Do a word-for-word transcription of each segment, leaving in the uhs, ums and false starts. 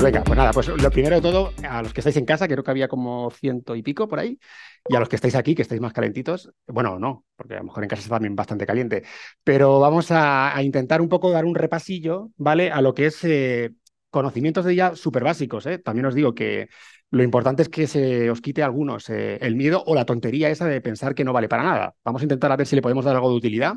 Pues venga, pues nada, pues lo primero de todo, a los que estáis en casa, creo que había como ciento y pico por ahí, y a los que estáis aquí, que estáis más calentitos, bueno, no, porque a lo mejor en casa está también bastante caliente, pero vamos a, a intentar un poco dar un repasillo, ¿vale? A lo que es eh, conocimientos de I A súper básicos, ¿eh? También os digo que lo importante es que se os quite a algunos eh, el miedo o la tontería esa de pensar que no vale para nada. Vamos a intentar a ver si le podemos dar algo de utilidad.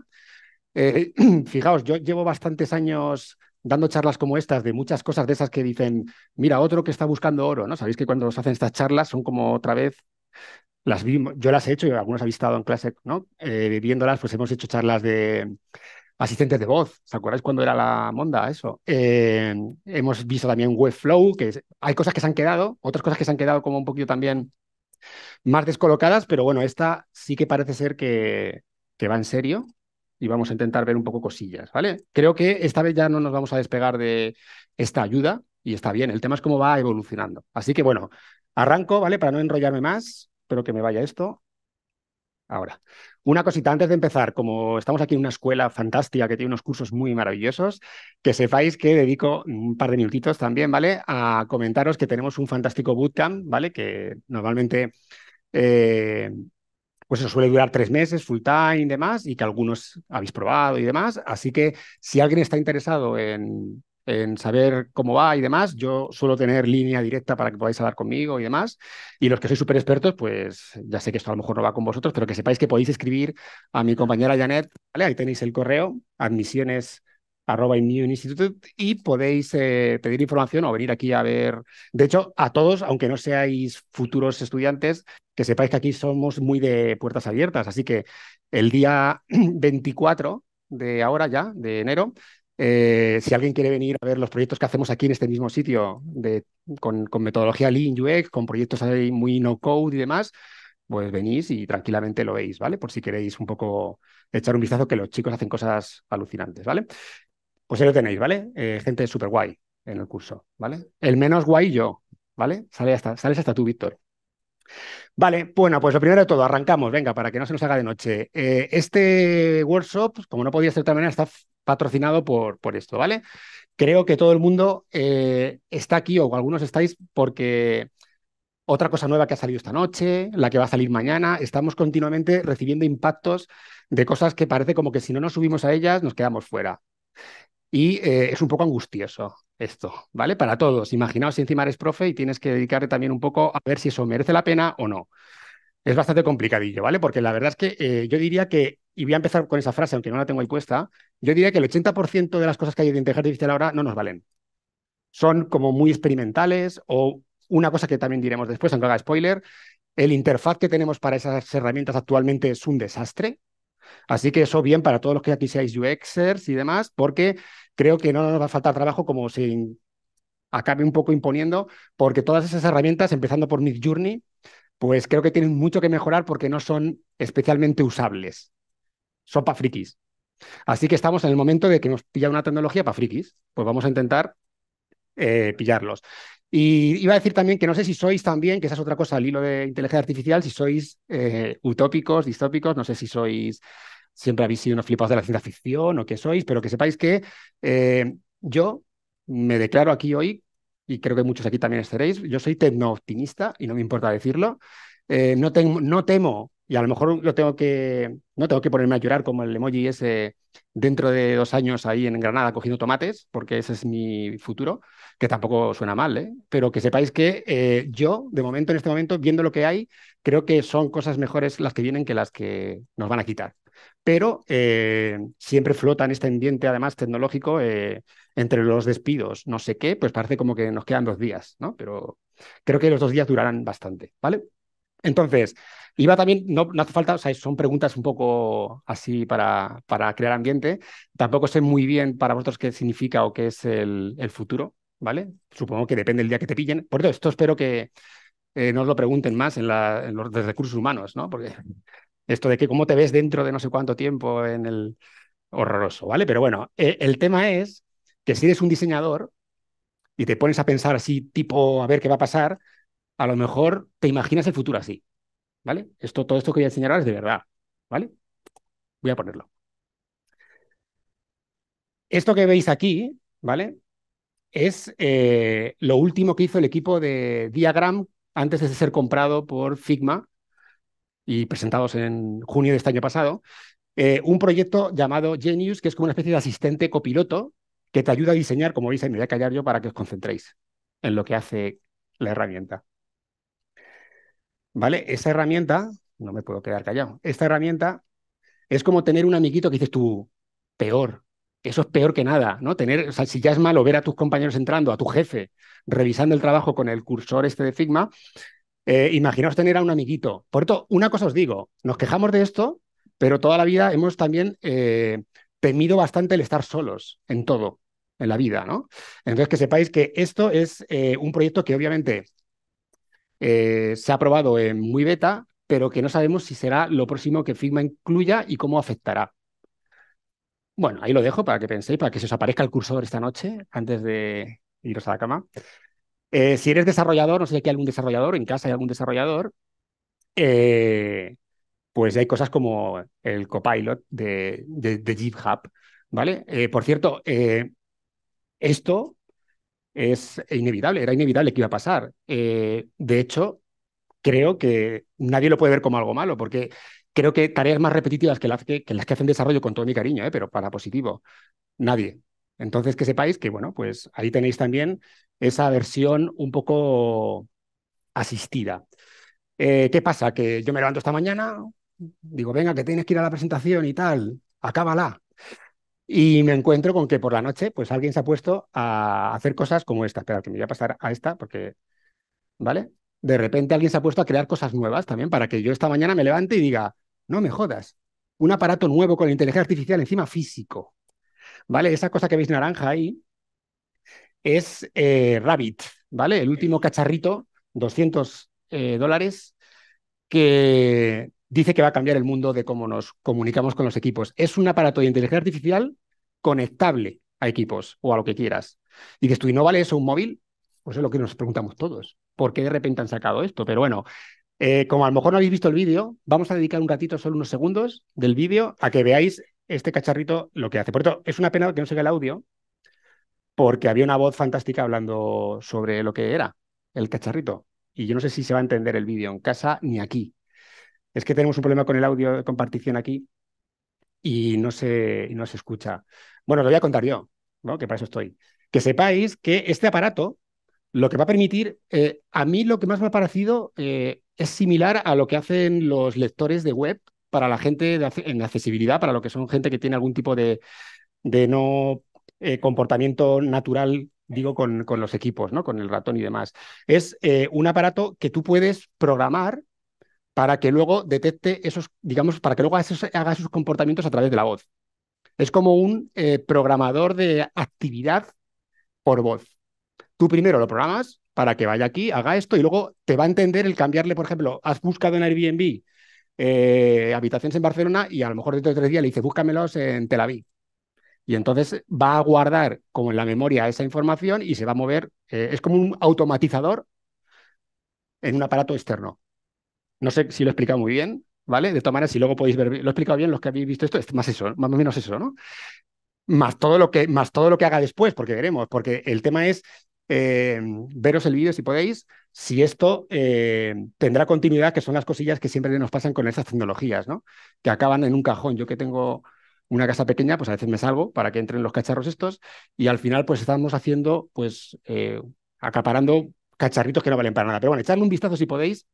Eh, fijaos, yo llevo bastantes años dando charlas como estas de muchas cosas de esas que dicen, mira, otro que está buscando oro, ¿no? Sabéis que cuando os hacen estas charlas son como otra vez, las vi, yo las he hecho y algunos habéis estado en clase, ¿no? Eh, viéndolas, pues hemos hecho charlas de asistentes de voz, ¿os acordáis cuando era la monda eso? Eh, hemos visto también Webflow, que es, hay cosas que se han quedado, otras cosas que se han quedado como un poquito también más descolocadas, pero bueno, esta sí que parece ser que, que va en serio. Y vamos a intentar ver un poco cosillas, ¿vale? Creo que esta vez ya no nos vamos a despegar de esta ayuda y está bien. El tema es cómo va evolucionando. Así que, bueno, arranco, ¿vale? Para no enrollarme más, espero que me vaya esto. Ahora, una cosita antes de empezar. Como estamos aquí en una escuela fantástica que tiene unos cursos muy maravillosos, que sepáis que dedico un par de minutitos también, ¿vale? A comentaros que tenemos un fantástico bootcamp, ¿vale? Que normalmente... Eh, pues eso suele durar tres meses, full time y demás, y que algunos habéis probado y demás. Así que si alguien está interesado en, en saber cómo va y demás, yo suelo tener línea directa para que podáis hablar conmigo y demás. Y los que sois súper expertos, pues ya sé que esto a lo mejor no va con vosotros, pero que sepáis que podéis escribir a mi compañera Janet, ¿vale? Ahí tenéis el correo, admisiones arroba institute, y podéis eh, pedir información o venir aquí a ver. De hecho, a todos, aunque no seáis futuros estudiantes, que sepáis que aquí somos muy de puertas abiertas. Así que el día veinticuatro de ahora ya, de enero, eh, si alguien quiere venir a ver los proyectos que hacemos aquí en este mismo sitio, de, con, con metodología Lean U X, con proyectos ahí muy no-code y demás, pues venís y tranquilamente lo veis, ¿vale? Por si queréis un poco echar un vistazo, que los chicos hacen cosas alucinantes, ¿vale? Pues ahí lo tenéis, ¿vale? Eh, gente súper guay en el curso, ¿vale? El menos guay yo, ¿vale? Sale hasta, sales hasta tú, Víctor. Vale, bueno, pues lo primero de todo, arrancamos, venga, para que no se nos haga de noche. Eh, este workshop, como no podía ser de otra manera, está patrocinado por, por esto, ¿vale? Creo que todo el mundo eh, está aquí, o algunos estáis, porque otra cosa nueva que ha salido esta noche, la que va a salir mañana, estamos continuamente recibiendo impactos de cosas que parece como que si no nos subimos a ellas, nos quedamos fuera. Y eh, es un poco angustioso esto, ¿vale? Para todos. Imaginaos si encima eres profe y tienes que dedicarte también un poco a ver si eso merece la pena o no. Es bastante complicadillo, ¿vale? Porque la verdad es que eh, yo diría que, y voy a empezar con esa frase, aunque no la tengo ahí puesta, yo diría que el ochenta por ciento de las cosas que hay de inteligencia artificial ahora no nos valen. Son como muy experimentales, o una cosa que también diremos después, aunque haga spoiler, el interfaz que tenemos para esas herramientas actualmente es un desastre. Así que eso bien para todos los que aquí seáis UXers y demás, porque creo que no nos va a faltar trabajo como se acabe un poco imponiendo, porque todas esas herramientas, empezando por MidJourney, pues creo que tienen mucho que mejorar porque no son especialmente usables. Son para frikis. Así que estamos en el momento de que nos pilla una tecnología para frikis. Pues vamos a intentar eh, pillarlos. Y iba a decir también que no sé si sois también, que esa es otra cosa al hilo de inteligencia artificial, si sois eh, utópicos, distópicos, no sé si sois, siempre habéis sido unos flipados de la ciencia ficción o qué sois, pero que sepáis que eh, yo me declaro aquí hoy, y creo que muchos aquí también estaréis, yo soy tecno-optimista y no me importa decirlo, eh, no, te, no temo, y a lo mejor lo tengo que, no tengo que ponerme a llorar como el emoji ese dentro de dos años ahí en Granada cogiendo tomates, porque ese es mi futuro, que tampoco suena mal, ¿eh? Pero que sepáis que eh, yo, de momento, en este momento, viendo lo que hay, creo que son cosas mejores las que vienen que las que nos van a quitar. Pero eh, siempre flota en este ambiente, además, tecnológico, eh, entre los despidos, no sé qué, pues parece como que nos quedan dos días, ¿no? Pero creo que los dos días durarán bastante, ¿vale? Entonces, iba también, no, no hace falta, o sea, son preguntas un poco así para, para crear ambiente. Tampoco sé muy bien para vosotros qué significa o qué es el, el futuro, ¿vale? Supongo que depende del día que te pillen. Por eso, esto espero que eh, no os lo pregunten más en, la, en los de recursos humanos, ¿no? Porque esto de que cómo te ves dentro de no sé cuánto tiempo en el... Horroroso, ¿vale? Pero bueno, eh, el tema es que si eres un diseñador y te pones a pensar así, tipo, a ver qué va a pasar, a lo mejor te imaginas el futuro así, ¿vale? Esto, todo esto que voy a enseñar ahora es de verdad, ¿vale? Voy a ponerlo. Esto que veis aquí, ¿vale? es eh, lo último que hizo el equipo de Diagram antes de ser comprado por Figma y presentados en junio de este año pasado, eh, un proyecto llamado Genius, que es como una especie de asistente copiloto que te ayuda a diseñar, como veis, me voy a callar yo para que os concentréis en lo que hace la herramienta. ¿Vale? Esa herramienta, no me puedo quedar callado, esta herramienta es como tener un amiguito que dices tú, peor, eso es peor que nada, ¿no? Tener, o sea, si ya es malo ver a tus compañeros entrando, a tu jefe, revisando el trabajo con el cursor este de Figma, eh, imaginaos tener a un amiguito. Por tanto, una cosa os digo, nos quejamos de esto, pero toda la vida hemos también eh, temido bastante el estar solos en todo, en la vida, ¿no? Entonces, que sepáis que esto es eh, un proyecto que obviamente eh, se ha probado en muy beta, pero que no sabemos si será lo próximo que Figma incluya y cómo afectará. Bueno, ahí lo dejo para que penséis, para que se os aparezca el cursor esta noche antes de iros a la cama. Eh, si eres desarrollador, no sé si aquí hay algún desarrollador, en casa hay algún desarrollador, eh, pues hay cosas como el copilot de, de, de GitHub, ¿vale? Eh, por cierto, eh, esto es inevitable, era inevitable que iba a pasar. Eh, de hecho, creo que nadie lo puede ver como algo malo, porque creo que tareas más repetitivas que las que, que las que hacen desarrollo, con todo mi cariño, ¿eh? Pero para positivo, nadie. Entonces, que sepáis que, bueno, pues ahí tenéis también esa versión un poco asistida. Eh, ¿Qué pasa? Que yo me levanto esta mañana, digo, venga, que tienes que ir a la presentación y tal, acábala. Y me encuentro con que por la noche, pues alguien se ha puesto a hacer cosas como esta. Espera, que me voy a pasar a esta porque, ¿vale? De repente alguien se ha puesto a crear cosas nuevas también para que yo esta mañana me levante y diga, no me jodas, un aparato nuevo con inteligencia artificial encima físico. ¿Vale? Esa cosa que veis naranja ahí es eh, Rabbit, ¿vale? El último cacharrito, doscientos dólares, que dice que va a cambiar el mundo de cómo nos comunicamos con los equipos. Es un aparato de inteligencia artificial conectable a equipos o a lo que quieras. Y dices tú, ¿y no vale eso un móvil? Pues es lo que nos preguntamos todos. ¿Por qué de repente han sacado esto? Pero bueno, eh, como a lo mejor no habéis visto el vídeo, vamos a dedicar un ratito, solo unos segundos del vídeo, a que veáis este cacharrito lo que hace. Por eso es una pena que no se vea el audio, porque había una voz fantástica hablando sobre lo que era el cacharrito. Y yo no sé si se va a entender el vídeo en casa ni aquí. Es que tenemos un problema con el audio de compartición aquí y no se, y no se escucha. Bueno, lo voy a contar yo, ¿no? Que para eso estoy. Que sepáis que este aparato lo que va a permitir, eh, a mí lo que más me ha parecido eh, es similar a lo que hacen los lectores de web para la gente de ac- en accesibilidad, para lo que son gente que tiene algún tipo de, de no eh, comportamiento natural, digo, con, con los equipos, ¿no? Con el ratón y demás. Es eh, un aparato que tú puedes programar para que luego detecte esos, digamos, para que luego haga esos, haga esos comportamientos a través de la voz. Es como un eh, programador de actividad por voz. Tú primero lo programas para que vaya aquí, haga esto y luego te va a entender el cambiarle, por ejemplo, has buscado en Airbnb eh, habitaciones en Barcelona y a lo mejor dentro de tres días le dices, búscamelos en Tel Aviv. Y entonces va a guardar como en la memoria esa información y se va a mover. Eh, es como un automatizador en un aparato externo. No sé si lo he explicado muy bien, ¿vale? De todas maneras, si luego podéis ver, lo he explicado bien los que habéis visto esto, es más eso, más o menos eso, ¿no? Más todo lo que, más todo lo que haga después, porque veremos, porque el tema es... Eh, veros el vídeo si podéis, si esto eh, tendrá continuidad, que son las cosillas que siempre nos pasan con estas tecnologías, ¿no? Que acaban en un cajón. Yo que tengo una casa pequeña, pues a veces me salgo para que entren los cacharros estos y al final pues estamos haciendo, pues eh, acaparando cacharritos que no valen para nada. Pero bueno, echadle un vistazo si podéis,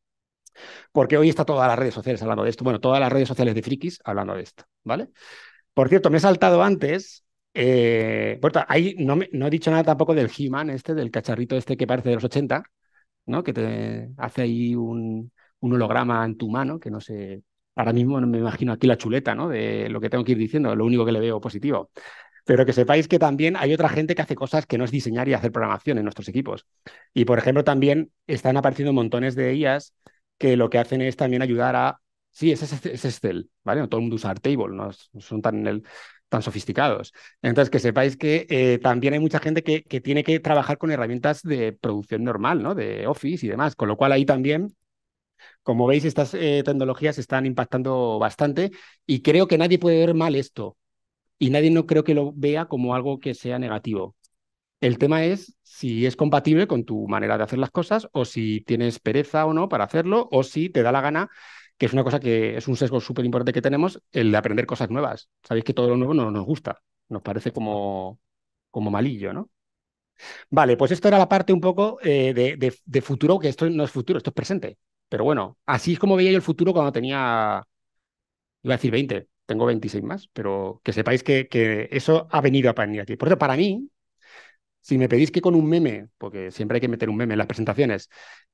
porque hoy está todas las redes sociales hablando de esto. Bueno, todas las redes sociales de frikis hablando de esto, ¿vale? Por cierto, me he saltado antes... Eh, bueno, ahí no, me, no he dicho nada tampoco del He-Man este, del cacharrito este que parece de los ochenta, ¿no? Que te hace ahí un, un holograma en tu mano, que no sé, ahora mismo no me imagino aquí la chuleta, ¿no? De lo que tengo que ir diciendo, lo único que le veo positivo. Pero que sepáis que también hay otra gente que hace cosas que no es diseñar y hacer programación en nuestros equipos. Y, por ejemplo, también están apareciendo montones de I As que lo que hacen es también ayudar a... Sí, es, es, es Excel, ¿vale? No todo el mundo usa Airtable, no son tan... En el, tan sofisticados. Entonces, que sepáis que eh, también hay mucha gente que, que tiene que trabajar con herramientas de producción normal, ¿no? De Office y demás, con lo cual ahí también, como veis, estas eh, tecnologías están impactando bastante y creo que nadie puede ver mal esto y nadie no creo que lo vea como algo que sea negativo. El tema es si es compatible con tu manera de hacer las cosas o si tienes pereza o no para hacerlo o si te da la gana, que es una cosa que es un sesgo súper importante que tenemos, el de aprender cosas nuevas. Sabéis que todo lo nuevo no nos gusta, nos parece como, como malillo, ¿no? Vale, pues esto era la parte un poco eh, de, de, de futuro, que esto no es futuro, esto es presente. Pero bueno, así es como veía yo el futuro cuando tenía, iba a decir veinte, tengo veintiséis más, pero que sepáis que, que eso ha venido a venir aquí. Por eso, para mí, si me pedís que con un meme, porque siempre hay que meter un meme en las presentaciones,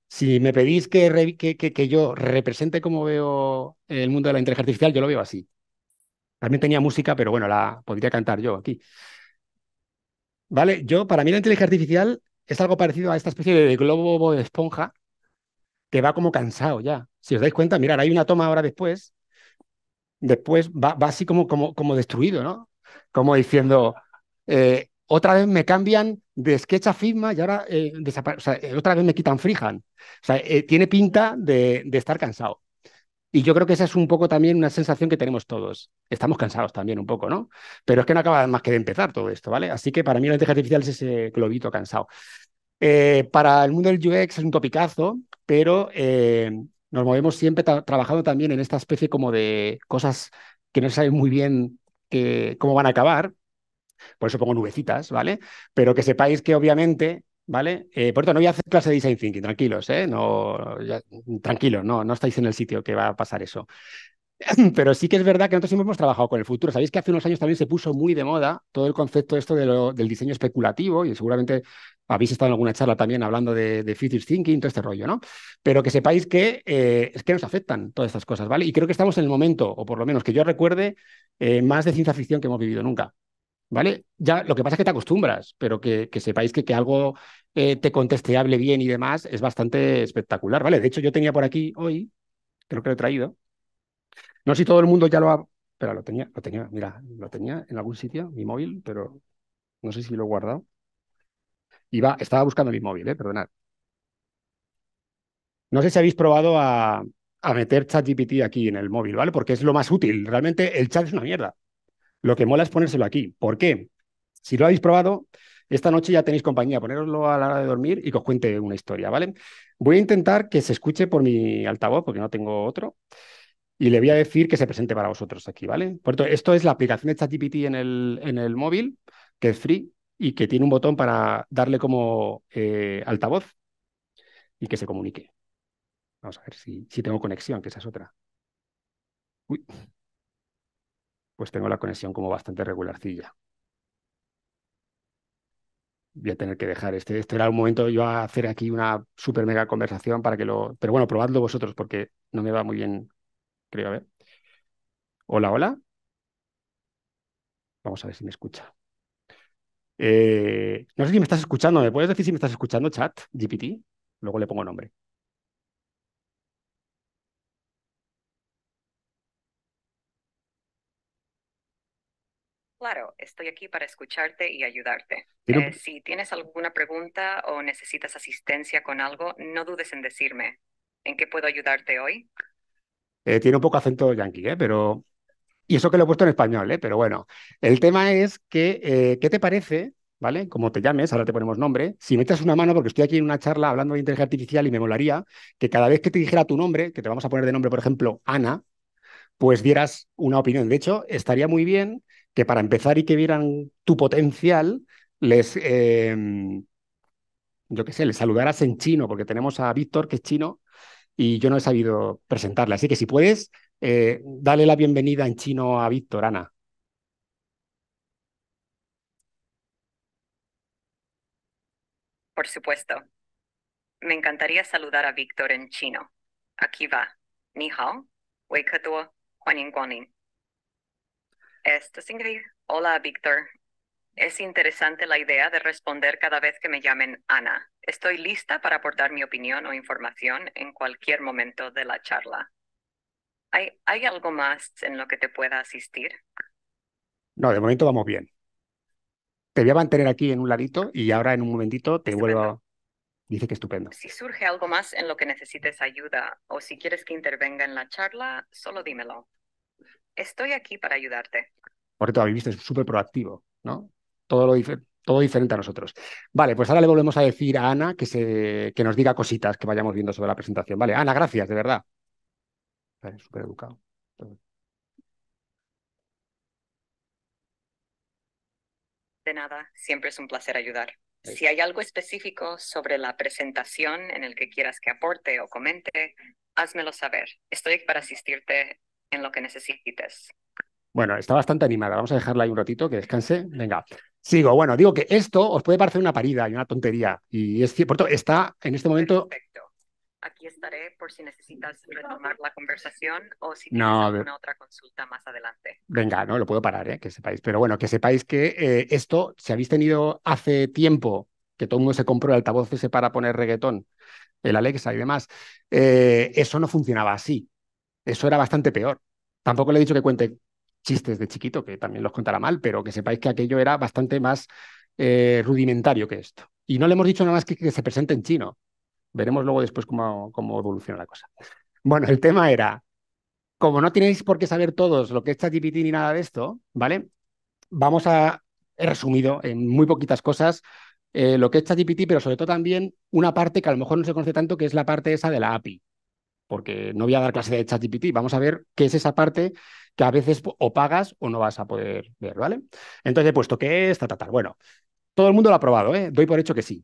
si me pedís que, re, que, que, que yo represente cómo veo el mundo de la inteligencia artificial, yo lo veo así. También tenía música, pero bueno, la podría cantar yo aquí. Vale, yo, para mí la inteligencia artificial es algo parecido a esta especie de globo de esponja que va como cansado ya. Si os dais cuenta, mirad, hay una toma ahora después, después va, va así como, como, como destruido, ¿no? Como diciendo, eh, otra vez me cambian de Sketch a Figma y ahora eh, o sea, otra vez me quitan Freehand. O sea, eh, tiene pinta de, de estar cansado. Y yo creo que esa es un poco también una sensación que tenemos todos. Estamos cansados también un poco, ¿no? Pero es que no acaba más que de empezar todo esto, ¿vale? Así que para mí la inteligencia artificial es ese globito cansado. Eh, para el mundo del U X es un topicazo, pero eh, nos movemos siempre tra trabajando también en esta especie como de cosas que no se sabe muy bien que, cómo van a acabar. Por eso pongo nubecitas, ¿vale? Pero que sepáis que obviamente... ¿Vale? Eh, por eso no voy a hacer clase de design thinking, tranquilos, ¿eh? No, ya, tranquilos, no, no estáis en el sitio que va a pasar eso. Pero sí que es verdad que nosotros siempre hemos trabajado con el futuro. Sabéis que hace unos años también se puso muy de moda todo el concepto esto de lo, del diseño especulativo y seguramente habéis estado en alguna charla también hablando de, de future thinking, todo este rollo, ¿no? Pero que sepáis que eh, es que nos afectan todas estas cosas, ¿vale? Y creo que estamos en el momento, o por lo menos que yo recuerde, eh, más de ciencia ficción que hemos vivido nunca. ¿Vale? Ya lo que pasa es que te acostumbras, pero que, que sepáis que, que algo eh, te conteste, hable bien y demás es bastante espectacular, ¿vale? De hecho, yo tenía por aquí hoy, creo que lo he traído. No sé si todo el mundo ya lo ha... Espera, lo tenía, lo tenía, mira, lo tenía en algún sitio, mi móvil, pero no sé si lo he guardado. Iba, estaba buscando mi móvil, ¿eh? Perdonad. No sé si habéis probado a, a meter ChatGPT aquí en el móvil, ¿vale? Porque es lo más útil. Realmente el chat es una mierda. Lo que mola es ponérselo aquí. ¿Por qué? Si lo habéis probado, esta noche ya tenéis compañía. Ponéroslo a la hora de dormir y que os cuente una historia, ¿vale? Voy a intentar que se escuche por mi altavoz, porque no tengo otro. Y le voy a decir que se presente para vosotros aquí, ¿vale? Por tanto, esto es la aplicación de ChatGPT en el, en el móvil, que es free y que tiene un botón para darle como eh, altavoz y que se comunique. Vamos a ver si, si tengo conexión, que esa es otra. Uy. Pues tengo la conexión como bastante regularcilla. Voy a tener que dejar este. Este era un momento yo a hacer aquí una súper mega conversación para que lo... Pero bueno, probadlo vosotros porque no me va muy bien, creo. A ver. Hola, hola. Vamos a ver si me escucha. Eh, no sé si me estás escuchando. ¿Me puedes decir si me estás escuchando, ChatGPT? Luego le pongo nombre. Claro, estoy aquí para escucharte y ayudarte. Eh, si tienes alguna pregunta o necesitas asistencia con algo, no dudes en decirme. ¿En qué puedo ayudarte hoy? Eh, tiene un poco acento yanqui, ¿eh? Pero... Y eso que lo he puesto en español, ¿eh? Pero bueno. El tema es que, eh, ¿qué te parece? ¿Vale? Como te llames, ahora te ponemos nombre. Si me echas una mano, porque estoy aquí en una charla hablando de inteligencia artificial y me molaría que cada vez que te dijera tu nombre, que te vamos a poner de nombre, por ejemplo, Ana, pues dieras una opinión. De hecho, estaría muy bien... que para empezar y que vieran tu potencial, les, eh, yo qué sé, les saludarás en chino, porque tenemos a Víctor, que es chino, y yo no he sabido presentarle. Así que si puedes, eh, dale la bienvenida en chino a Víctor, Ana. Por supuesto. Me encantaría saludar a Víctor en chino. Aquí va. Ni hao, wei ke duo, huan yin guan yin. Esto es increíble. Hola, Víctor. Es interesante la idea de responder cada vez que me llamen Ana. Estoy lista para aportar mi opinión o información en cualquier momento de la charla. ¿Hay, hay algo más en lo que te pueda asistir? No, de momento vamos bien. Te voy a mantener aquí en un ladito y ahora en un momentito te estupendo. Vuelvo a... Dice que estupendo. Si surge algo más en lo que necesites ayuda o si quieres que intervenga en la charla, solo dímelo. Estoy aquí para ayudarte. Por cierto, habéis visto, es súper proactivo, ¿no? Todo lo, todo diferente a nosotros. Vale, pues ahora le volvemos a decir a Ana que, se, que nos diga cositas que vayamos viendo sobre la presentación. Vale, Ana, gracias, de verdad. Vale, súper educado. De nada, siempre es un placer ayudar. Si hay algo específico sobre la presentación en el que quieras que aporte o comente, házmelo saber. Estoy para asistirte en lo que necesites. Bueno, está bastante animada. Vamos a dejarla ahí un ratito, que descanse. Venga, sigo. Bueno, digo que esto os puede parecer una parida y una tontería. Y es cierto, está en este momento... Perfecto. Aquí estaré por si necesitas retomar la conversación o si tienes no, alguna otra consulta más adelante. Venga, no, lo puedo parar, ¿eh? Que sepáis. Pero bueno, que sepáis que eh, esto, si habéis tenido hace tiempo que todo el mundo se compró el altavoz ese para poner reggaetón, el Alexa y demás, eh, eso no funcionaba así. Eso era bastante peor. Tampoco le he dicho que cuente chistes de chiquito, que también los contará mal, pero que sepáis que aquello era bastante más eh, rudimentario que esto. Y no le hemos dicho nada más que, que se presente en chino. Veremos luego después cómo, cómo evoluciona la cosa. Bueno, el tema era, como no tenéis por qué saber todos lo que es ChatGPT ni nada de esto, ¿vale? Vamos a, he resumido en muy poquitas cosas eh, lo que es ChatGPT, pero sobre todo también una parte que a lo mejor no se conoce tanto, que es la parte esa de la A P I. Porque no voy a dar clase de ChatGPT, vamos a ver qué es esa parte que a veces o pagas o no vas a poder ver, ¿vale? Entonces he puesto qué es, ta, ta, ta. Bueno, todo el mundo lo ha probado, ¿eh? Doy por hecho que sí.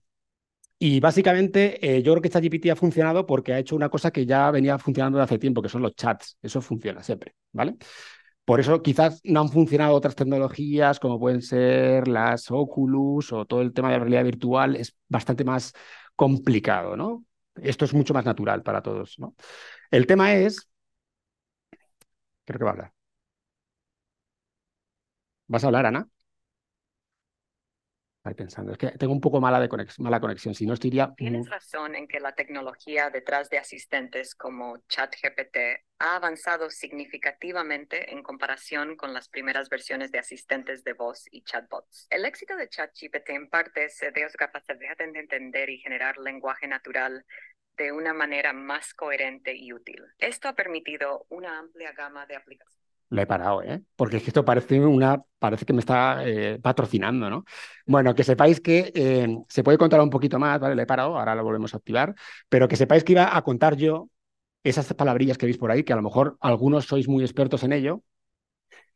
Y básicamente eh, yo creo que ChatGPT ha funcionado porque ha hecho una cosa que ya venía funcionando de hace tiempo, que son los chats. Eso funciona siempre, ¿vale? Por eso quizás no han funcionado otras tecnologías como pueden ser las Oculus o todo el tema de la realidad virtual. Es bastante más complicado, ¿no? Esto es mucho más natural para todos, ¿no? El tema es... Creo que va a hablar. ¿Vas a hablar, Ana? Pensando, es que tengo un poco mala, de conex mala conexión, si no os diría... Tienes razón en que la tecnología detrás de asistentes como ChatGPT ha avanzado significativamente en comparación con las primeras versiones de asistentes de voz y chatbots. El éxito de ChatGPT en parte se debe a su capacidad de entender y generar lenguaje natural de una manera más coherente y útil. Esto ha permitido una amplia gama de aplicaciones. La he parado, ¿eh? Porque es que esto parece una, parece que me está eh, patrocinando, ¿no? Bueno, que sepáis que eh, se puede contar un poquito más, ¿vale? La he parado, ahora la volvemos a activar, pero que sepáis que iba a contar yo esas palabrillas que veis por ahí, que a lo mejor algunos sois muy expertos en ello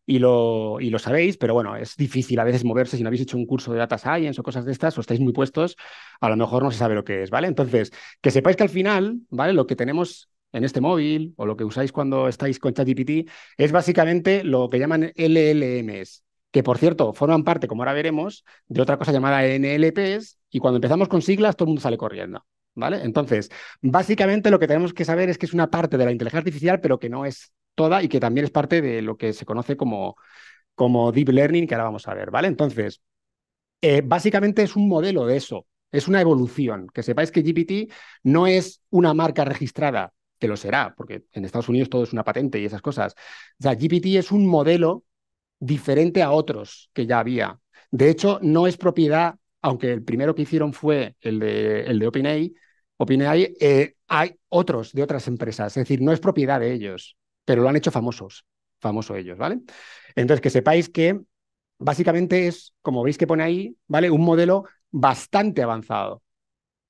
y lo, y lo sabéis, pero bueno, es difícil a veces moverse. Si no habéis hecho un curso de Data Science o cosas de estas, o estáis muy puestos, a lo mejor no se sabe lo que es, ¿vale? Entonces, que sepáis que al final, ¿vale? Lo que tenemos... en este móvil, o lo que usáis cuando estáis con ChatGPT, es básicamente lo que llaman L L Ms, que por cierto, forman parte, como ahora veremos, de otra cosa llamada N L Ps, y cuando empezamos con siglas, todo el mundo sale corriendo, ¿vale? Entonces, básicamente lo que tenemos que saber es que es una parte de la inteligencia artificial, pero que no es toda, y que también es parte de lo que se conoce como, como Deep Learning, que ahora vamos a ver, ¿vale? Entonces, eh, básicamente es un modelo de eso, es una evolución. Que sepáis que G P T no es una marca registrada, que lo será, porque en Estados Unidos todo es una patente y esas cosas. O sea, G P T es un modelo diferente a otros que ya había. De hecho, no es propiedad, aunque el primero que hicieron fue el de, el de OpenAI, OpenAI eh, hay otros de otras empresas, es decir, no es propiedad de ellos, pero lo han hecho famosos, famoso ellos, ¿vale? Entonces, que sepáis que básicamente es, como veis que pone ahí, ¿vale? Un modelo bastante avanzado.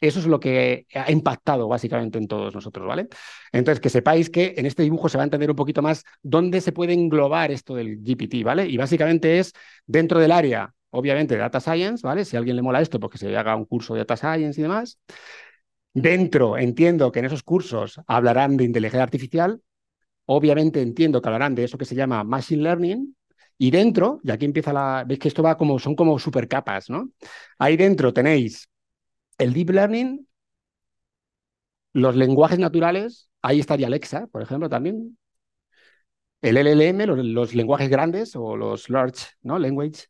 Eso es lo que ha impactado básicamente en todos nosotros, ¿vale? Entonces, que sepáis que en este dibujo se va a entender un poquito más dónde se puede englobar esto del G P T, ¿vale? Y básicamente es dentro del área, obviamente, de Data Science, ¿vale? Si a alguien le mola esto, pues que se haga un curso de Data Science y demás. Dentro, entiendo que en esos cursos hablarán de inteligencia artificial. Obviamente entiendo que hablarán de eso que se llama Machine Learning. Y dentro, y aquí empieza la... Veis que esto va como... Son como supercapas, ¿no? Ahí dentro tenéis... el Deep Learning, los lenguajes naturales, ahí estaría Alexa, por ejemplo, también. El L L M, los, los lenguajes grandes o los large, ¿no? Language.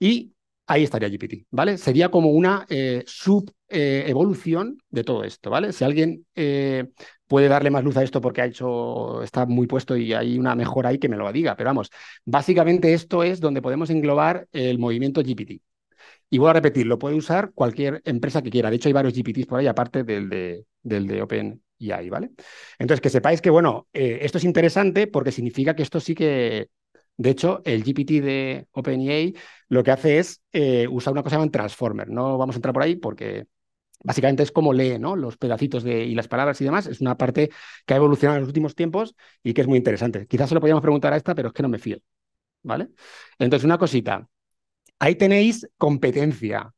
Y ahí estaría G P T, ¿vale? Sería como una eh, sub-evolución eh, de todo esto, ¿vale? Si alguien eh, puede darle más luz a esto porque ha hecho, está muy puesto y hay una mejora ahí, que me lo diga. Pero vamos, básicamente esto es donde podemos englobar el movimiento G P T. Y vuelvo a repetir, lo puede usar cualquier empresa que quiera. De hecho, hay varios G P Ts por ahí, aparte del de, del de OpenAI, ¿vale? Entonces, que sepáis que, bueno, eh, esto es interesante porque significa que esto sí que De hecho, el G P T de OpenAI lo que hace es eh, usar una cosa que llaman transformer. No vamos a entrar por ahí porque básicamente es como lee, ¿no?, los pedacitos de, y las palabras y demás. Es una parte que ha evolucionado en los últimos tiempos y que es muy interesante. Quizás se lo podíamos preguntar a esta, pero es que no me fío, ¿vale? Entonces, una cosita. Ahí tenéis competencia,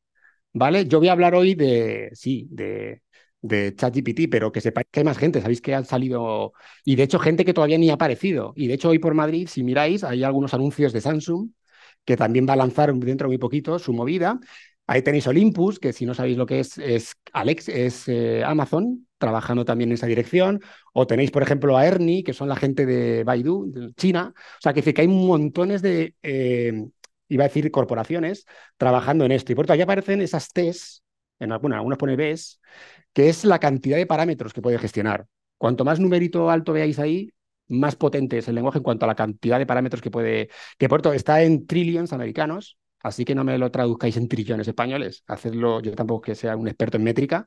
¿vale? Yo voy a hablar hoy de, sí, de... de ChatGPT, pero que sepáis que hay más gente. Sabéis que han salido, y de hecho gente que todavía ni ha aparecido, y de hecho hoy por Madrid, si miráis, hay algunos anuncios de Samsung, que también va a lanzar dentro de muy poquito su movida. Ahí tenéis Olympus, que si no sabéis lo que es, es, Alex, es eh, Amazon, trabajando también en esa dirección. O tenéis, por ejemplo, a Ernie, que son la gente de Baidu, de China. O sea, que, que hay montones de, eh, iba a decir, corporaciones trabajando en esto. Y por tanto, aquí aparecen esas T's, en algunas, algunos pone B's, que es la cantidad de parámetros que puede gestionar. Cuanto más numerito alto veáis ahí, más potente es el lenguaje en cuanto a la cantidad de parámetros que puede... Que, por cierto, está en trillions americanos, así que no me lo traduzcáis en trillones españoles. Hacedlo, yo tampoco que sea un experto en métrica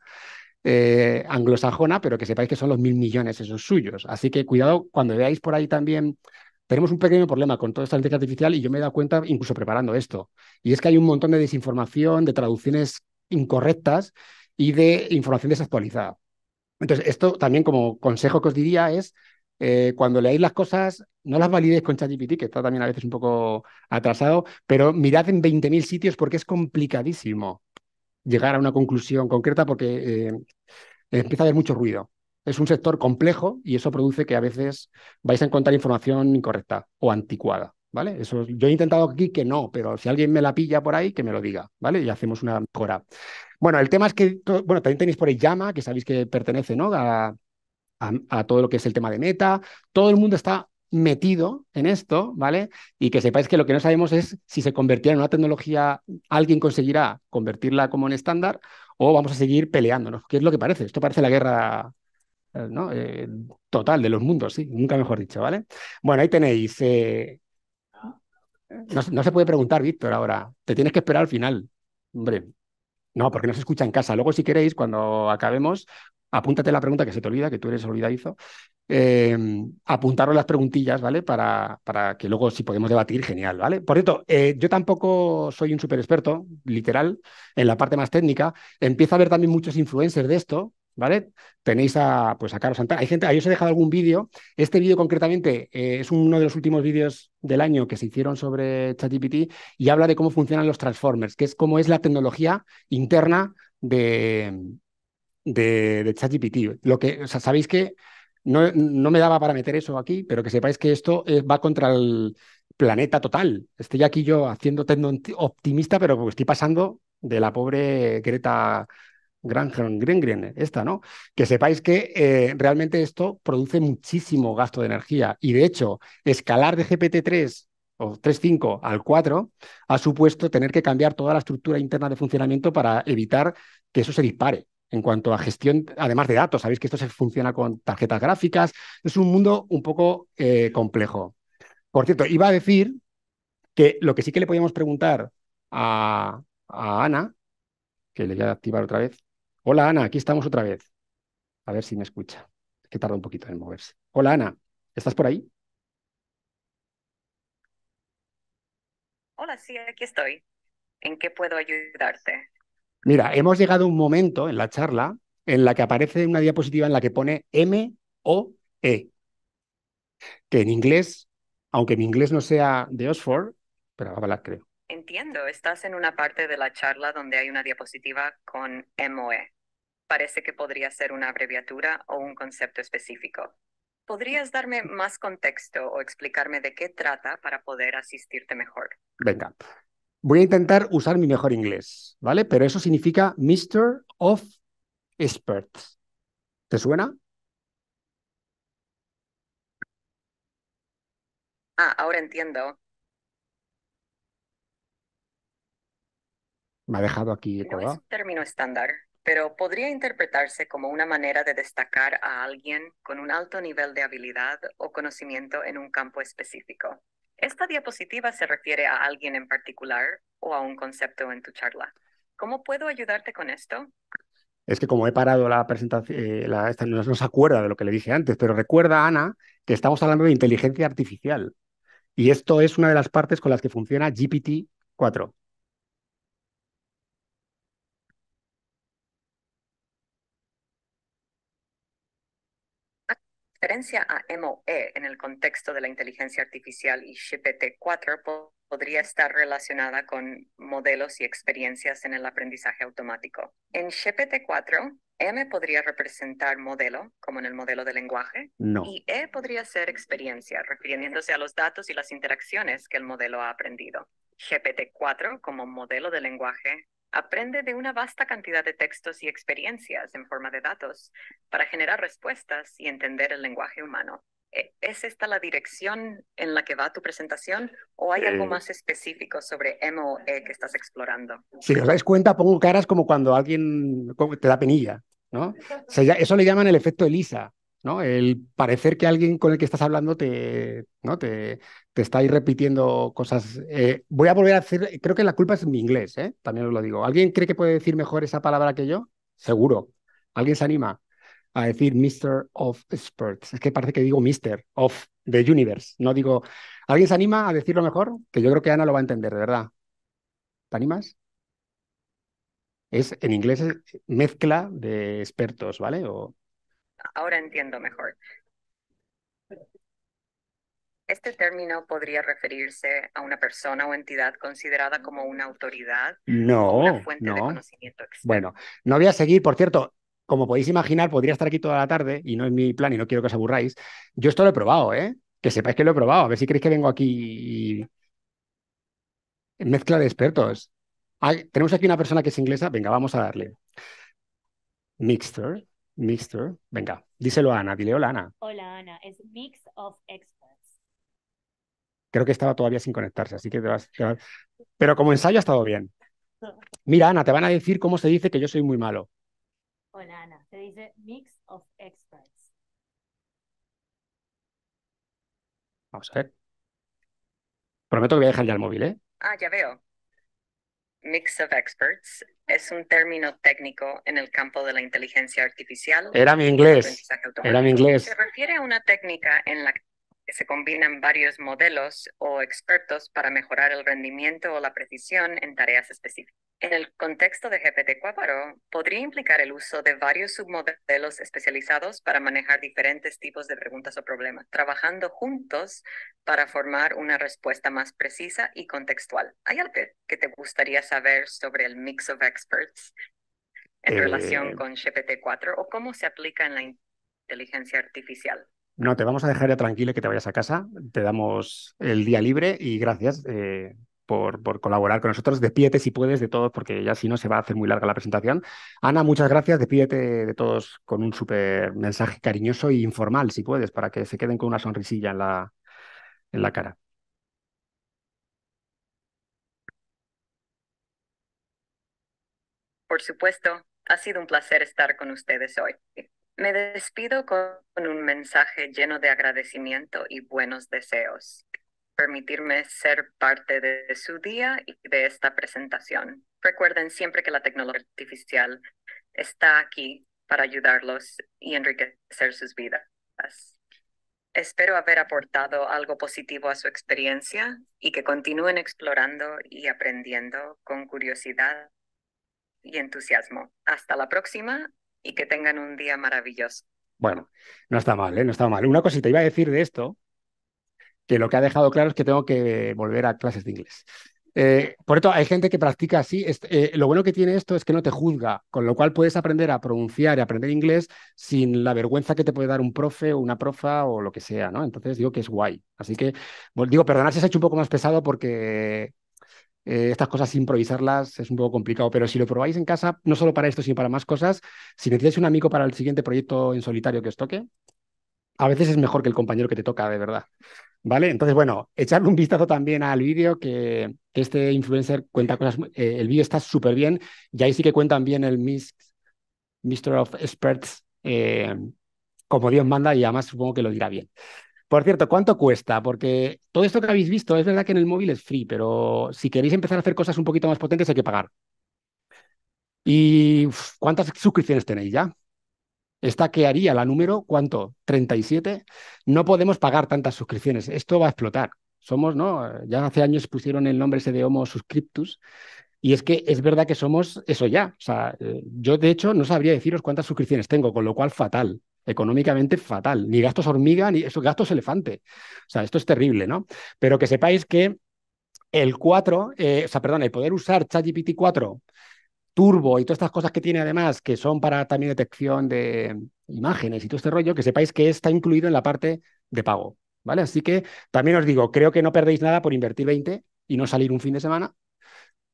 eh, anglosajona, pero que sepáis que son los mil millones esos suyos. Así que cuidado, cuando veáis por ahí también... Tenemos un pequeño problema con toda esta inteligencia artificial y yo me he dado cuenta, incluso preparando esto, y es que hay un montón de desinformación, de traducciones incorrectas y de información desactualizada. Entonces, esto también como consejo que os diría es, eh, cuando leáis las cosas, no las validéis con ChatGPT, que está también a veces un poco atrasado, pero mirad en veinte mil sitios porque es complicadísimo llegar a una conclusión concreta porque eh, empieza a haber mucho ruido. Es un sector complejo y eso produce que a veces vais a encontrar información incorrecta o anticuada, ¿vale? Eso, yo he intentado aquí que no, pero si alguien me la pilla por ahí, que me lo diga, ¿vale? Y hacemos una mejora. Bueno, el tema es que, bueno, también tenéis por ahí Llama, que sabéis que pertenece, ¿no?, a, a, a todo lo que es el tema de meta. Todo el mundo está metido en esto, ¿vale? Y que sepáis que lo que no sabemos es si se convertirá en una tecnología, alguien conseguirá convertirla como en estándar o vamos a seguir peleándonos, que es lo que parece. Esto parece la guerra... ¿no? Eh, total de los mundos, sí, nunca mejor dicho, ¿vale? Bueno, ahí tenéis... Eh... No, no se puede preguntar, Víctor, ahora. Te tienes que esperar al final. Hombre, no, porque no se escucha en casa. Luego, si queréis, cuando acabemos, apúntate la pregunta que se te olvida, que tú eres olvidadizo. Eh, apuntaros las preguntillas, ¿vale? Para, para que luego, si podemos debatir, genial, ¿vale? Por cierto, eh, yo tampoco soy un súper experto, literal, en la parte más técnica. Empieza a haber también muchos influencers de esto, ¿vale? Tenéis a, pues, a Carlos Santana. Hay gente, ahí os he dejado algún vídeo. Este vídeo concretamente eh, es uno de los últimos vídeos del año que se hicieron sobre ChatGPT y habla de cómo funcionan los transformers, que es cómo es la tecnología interna de, de, de ChatGPT. Lo que, o sea, sabéis que no, no me daba para meter eso aquí, pero que sepáis que esto es, va contra el planeta total. Estoy aquí yo haciendo tecno optimista, pero estoy pasando de la pobre Greta Green, esta, ¿no? Que sepáis que eh, realmente esto produce muchísimo gasto de energía y de hecho escalar de G P T tres o tres punto cinco al cuatro ha supuesto tener que cambiar toda la estructura interna de funcionamiento para evitar que eso se dispare en cuanto a gestión, además de datos. Sabéis que esto se funciona con tarjetas gráficas, es un mundo un poco eh, complejo. Por cierto, iba a decir que lo que sí que le podíamos preguntar a, a Ana, que le voy a activar otra vez. Hola, Ana, aquí estamos otra vez. A ver si me escucha. Es que tarda un poquito en moverse. Hola, Ana, ¿estás por ahí? Hola, sí, aquí estoy. ¿En qué puedo ayudarte? Mira, hemos llegado a un momento en la charla en la que aparece una diapositiva en la que pone M O E, que en inglés, aunque mi inglés no sea de Oxford, pero va a hablar, creo. Entiendo, estás en una parte de la charla donde hay una diapositiva con M O E. Parece que podría ser una abreviatura o un concepto específico. ¿Podrías darme más contexto o explicarme de qué trata para poder asistirte mejor? Venga, voy a intentar usar mi mejor inglés, ¿vale? Pero eso significa Mister of Experts. ¿Te suena? Ah, ahora entiendo. Me ha dejado aquí colgado. No es un término estándar, pero podría interpretarse como una manera de destacar a alguien con un alto nivel de habilidad o conocimiento en un campo específico. ¿Esta diapositiva se refiere a alguien en particular o a un concepto en tu charla? ¿Cómo puedo ayudarte con esto? Es que como he parado la presentación, eh, la, esta, no, no se acuerda de lo que le dije antes, pero recuerda, Ana, que estamos hablando de inteligencia artificial. Y esto es una de las partes con las que funciona G P T cuatro. Referencia a M O E en el contexto de la inteligencia artificial y G P T cuatro po podría estar relacionada con modelos y experiencias en el aprendizaje automático. En G P T cuatro, M podría representar modelo, como en el modelo de lenguaje, no. Y E podría ser experiencia, refiriéndose a los datos y las interacciones que el modelo ha aprendido. G P T cuatro, como modelo de lenguaje, aprende de una vasta cantidad de textos y experiencias en forma de datos para generar respuestas y entender el lenguaje humano. ¿Es esta la dirección en la que va tu presentación o hay algo más específico sobre M O E que estás explorando? Si os dais cuenta, pongo caras como cuando alguien te da penilla, ¿no? Eso le llaman el efecto Elisa, ¿no? El parecer que alguien con el que estás hablando te, ¿no? te, te está ahí repitiendo cosas. Eh, voy a volver a hacer, creo que la culpa es mi inglés, ¿eh? También os lo digo. ¿Alguien cree que puede decir mejor esa palabra que yo? Seguro. ¿Alguien se anima a decir Mister of Experts? Es que parece que digo Mister of the Universe. No digo... ¿Alguien se anima a decirlo mejor? Que yo creo que Ana lo va a entender, de verdad. ¿Te animas? Es, en inglés es mezcla de expertos, ¿vale? O... Ahora entiendo mejor. Este término podría referirse a una persona o entidad considerada como una autoridad. No, o una fuente no. de conocimiento externo. Bueno, no voy a seguir, por cierto, como podéis imaginar, podría estar aquí toda la tarde y no es mi plan y no quiero que os aburráis. Yo esto lo he probado, ¿eh? Que sepáis que lo he probado. A ver si creéis que vengo aquí y... mezcla de expertos. Ah, tenemos aquí una persona que es inglesa. Venga, vamos a darle. Mixer. Mixer, venga, díselo a Ana, dile hola Ana. Hola Ana, es Mix of Experts. Creo que estaba todavía sin conectarse, así que te vas, te vas... Pero como ensayo ha estado bien. Mira Ana, te van a decir cómo se dice que yo soy muy malo. Hola Ana, se dice Mix of Experts. Vamos a ver. Prometo que voy a dejar ya el móvil, ¿eh? Ah, ya veo. Mix of Experts es un término técnico en el campo de la inteligencia artificial. Era mi inglés. Era mi inglés. Se refiere a una técnica en la que se combinan varios modelos o expertos para mejorar el rendimiento o la precisión en tareas específicas. En el contexto de G P T cuatro, podría implicar el uso de varios submodelos especializados para manejar diferentes tipos de preguntas o problemas, trabajando juntos para formar una respuesta más precisa y contextual. ¿Hay algo que te gustaría saber sobre el Mix of Experts en eh, relación con G P T cuatro o cómo se aplica en la inteligencia artificial? No, te vamos a dejar ya tranquilo que te vayas a casa. Te damos el día libre y gracias. Eh... Por, por colaborar con nosotros. Despídete si puedes de todos, porque ya si no se va a hacer muy larga la presentación. Ana, muchas gracias. Despídete de todos con un súper mensaje cariñoso e informal, si puedes, para que se queden con una sonrisilla en la, en la cara. Por supuesto, ha sido un placer estar con ustedes hoy. Me despido con un mensaje lleno de agradecimiento y buenos deseos. Permitirme ser parte de su día y de esta presentación. Recuerden siempre que la tecnología artificial está aquí para ayudarlos y enriquecer sus vidas. Espero haber aportado algo positivo a su experiencia y que continúen explorando y aprendiendo con curiosidad y entusiasmo. Hasta la próxima y que tengan un día maravilloso. Bueno, no está mal, ¿eh? No está mal. Una cosita iba a decir de esto, que lo que ha dejado claro es que tengo que volver a clases de inglés. Eh, por eso hay gente que practica así. Eh, lo bueno que tiene esto es que no te juzga, con lo cual puedes aprender a pronunciar y aprender inglés sin la vergüenza que te puede dar un profe o una profa o lo que sea, ¿no? Entonces digo que es guay. Así que, digo, perdonad si se ha hecho un poco más pesado porque eh, estas cosas improvisarlas es un poco complicado, pero si lo probáis en casa, no solo para esto, sino para más cosas, si necesitáis un amigo para el siguiente proyecto en solitario que os toque, a veces es mejor que el compañero que te toca, de verdad. ¿Vale? Entonces, bueno, echarle un vistazo también al vídeo, que, que este influencer cuenta cosas... Eh, el vídeo está súper bien y ahí sí que cuentan bien el Mister of Experts eh, como Dios manda y además supongo que lo dirá bien. Por cierto, ¿cuánto cuesta? Porque todo esto que habéis visto es verdad que en el móvil es free, pero si queréis empezar a hacer cosas un poquito más potentes hay que pagar. ¿Y uf, cuántas suscripciones tenéis ya? Esta que haría la número, ¿cuánto? ¿treinta y siete? No podemos pagar tantas suscripciones. Esto va a explotar. Somos, ¿no? Ya hace años pusieron el nombre ese de Homo Suscriptus. Y es que es verdad que somos eso ya. O sea, yo de hecho no sabría deciros cuántas suscripciones tengo, con lo cual fatal, económicamente fatal. Ni gastos hormiga, ni eso, gastos elefante. O sea, esto es terrible, ¿no? Pero que sepáis que el cuatro, eh, o sea, perdón, el poder usar ChatGPT cuatro, Turbo y todas estas cosas que tiene además, que son para también detección de imágenes y todo este rollo, que sepáis que está incluido en la parte de pago, ¿vale? Así que también os digo, creo que no perdéis nada por invertir veinte y no salir un fin de semana,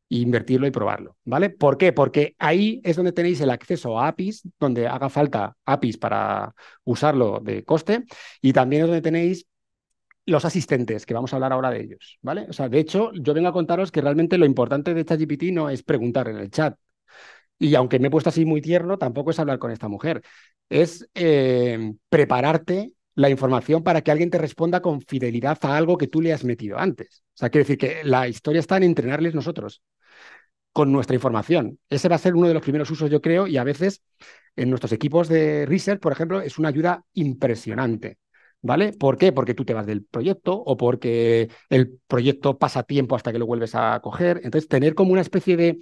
e invertirlo y probarlo, ¿vale? ¿Por qué? Porque ahí es donde tenéis el acceso a A P Is, donde haga falta A P Is para usarlo de coste, y también es donde tenéis los asistentes, que vamos a hablar ahora de ellos, ¿vale? O sea, de hecho, yo vengo a contaros que realmente lo importante de ChatGPT no es preguntar en el chat. Y aunque me he puesto así muy tierno, tampoco es hablar con esta mujer. Es eh, prepararte la información para que alguien te responda con fidelidad a algo que tú le has metido antes. O sea, quiere decir que la historia está en entrenarles nosotros con nuestra información. Ese va a ser uno de los primeros usos, yo creo, y a veces en nuestros equipos de research, por ejemplo, es una ayuda impresionante. ¿Vale? ¿Por qué? Porque tú te vas del proyecto o porque el proyecto pasa tiempo hasta que lo vuelves a coger. Entonces, tener como una especie de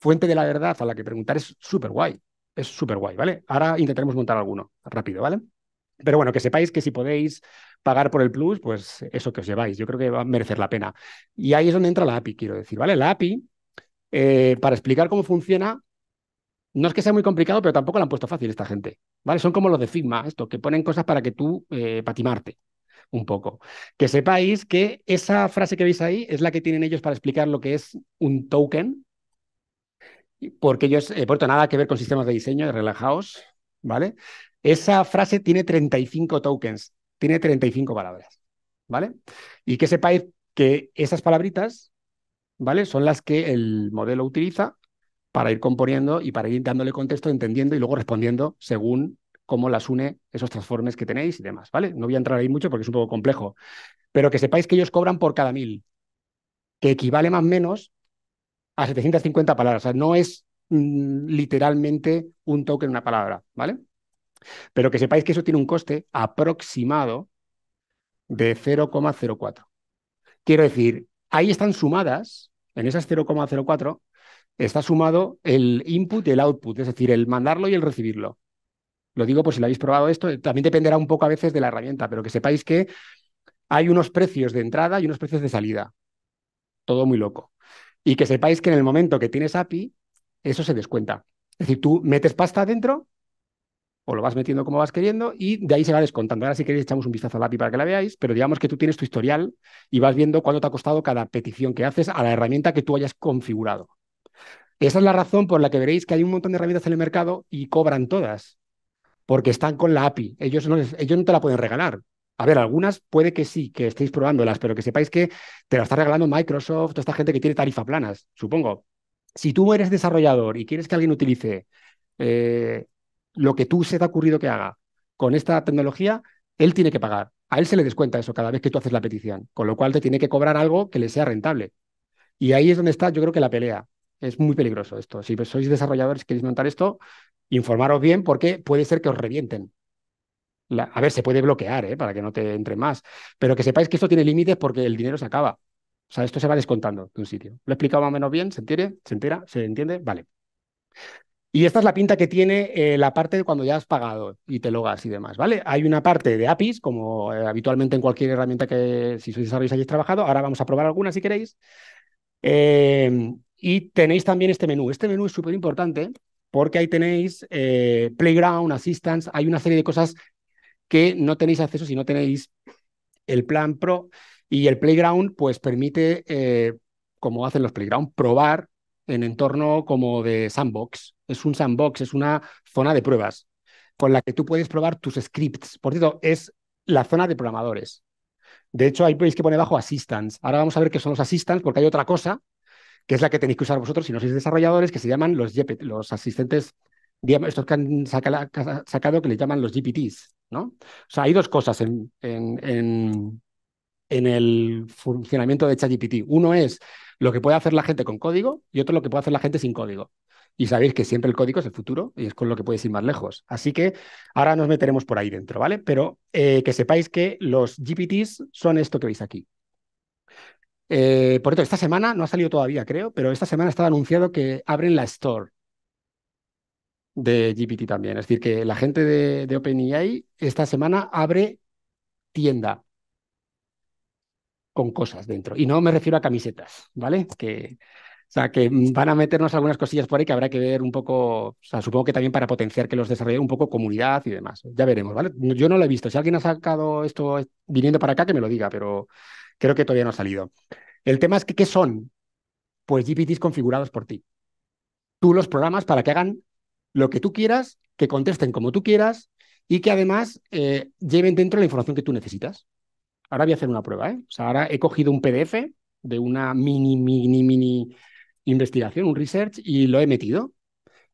fuente de la verdad a la que preguntar es súper guay. Es súper guay, ¿vale? Ahora intentaremos montar alguno rápido, ¿vale? Pero bueno, que sepáis que si podéis pagar por el plus, pues eso que os lleváis. Yo creo que va a merecer la pena. Y ahí es donde entra la A P I, quiero decir, ¿vale? La A P I, eh, para explicar cómo funciona, no es que sea muy complicado, pero tampoco la han puesto fácil esta gente, ¿vale? Son como los de Figma, esto, que ponen cosas para que tú eh, patimarte un poco. Que sepáis que esa frase que veis ahí es la que tienen ellos para explicar lo que es un token, porque ellos, eh, por tanto, nada que ver con sistemas de diseño, de relajaos, ¿vale? Esa frase tiene treinta y cinco tokens, tiene treinta y cinco palabras, ¿vale? Y que sepáis que esas palabritas, ¿vale? Son las que el modelo utiliza para ir componiendo y para ir dándole contexto, entendiendo y luego respondiendo según cómo las une esos transformes que tenéis y demás, ¿vale? No voy a entrar ahí mucho porque es un poco complejo, pero que sepáis que ellos cobran por cada mil, que equivale más o menos a setecientas cincuenta palabras. O sea, no es mm, literalmente un token, una palabra, ¿vale? Pero que sepáis que eso tiene un coste aproximado de cero coma cero cuatro. Quiero decir, ahí están sumadas, en esas cero coma cero cuatro, está sumado el input y el output, es decir, el mandarlo y el recibirlo. Lo digo por si lo habéis probado esto, también dependerá un poco a veces de la herramienta, pero que sepáis que hay unos precios de entrada y unos precios de salida. Todo muy loco. Y que sepáis que en el momento que tienes A P I, eso se descuenta. Es decir, tú metes pasta adentro, o lo vas metiendo como vas queriendo, y de ahí se va descontando. Ahora si queréis echamos un vistazo al A P I para que la veáis, pero digamos que tú tienes tu historial y vas viendo cuánto te ha costado cada petición que haces a la herramienta que tú hayas configurado. Esa es la razón por la que veréis que hay un montón de herramientas en el mercado y cobran todas, porque están con la A P I. Ellos no, les, ellos no te la pueden regalar. A ver, algunas puede que sí, que estéis probándolas, pero que sepáis que te la está regalando Microsoft, toda esta gente que tiene tarifas planas, supongo. Si tú eres desarrollador y quieres que alguien utilice eh, lo que tú se te ha ocurrido que haga con esta tecnología, él tiene que pagar. A él se le descuenta eso cada vez que tú haces la petición, con lo cual te tiene que cobrar algo que le sea rentable. Y ahí es donde está, yo creo que la pelea. Es muy peligroso esto. Si sois desarrolladores y queréis montar esto, informaros bien porque puede ser que os revienten. La, a ver, se puede bloquear, ¿eh? Para que no te entre más. Pero que sepáis que esto tiene límites porque el dinero se acaba. O sea, esto se va descontando de un sitio. ¿Lo he explicado más o menos bien? ¿Se entiende? ¿Se entera? ¿Se entiende? Vale. Y esta es la pinta que tiene eh, la parte de cuando ya has pagado y te logas y demás, ¿vale? Hay una parte de A P Is, como eh, habitualmente en cualquier herramienta que si sois desarrolladores hayáis trabajado. Ahora vamos a probar alguna si queréis. Eh... Y tenéis también este menú. Este menú es súper importante porque ahí tenéis eh, Playground, Assistance. Hay una serie de cosas que no tenéis acceso si no tenéis el plan Pro. Y el Playground pues permite, eh, como hacen los Playground, probar en entorno como de sandbox. Es un sandbox, es una zona de pruebas con la que tú puedes probar tus scripts. Por cierto, es la zona de programadores. De hecho, ahí veis que pone abajo Assistance. Ahora vamos a ver qué son los Assistance porque hay otra cosa que es la que tenéis que usar vosotros si no sois desarrolladores, que se llaman los, G P T, los asistentes, estos que han sacado que les llaman los G P Ts, ¿no? O sea, hay dos cosas en, en, en, en el funcionamiento de ChatGPT. Uno es lo que puede hacer la gente con código y otro lo que puede hacer la gente sin código. Y sabéis que siempre el código es el futuro y es con lo que podéis ir más lejos. Así que ahora nos meteremos por ahí dentro, ¿vale? Pero eh, que sepáis que los G P Ts son esto que veis aquí. Eh, por cierto, esta semana, no ha salido todavía, creo, pero esta semana estaba anunciado que abren la Store de G P T también. Es decir, que la gente de, de OpenAI esta semana abre tienda con cosas dentro. Y no me refiero a camisetas, ¿vale? Que, o sea, que van a meternos algunas cosillas por ahí que habrá que ver un poco, o sea, supongo que también para potenciar que los desarrollen un poco comunidad y demás. Ya veremos, ¿vale? Yo no lo he visto. Si alguien ha sacado esto viniendo para acá, que me lo diga, pero creo que todavía no ha salido. El tema es que, ¿qué son? Pues G P Ts configurados por ti. Tú los programas para que hagan lo que tú quieras, que contesten como tú quieras y que además eh, lleven dentro la información que tú necesitas. Ahora voy a hacer una prueba, ¿eh? O sea, ahora he cogido un P D F de una mini, mini, mini investigación, un research, y lo he metido.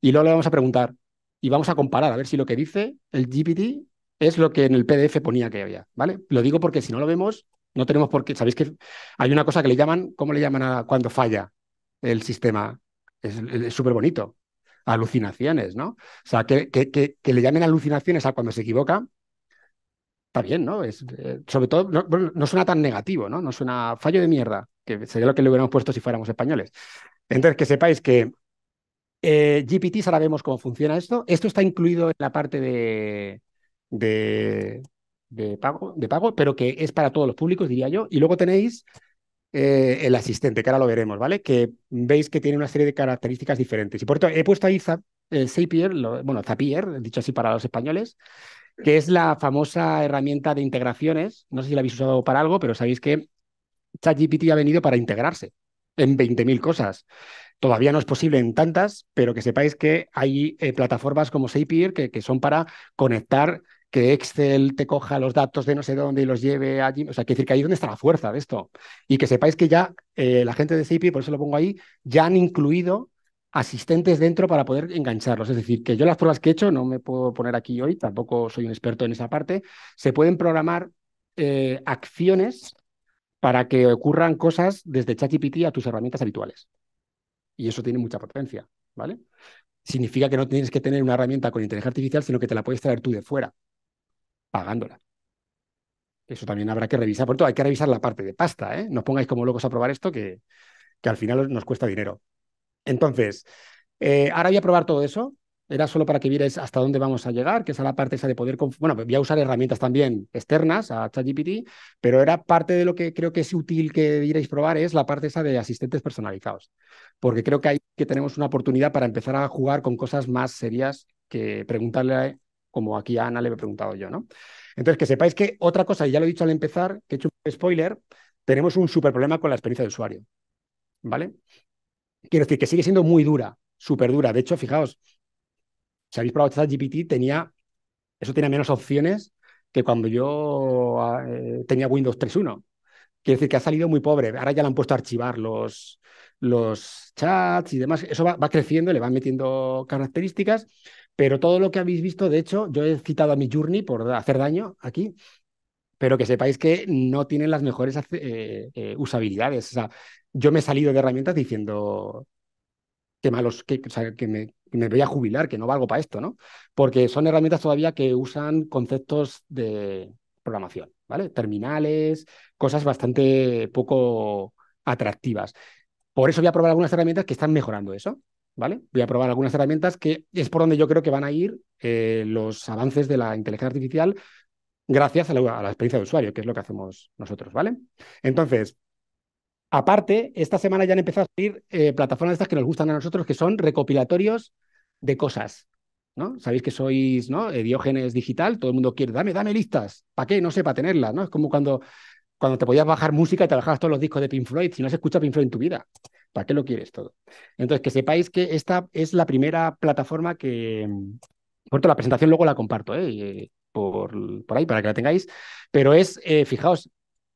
Y luego le vamos a preguntar y vamos a comparar a ver si lo que dice el G P T es lo que en el P D F ponía que había, ¿vale? Lo digo porque si no lo vemos, no tenemos por qué. ¿Sabéis que hay una cosa que le llaman, cómo le llaman a cuando falla el sistema? Es súper bonito. Alucinaciones, ¿no? O sea, que, que, que, que le llamen alucinaciones a cuando se equivoca, está bien, ¿no? Es, eh, sobre todo, no, no suena tan negativo, ¿no? No suena fallo de mierda, que sería lo que le hubiéramos puesto si fuéramos españoles. Entonces, que sepáis que eh, G P Ts, ahora vemos cómo funciona esto. Esto está incluido en la parte de, de, de, pago, de pago, pero que es para todos los públicos, diría yo. Y luego tenéis Eh, el asistente, que ahora lo veremos, ¿vale? Que veis que tiene una serie de características diferentes. Y por esto he puesto ahí Zap, eh, Zapier, lo, bueno, Zapier, dicho así para los españoles, que es la famosa herramienta de integraciones. No sé si la habéis usado para algo, pero sabéis que ChatGPT ha venido para integrarse en veinte mil cosas. Todavía no es posible en tantas, pero que sepáis que hay eh, plataformas como Zapier que, que son para conectar, que Excel te coja los datos de no sé dónde y los lleve allí. O sea, que decir que ahí es donde está la fuerza de esto. Y que sepáis que ya eh, la gente de Zapier, por eso lo pongo ahí, ya han incluido asistentes dentro para poder engancharlos. Es decir, que yo las pruebas que he hecho, no me puedo poner aquí hoy, tampoco soy un experto en esa parte, se pueden programar eh, acciones para que ocurran cosas desde ChatGPT a tus herramientas habituales. Y eso tiene mucha potencia, ¿vale? Significa que no tienes que tener una herramienta con inteligencia artificial, sino que te la puedes traer tú de fuera, pagándola. Eso también habrá que revisar. Por tanto, hay que revisar la parte de pasta, ¿eh? No os pongáis como locos a probar esto, que, que al final nos cuesta dinero. Entonces, eh, ahora voy a probar todo eso. Era solo para que vierais hasta dónde vamos a llegar, que es a la parte esa de poder... Bueno, voy a usar herramientas también externas a ChatGPT, pero era parte de lo que creo que es útil que diréis probar, es la parte esa de asistentes personalizados. Porque creo que ahí que tenemos una oportunidad para empezar a jugar con cosas más serias que preguntarle a... como aquí a Ana le he preguntado yo, ¿no? Entonces, que sepáis que otra cosa, y ya lo he dicho al empezar, que he hecho un spoiler, tenemos un súper problema con la experiencia de usuario, ¿vale? Quiero decir que sigue siendo muy dura, súper dura. De hecho, fijaos, si habéis probado ChatGPT, tenía, eso tenía menos opciones que cuando yo eh, tenía Windows tres punto uno. Quiero decir que ha salido muy pobre. Ahora ya le han puesto a archivar los, los chats y demás. Eso va, va creciendo, le van metiendo características. Pero todo lo que habéis visto, de hecho, yo he citado a MidJourney por hacer daño aquí, pero que sepáis que no tienen las mejores eh, eh, usabilidades. O sea, yo me he salido de herramientas diciendo que malos, que, o sea, que, me, que me voy a jubilar, que no valgo para esto, ¿no? Porque son herramientas todavía que usan conceptos de programación, ¿vale? Terminales, cosas bastante poco atractivas. Por eso voy a probar algunas herramientas que están mejorando eso, ¿vale? Voy a probar algunas herramientas que es por donde yo creo que van a ir eh, los avances de la inteligencia artificial gracias a la, a la experiencia de usuario, que es lo que hacemos nosotros, ¿vale? Entonces, aparte, esta semana ya han empezado a salir eh, plataformas estas que nos gustan a nosotros, que son recopilatorios de cosas, ¿no? Sabéis que sois, ¿no?, eh, Diógenes digital, todo el mundo quiere, dame, dame listas, ¿para qué? No sé, para tenerlas, ¿no? Es como cuando, cuando te podías bajar música y te bajabas todos los discos de Pink Floyd, si no has escuchado Pink Floyd en tu vida. ¿Para qué lo quieres todo? Entonces, que sepáis que esta es la primera plataforma que... Por cierto, la presentación luego la comparto, ¿eh? por, por ahí, para que la tengáis. Pero es, eh, fijaos,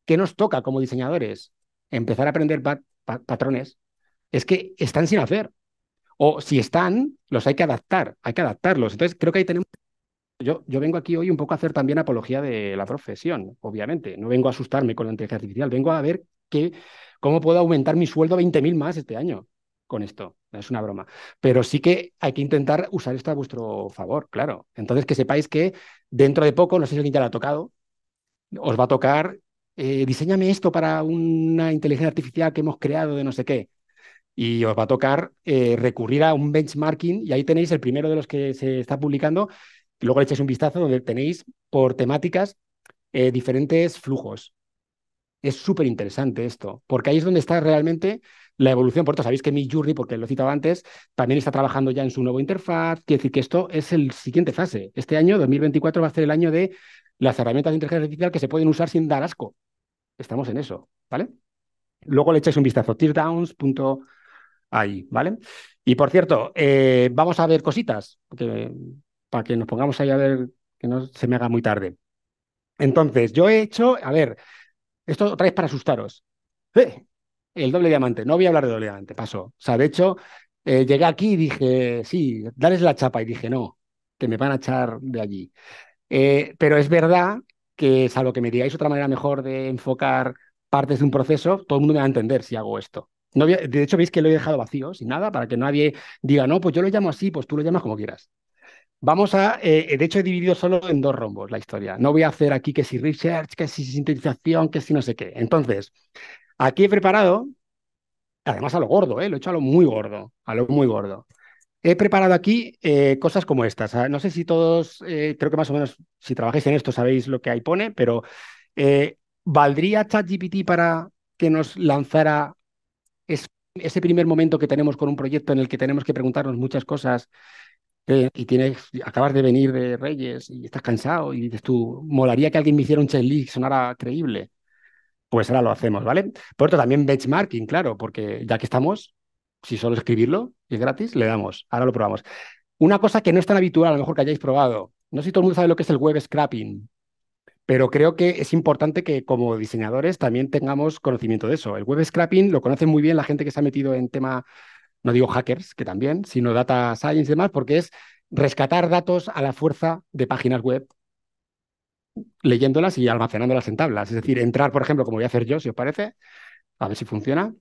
¿qué nos toca como diseñadores? Empezar a aprender pat pat patrones. Es que están sin hacer. O si están, los hay que adaptar, hay que adaptarlos. Entonces, creo que ahí tenemos... Yo, yo vengo aquí hoy un poco a hacer también apología de la profesión, obviamente. No vengo a asustarme con la inteligencia artificial, vengo a ver que... ¿Cómo puedo aumentar mi sueldo a veinte mil más este año con esto? Es una broma. Pero sí que hay que intentar usar esto a vuestro favor, claro. Entonces, que sepáis que dentro de poco, no sé si alguien ya lo ha tocado, os va a tocar eh, diseñame esto para una inteligencia artificial que hemos creado de no sé qué. Y os va a tocar eh, recurrir a un benchmarking, y ahí tenéis el primero de los que se está publicando. Luego le echáis un vistazo donde tenéis por temáticas eh, diferentes flujos. Es súper interesante esto, porque ahí es donde está realmente la evolución. Por esto sabéis que MidJourney, porque lo he citado antes, también está trabajando ya en su nuevo interfaz. Quiere decir que esto es la siguiente fase. Este año, dos mil veinticuatro, va a ser el año de las herramientas de inteligencia artificial que se pueden usar sin dar asco. Estamos en eso, ¿vale? Luego le echáis un vistazo, teardowns punto a i, ¿vale? Y por cierto, eh, vamos a ver cositas, que, para que nos pongamos ahí a ver, que no se me haga muy tarde. Entonces, yo he hecho, a ver... Esto otra vez para asustaros. ¡Eh! El doble diamante. No voy a hablar de doble diamante, paso. O sea, de hecho, eh, llegué aquí y dije, sí, darles la chapa. Y dije, no, que me van a echar de allí. Eh, pero es verdad que, salvo que me digáis otra manera mejor de enfocar partes de un proceso, todo el mundo me va a entender si hago esto. No voy a, de hecho, veis que lo he dejado vacío, sin nada, para que nadie diga, no, pues yo lo llamo así, pues tú lo llamas como quieras. Vamos a, eh, de hecho he dividido solo en dos rombos la historia. No voy a hacer aquí que si research, que si sintetización, que si no sé qué. Entonces, aquí he preparado, además a lo gordo, eh, lo he hecho a lo muy gordo, a lo muy gordo. He preparado aquí eh, cosas como estas. No sé si todos, eh, creo que más o menos, si trabajáis en esto sabéis lo que ahí pone, pero eh, ¿valdría ChatGPT para que nos lanzara es, ese primer momento que tenemos con un proyecto en el que tenemos que preguntarnos muchas cosas? Y tienes, acabas de venir de Reyes y estás cansado y dices tú, molaría que alguien me hiciera un checklist que sonara creíble. Pues ahora lo hacemos, ¿vale? Por otro, también benchmarking, claro, porque ya que estamos, si solo escribirlo y es gratis, le damos. Ahora lo probamos. Una cosa que no es tan habitual, a lo mejor que hayáis probado. No sé si todo el mundo sabe lo que es el web scraping, pero creo que es importante que como diseñadores también tengamos conocimiento de eso. El web scraping lo conoce muy bien la gente que se ha metido en tema... no digo hackers, que también, sino data science y demás, porque es rescatar datos a la fuerza de páginas web, leyéndolas y almacenándolas en tablas. Es decir, entrar, por ejemplo, como voy a hacer yo, si os parece, a ver si funciona,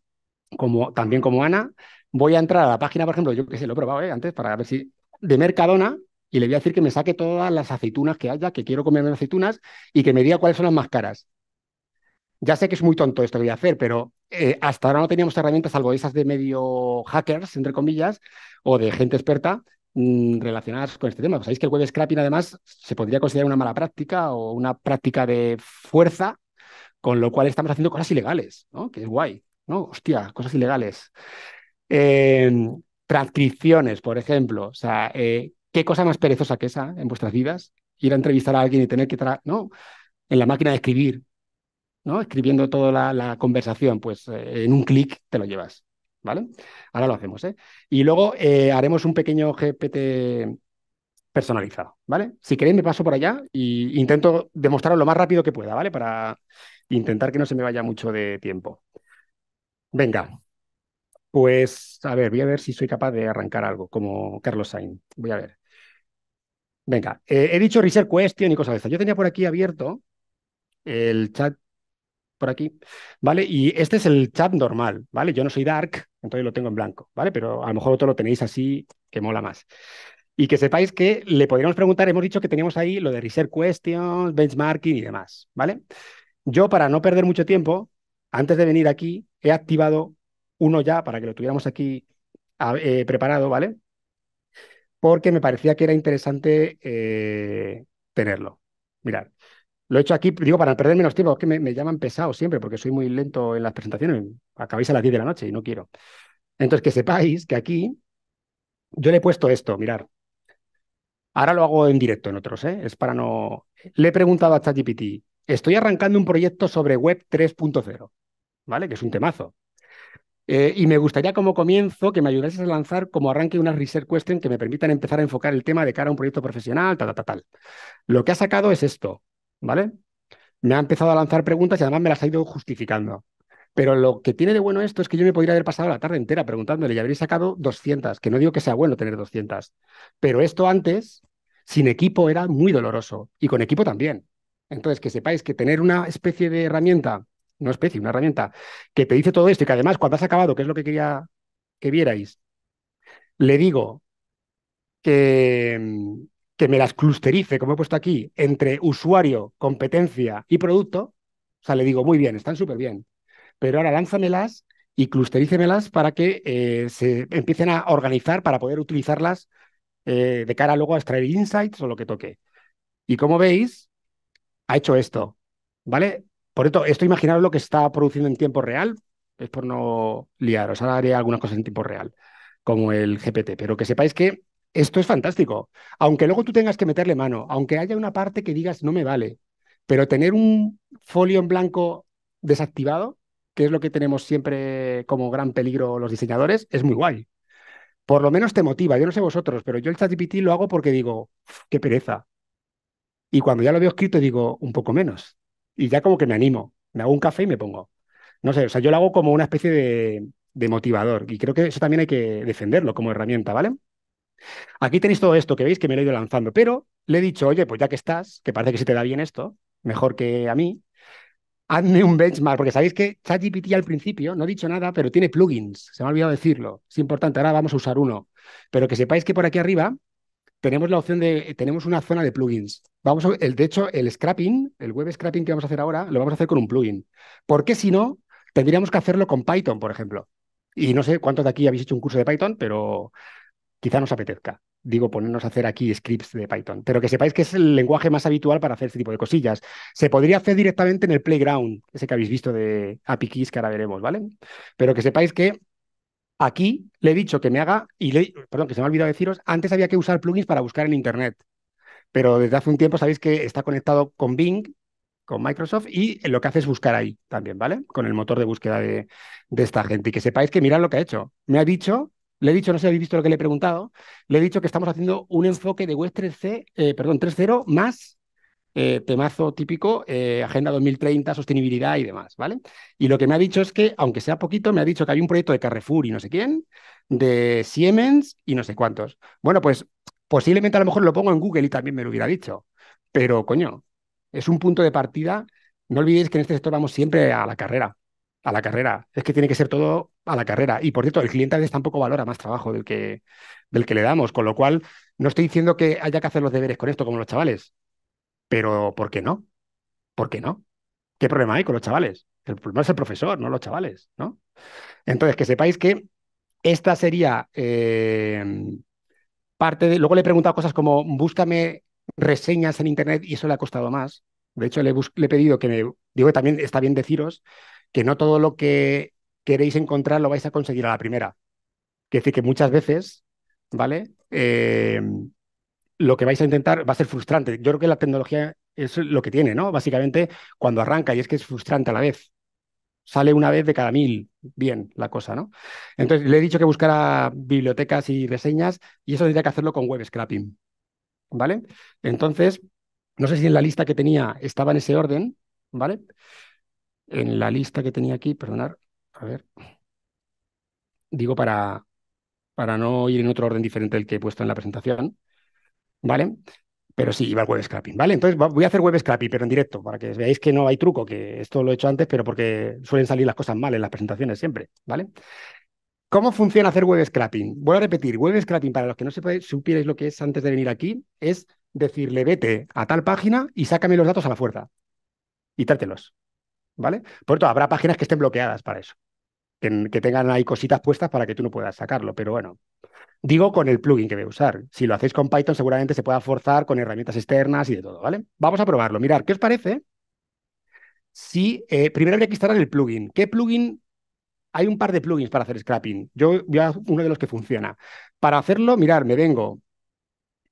como, también como Ana, voy a entrar a la página, por ejemplo, yo que sé, lo he probado eh, antes, para ver si de Mercadona, y le voy a decir que me saque todas las aceitunas que haya, que quiero comerme aceitunas, y que me diga cuáles son las más caras. Ya sé que es muy tonto esto que voy a hacer, pero eh, hasta ahora no teníamos herramientas, salvo esas de medio hackers, entre comillas, o de gente experta mmm, relacionadas con este tema. Pues sabéis que el web scraping, además, se podría considerar una mala práctica o una práctica de fuerza, con lo cual estamos haciendo cosas ilegales, ¿no? Que es guay, ¿no? Hostia, cosas ilegales. Eh, transcripciones, por ejemplo. O sea, eh, ¿qué cosa más perezosa que esa en vuestras vidas? Ir a entrevistar a alguien y tener que... Tra no, en la máquina de escribir. ¿No? Escribiendo toda la, la conversación, pues eh, en un clic te lo llevas, ¿vale? Ahora lo hacemos, ¿eh? Y luego eh, haremos un pequeño G P T personalizado, ¿vale? Si queréis me paso por allá e intento demostraros lo más rápido que pueda, ¿vale? Para intentar que no se me vaya mucho de tiempo. Venga, pues a ver, voy a ver si soy capaz de arrancar algo, como Carlos Sainz. Voy a ver. Venga, eh, he dicho research question y cosas de estas. Yo tenía por aquí abierto el chat por aquí, ¿vale? Y este es el chat normal, ¿vale? Yo no soy dark, entonces lo tengo en blanco, ¿vale? Pero a lo mejor otro lo tenéis así, que mola más. Y que sepáis que le podríamos preguntar, hemos dicho que teníamos ahí lo de research questions, benchmarking y demás, ¿vale? Yo, para no perder mucho tiempo, antes de venir aquí, he activado uno ya para que lo tuviéramos aquí eh, preparado, ¿vale? Porque me parecía que era interesante eh, tenerlo. Mirad. Lo he hecho aquí, digo, para perder menos tiempo, es que me, me llaman pesado siempre porque soy muy lento en las presentaciones. Acabáis a las diez de la noche y no quiero. Entonces, que sepáis que aquí yo le he puesto esto, mirad. Ahora lo hago en directo en otros, ¿eh? Es para no... Le he preguntado a ChatGPT, estoy arrancando un proyecto sobre web tres punto cero, ¿vale? Que es un temazo. Eh, y me gustaría como comienzo que me ayudases a lanzar como arranque unas research questions que me permitan empezar a enfocar el tema de cara a un proyecto profesional, tal, tal, tal. Lo que ha sacado es esto. ¿Vale? Me ha empezado a lanzar preguntas y además me las ha ido justificando. Pero lo que tiene de bueno esto es que yo me podría haber pasado la tarde entera preguntándole y habría sacado doscientas, que no digo que sea bueno tener doscientas. Pero esto antes, sin equipo, era muy doloroso. Y con equipo también. Entonces, que sepáis que tener una especie de herramienta, no especie, una herramienta, que te dice todo esto y que además cuando has acabado, que es lo que quería que vierais, le digo que... que me las clusterice, como he puesto aquí, entre usuario, competencia y producto, o sea, le digo, muy bien, están súper bien, pero ahora lánzamelas y clusterícemelas para que eh, se empiecen a organizar para poder utilizarlas eh, de cara luego a extraer insights o lo que toque. Y como veis, ha hecho esto, ¿vale? Por esto, esto imaginaros lo que está produciendo en tiempo real, es por no liaros, ahora haré algunas cosas en tiempo real, como el G P T, pero que sepáis que esto es fantástico. Aunque luego tú tengas que meterle mano, aunque haya una parte que digas no me vale, pero tener un folio en blanco desactivado, que es lo que tenemos siempre como gran peligro los diseñadores, es muy guay. Por lo menos te motiva. Yo no sé vosotros, pero yo el ChatGPT lo hago porque digo, qué pereza. Y cuando ya lo veo escrito digo, un poco menos. Y ya como que me animo. Me hago un café y me pongo. No sé, o sea, yo lo hago como una especie de, de motivador. Y creo que eso también hay que defenderlo como herramienta, ¿vale? Aquí tenéis todo esto que veis que me lo he ido lanzando, pero le he dicho, oye, pues ya que estás, que parece que se te da bien esto, mejor que a mí, hazme un benchmark, porque sabéis que ChatGPT al principio, no he dicho nada, pero tiene plugins, se me ha olvidado decirlo, es importante, ahora vamos a usar uno, pero que sepáis que por aquí arriba tenemos la opción de, tenemos una zona de plugins. Vamos a, el, de hecho, el scrapping, el web scrapping que vamos a hacer ahora, lo vamos a hacer con un plugin, porque si no, tendríamos que hacerlo con Python, por ejemplo, y no sé cuántos de aquí habéis hecho un curso de Python, pero... quizá nos apetezca, digo, ponernos a hacer aquí scripts de Python, pero que sepáis que es el lenguaje más habitual para hacer este tipo de cosillas. Se podría hacer directamente en el Playground, ese que habéis visto de A P I Keys, que ahora veremos, ¿vale? Pero que sepáis que aquí le he dicho que me haga, y le, perdón, que se me ha olvidado deciros, antes había que usar plugins para buscar en Internet, pero desde hace un tiempo sabéis que está conectado con Bing, con Microsoft, y lo que hace es buscar ahí también, ¿vale? Con el motor de búsqueda de, de esta gente. Y que sepáis que mirad lo que ha hecho. Me ha dicho... Le he dicho, no sé si habéis visto lo que le he preguntado, le he dicho que estamos haciendo un enfoque de web tres punto cero más eh, temazo típico, eh, Agenda dos mil treinta, sostenibilidad y demás, ¿vale? Y lo que me ha dicho es que, aunque sea poquito, me ha dicho que hay un proyecto de Carrefour y no sé quién, de Siemens y no sé cuántos. Bueno, pues posiblemente a lo mejor lo pongo en Google y también me lo hubiera dicho, pero coño, es un punto de partida. No olvidéis que en este sector vamos siempre a la carrera. A la carrera. Es que tiene que ser todo a la carrera. Y por cierto, el cliente a veces tampoco valora más trabajo del que, del que le damos. Con lo cual, no estoy diciendo que haya que hacer los deberes con esto como los chavales. Pero, ¿por qué no? ¿Por qué no? ¿Qué problema hay con los chavales? El problema es el profesor, no los chavales, ¿no? Entonces, que sepáis que esta sería eh, parte de... Luego le he preguntado cosas como, búscame reseñas en Internet y eso le ha costado más. De hecho, le, bus... le he pedido que me... Digo que también está bien deciros que no todo lo que queréis encontrar lo vais a conseguir a la primera. Quiere decir que muchas veces, ¿vale? Eh, lo que vais a intentar va a ser frustrante. Yo creo que la tecnología es lo que tiene, ¿no? Básicamente, cuando arranca, y es que es frustrante a la vez. Sale una vez de cada mil, bien, la cosa, ¿no? Entonces, le he dicho que buscara bibliotecas y reseñas, y eso tendría que hacerlo con web scrapping, ¿vale? Entonces, no sé si en la lista que tenía estaba en ese orden, ¿vale? En la lista que tenía aquí, perdonar, a ver, digo para, para no ir en otro orden diferente del que he puesto en la presentación, ¿vale? Pero sí, iba al web scrapping, ¿vale? Entonces voy a hacer web scrapping, pero en directo, para que veáis que no hay truco, que esto lo he hecho antes, pero porque suelen salir las cosas mal en las presentaciones siempre, ¿vale? ¿Cómo funciona hacer web scrapping? Vuelvo a repetir, web scrapping, para los que no sepáis, supierais lo que es antes de venir aquí, es decirle, vete a tal página y sácame los datos a la fuerza y trátelos. ¿Vale? Por tanto, habrá páginas que estén bloqueadas para eso, que, que tengan ahí cositas puestas para que tú no puedas sacarlo, pero bueno, digo con el plugin que voy a usar. Si lo hacéis con Python seguramente se pueda forzar con herramientas externas y de todo, ¿vale? Vamos a probarlo. Mirad, ¿qué os parece? Si, eh, primero habría que instalar el plugin. ¿Qué plugin? Hay un par de plugins para hacer scrapping. Yo voy a uno de los que funciona. Para hacerlo, mirad, me vengo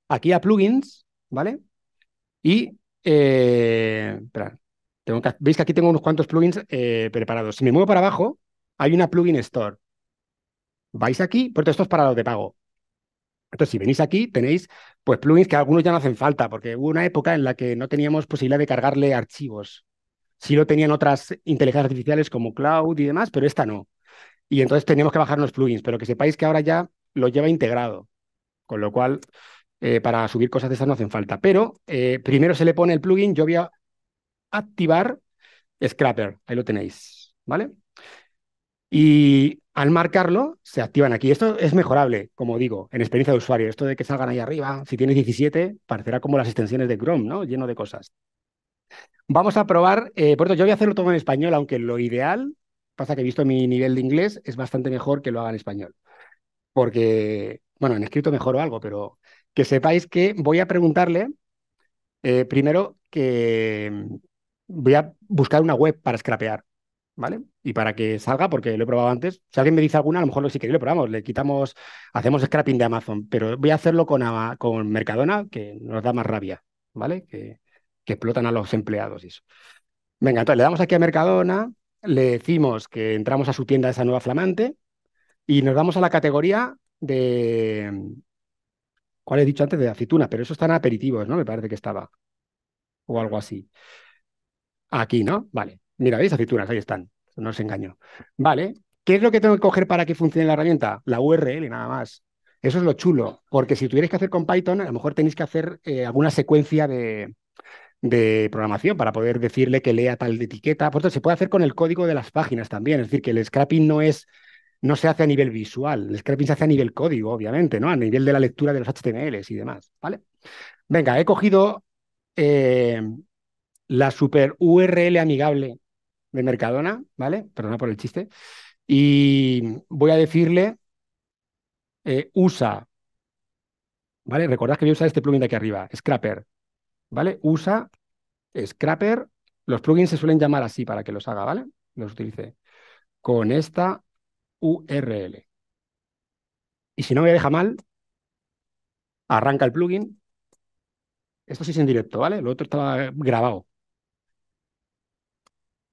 aquí a plugins, ¿vale? Y, eh, espera. Tengo que, veis que aquí tengo unos cuantos plugins eh, preparados. Si me muevo para abajo, hay una plugin store. Vais aquí, porque esto es para los de pago. Entonces, si venís aquí, tenéis pues plugins que algunos ya no hacen falta, porque hubo una época en la que no teníamos posibilidad de cargarle archivos. Sí lo tenían otras inteligencias artificiales como Cloud y demás, pero esta no. Y entonces teníamos que bajarnos plugins, pero que sepáis que ahora ya lo lleva integrado. Con lo cual, eh, para subir cosas de esas no hacen falta. Pero eh, primero se le pone el plugin, yo voy a... activar Scrapper, ahí lo tenéis, ¿vale? Y al marcarlo, se activan aquí. Esto es mejorable, como digo, en experiencia de usuario. Esto de que salgan ahí arriba, si tienes diecisiete, parecerá como las extensiones de Chrome, ¿no? Lleno de cosas. Vamos a probar, eh, por eso yo voy a hacerlo todo en español, aunque lo ideal, pasa que visto mi nivel de inglés, es bastante mejor que lo haga en español. Porque, bueno, en escrito mejoro algo, pero que sepáis que voy a preguntarle, eh, primero que voy a buscar una web para scrapear, ¿vale? Y para que salga, porque lo he probado antes. Si alguien me dice alguna, a lo mejor sí que lo probamos, le quitamos, hacemos scrapping de Amazon, pero voy a hacerlo con, con Mercadona, que nos da más rabia, ¿vale? Que... que explotan a los empleados y eso. Venga, entonces le damos aquí a Mercadona, le decimos que entramos a su tienda, esa nueva flamante, y nos vamos a la categoría de... ¿Cuál he dicho antes? De aceitunas, pero eso están aperitivos, ¿no? Me parece que estaba. O algo así. Aquí, ¿no? Vale. Mira, ¿veis? Aceitunas, ahí están. No os engaño. Vale. ¿Qué es lo que tengo que coger para que funcione la herramienta? La U R L y nada más. Eso es lo chulo, porque si tuvierais que hacer con Python, a lo mejor tenéis que hacer eh, alguna secuencia de... de programación para poder decirle que lea tal etiqueta. Por tanto, se puede hacer con el código de las páginas también. Es decir, que el scrapping no es no se hace a nivel visual. El scrapping se hace a nivel código, obviamente, ¿no? A nivel de la lectura de los H T M Ls y demás, ¿vale? Venga, he cogido eh, la super U R L amigable de Mercadona, ¿vale? Perdona por el chiste. Y voy a decirle eh, usa, ¿vale? Recordad que voy a usar este plugin de aquí arriba, Scrapper. ¿Vale? Usa Scrapper. Los plugins se suelen llamar así para que los haga, ¿vale? Los utilice con esta U R L. Y si no me deja mal, arranca el plugin. Esto sí es en directo, ¿vale? Lo otro estaba grabado.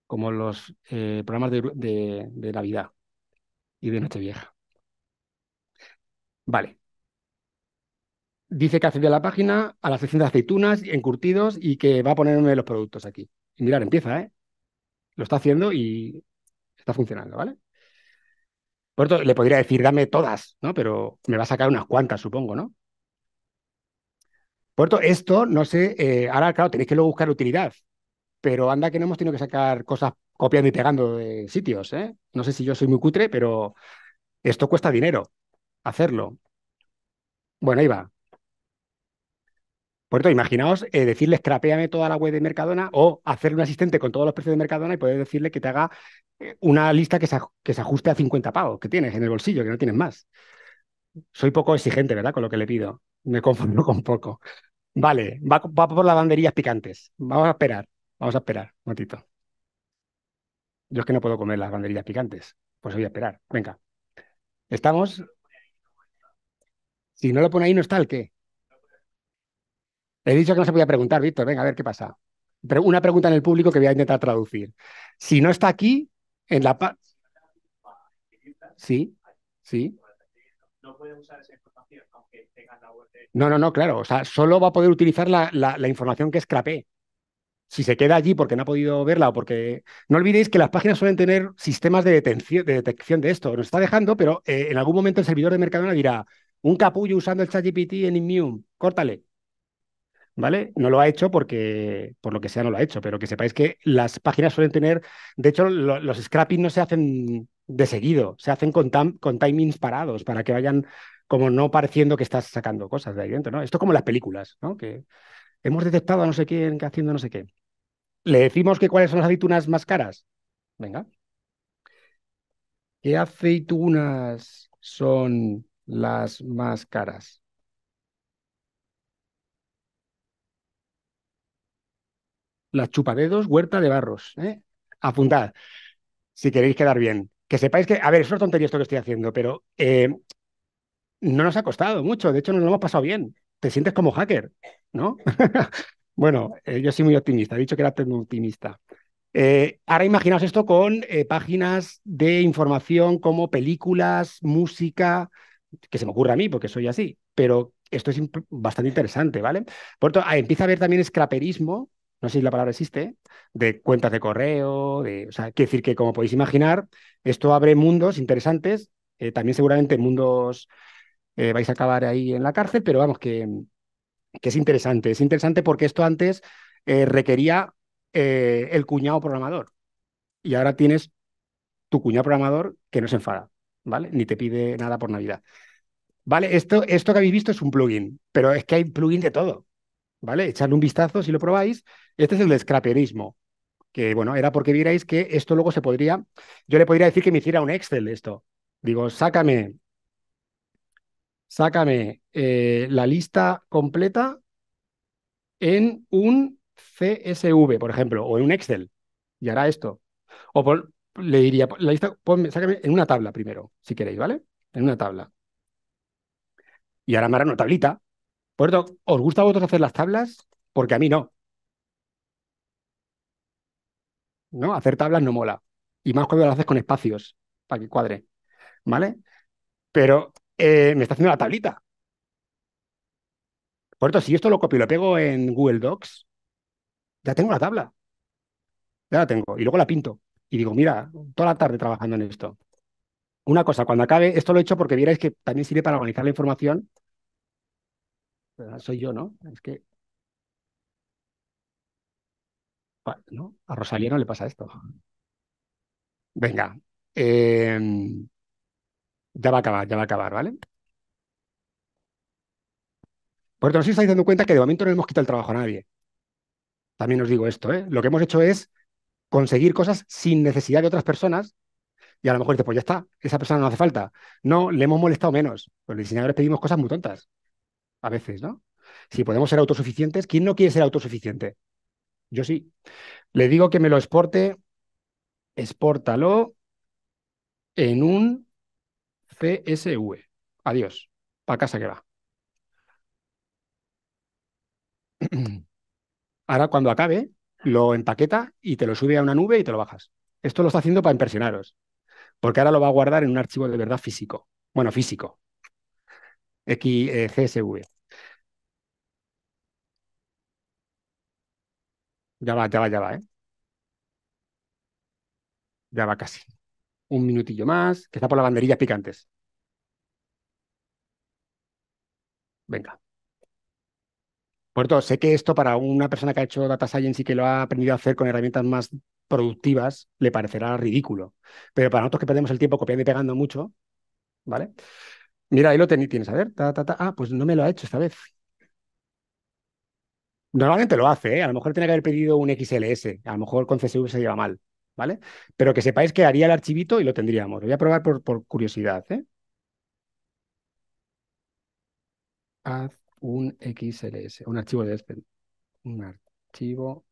Como los eh, programas de, de, de Navidad y de Nochevieja. Vale. Dice que accede a la página, a la sección de aceitunas, encurtidos, y que va a ponerme los productos aquí. Y mirad, empieza, ¿eh? Lo está haciendo y está funcionando, ¿vale? Por tanto, le podría decir, dame todas, ¿no? Pero me va a sacar unas cuantas, supongo, ¿no? Por tanto, esto, no sé, eh, ahora, claro, tenéis que luego buscar utilidad, pero anda que no hemos tenido que sacar cosas copiando y pegando de sitios, ¿eh? No sé si yo soy muy cutre, pero esto cuesta dinero hacerlo. Bueno, ahí va. Por eso, imaginaos eh, decirle scrapéame toda la web de Mercadona o hacerle un asistente con todos los precios de Mercadona y poder decirle que te haga eh, una lista que se, que se ajuste a cincuenta pavos que tienes en el bolsillo, que no tienes más. Soy poco exigente, ¿verdad? Con lo que le pido. Me conformo con poco. Vale, va, va por las banderillas picantes. Vamos a esperar, vamos a esperar un momentito. Yo es que no puedo comer las banderillas picantes, pues voy a esperar. Venga, estamos... Si no lo pone ahí, ¿no está el qué? He dicho que no se podía preguntar, Víctor. Venga, a ver qué pasa. Pero una pregunta en el público que voy a intentar traducir. Si no está aquí, en la parte... Sí, sí. No puede usar esa información, aunque tenga la U R L. No, no, no, claro. O sea, solo va a poder utilizar la, la, la información que scrapé. Si se queda allí porque no ha podido verla o porque... No olvidéis que las páginas suelen tener sistemas de detención, de detección de esto. Nos está dejando, pero eh, en algún momento el servidor de Mercadona dirá un capullo usando el ChatGPT en Immune. Córtale. ¿Vale? No lo ha hecho porque, por lo que sea, no lo ha hecho, pero que sepáis que las páginas suelen tener, de hecho, lo, los scrapping no se hacen de seguido, se hacen con, tam, con timings parados para que vayan como no pareciendo que estás sacando cosas de ahí dentro, ¿no? Esto es como las películas, ¿no? Que hemos detectado a no sé quién que haciendo no sé qué. ¿Le decimos que cuáles son las aceitunas más caras? Venga. ¿Qué aceitunas son las más caras? Las chupadedos, Huerta de Barros, ¿eh? Apuntad, si queréis quedar bien. Que sepáis que, a ver, es una tontería esto que estoy haciendo, pero eh, no nos ha costado mucho, de hecho nos lo hemos pasado bien. Te sientes como hacker, ¿no? Bueno, eh, yo soy muy optimista, he dicho que era optimista. Eh, ahora imaginaos esto con eh, páginas de información como películas, música, que se me ocurre a mí porque soy así, pero esto es bastante interesante, ¿vale? Por tanto, ah, empieza a haber también scraperismo. No sé si la palabra existe, ¿eh? De cuentas de correo, de, o sea, quiere decir que, como podéis imaginar, esto abre mundos interesantes, eh, también seguramente mundos eh, vais a acabar ahí en la cárcel, pero vamos, que, que es interesante, es interesante porque esto antes eh, requería eh, el cuñado programador y ahora tienes tu cuñado programador que no se enfada, ¿vale? Ni te pide nada por Navidad, ¿vale? Esto, esto que habéis visto es un plugin, pero es que hay plugin de todo. ¿vale? Echadle un vistazo si lo probáis. Este es el de scraperismo, que bueno, era porque vierais que esto luego se podría... Yo le podría decir que me hiciera un Excel esto. Digo, sácame, sácame eh, la lista completa en un C S V, por ejemplo, o en un Excel, y hará esto. O por, le diría, la lista, ponme, sácame en una tabla primero, si queréis, ¿vale? En una tabla. Y ahora me hará una tablita. Por cierto, ¿os gusta a vosotros hacer las tablas? Porque a mí no. ¿No? Hacer tablas no mola. Y más cuando lo haces con espacios, para que cuadre, ¿vale? Pero eh, me está haciendo la tablita. Por cierto, si esto lo copio y lo pego en Google Docs, ya tengo la tabla. Ya la tengo. Y luego la pinto. Y digo, mira, toda la tarde trabajando en esto. Una cosa, cuando acabe, esto lo he hecho porque vierais que también sirve para organizar la información. Soy yo, ¿no? Es que... Bueno, ¿no? A Rosalía no le pasa esto. Venga. Eh... Ya va a acabar, ya va a acabar, ¿vale? Porque no sé si estáis dando cuenta que de momento no hemos quitado el trabajo a nadie. También os digo esto, ¿eh? Lo que hemos hecho es conseguir cosas sin necesidad de otras personas. Y a lo mejor dices, pues ya está, esa persona no hace falta. No, le hemos molestado menos. Los diseñadores pedimos cosas muy tontas, a veces, ¿no? Si podemos ser autosuficientes, ¿quién no quiere ser autosuficiente? Yo sí. Le digo que me lo exporte, expórtalo en un C S V. Adiós, para casa que va. Ahora cuando acabe, lo empaqueta y te lo sube a una nube y te lo bajas. Esto lo está haciendo para impresionaros. Porque ahora lo va a guardar en un archivo de verdad físico. Bueno, físico. X C S V. Ya va, ya va, ya va, ¿eh? Ya va casi. Un minutillo más, que está por las banderillas picantes. Venga. Por todo, sé que esto para una persona que ha hecho Data Science y que lo ha aprendido a hacer con herramientas más productivas le parecerá ridículo. Pero para nosotros que perdemos el tiempo copiando y pegando mucho, ¿vale? Mira, ahí lo tienes, a ver. Ta, ta, ta. Ah, pues no me lo ha hecho esta vez. Normalmente lo hace, ¿eh? A lo mejor tiene que haber pedido un X L S. A lo mejor con C S V se lleva mal, ¿vale? Pero que sepáis que haría el archivito y lo tendríamos. Lo voy a probar por, por curiosidad, ¿eh? Haz un X L S, un archivo de Excel. Un archivo...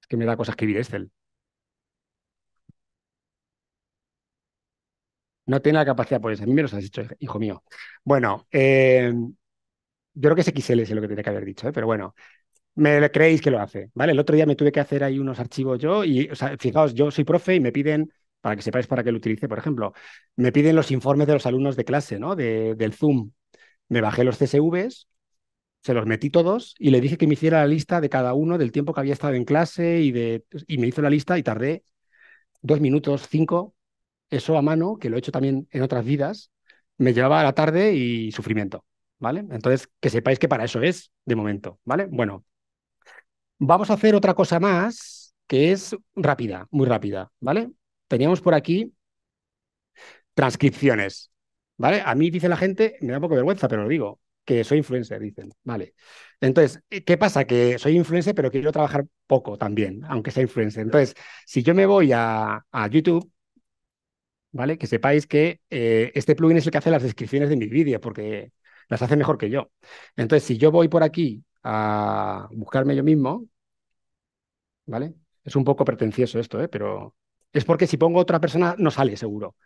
Es que me da cosa escribir Excel. No tiene la capacidad, pues a mí me los has dicho, hijo mío. Bueno, eh, yo creo que es X L S lo que tenía que haber dicho, ¿eh? Pero bueno, me creéis que lo hace, ¿vale? El otro día me tuve que hacer ahí unos archivos yo y, o sea, fijaos, yo soy profe y me piden, para que sepáis para qué lo utilice, por ejemplo, me piden los informes de los alumnos de clase, ¿no? De, del Zoom. Me bajé los C S Vs, se los metí todos y le dije que me hiciera la lista de cada uno del tiempo que había estado en clase y, de, y me hizo la lista y tardé dos minutos, cinco, eso a mano, que lo he hecho también en otras vidas, me llevaba a la tarde y sufrimiento, ¿vale? Entonces, que sepáis que para eso es, de momento, ¿vale? Bueno, vamos a hacer otra cosa más que es rápida, muy rápida, ¿vale? Teníamos por aquí transcripciones. ¿Vale? A mí dice la gente, me da un poco de vergüenza, pero lo digo, que soy influencer, dicen. Vale. Entonces, ¿qué pasa? Que soy influencer, pero quiero trabajar poco también, aunque sea influencer. Entonces, si yo me voy a, a YouTube, ¿vale? Que sepáis que eh, este plugin es el que hace las descripciones de mis vídeos, porque las hace mejor que yo. Entonces, si yo voy por aquí a buscarme yo mismo, ¿vale? Es un poco pretencioso esto, ¿eh? Pero es porque si pongo otra persona no sale seguro.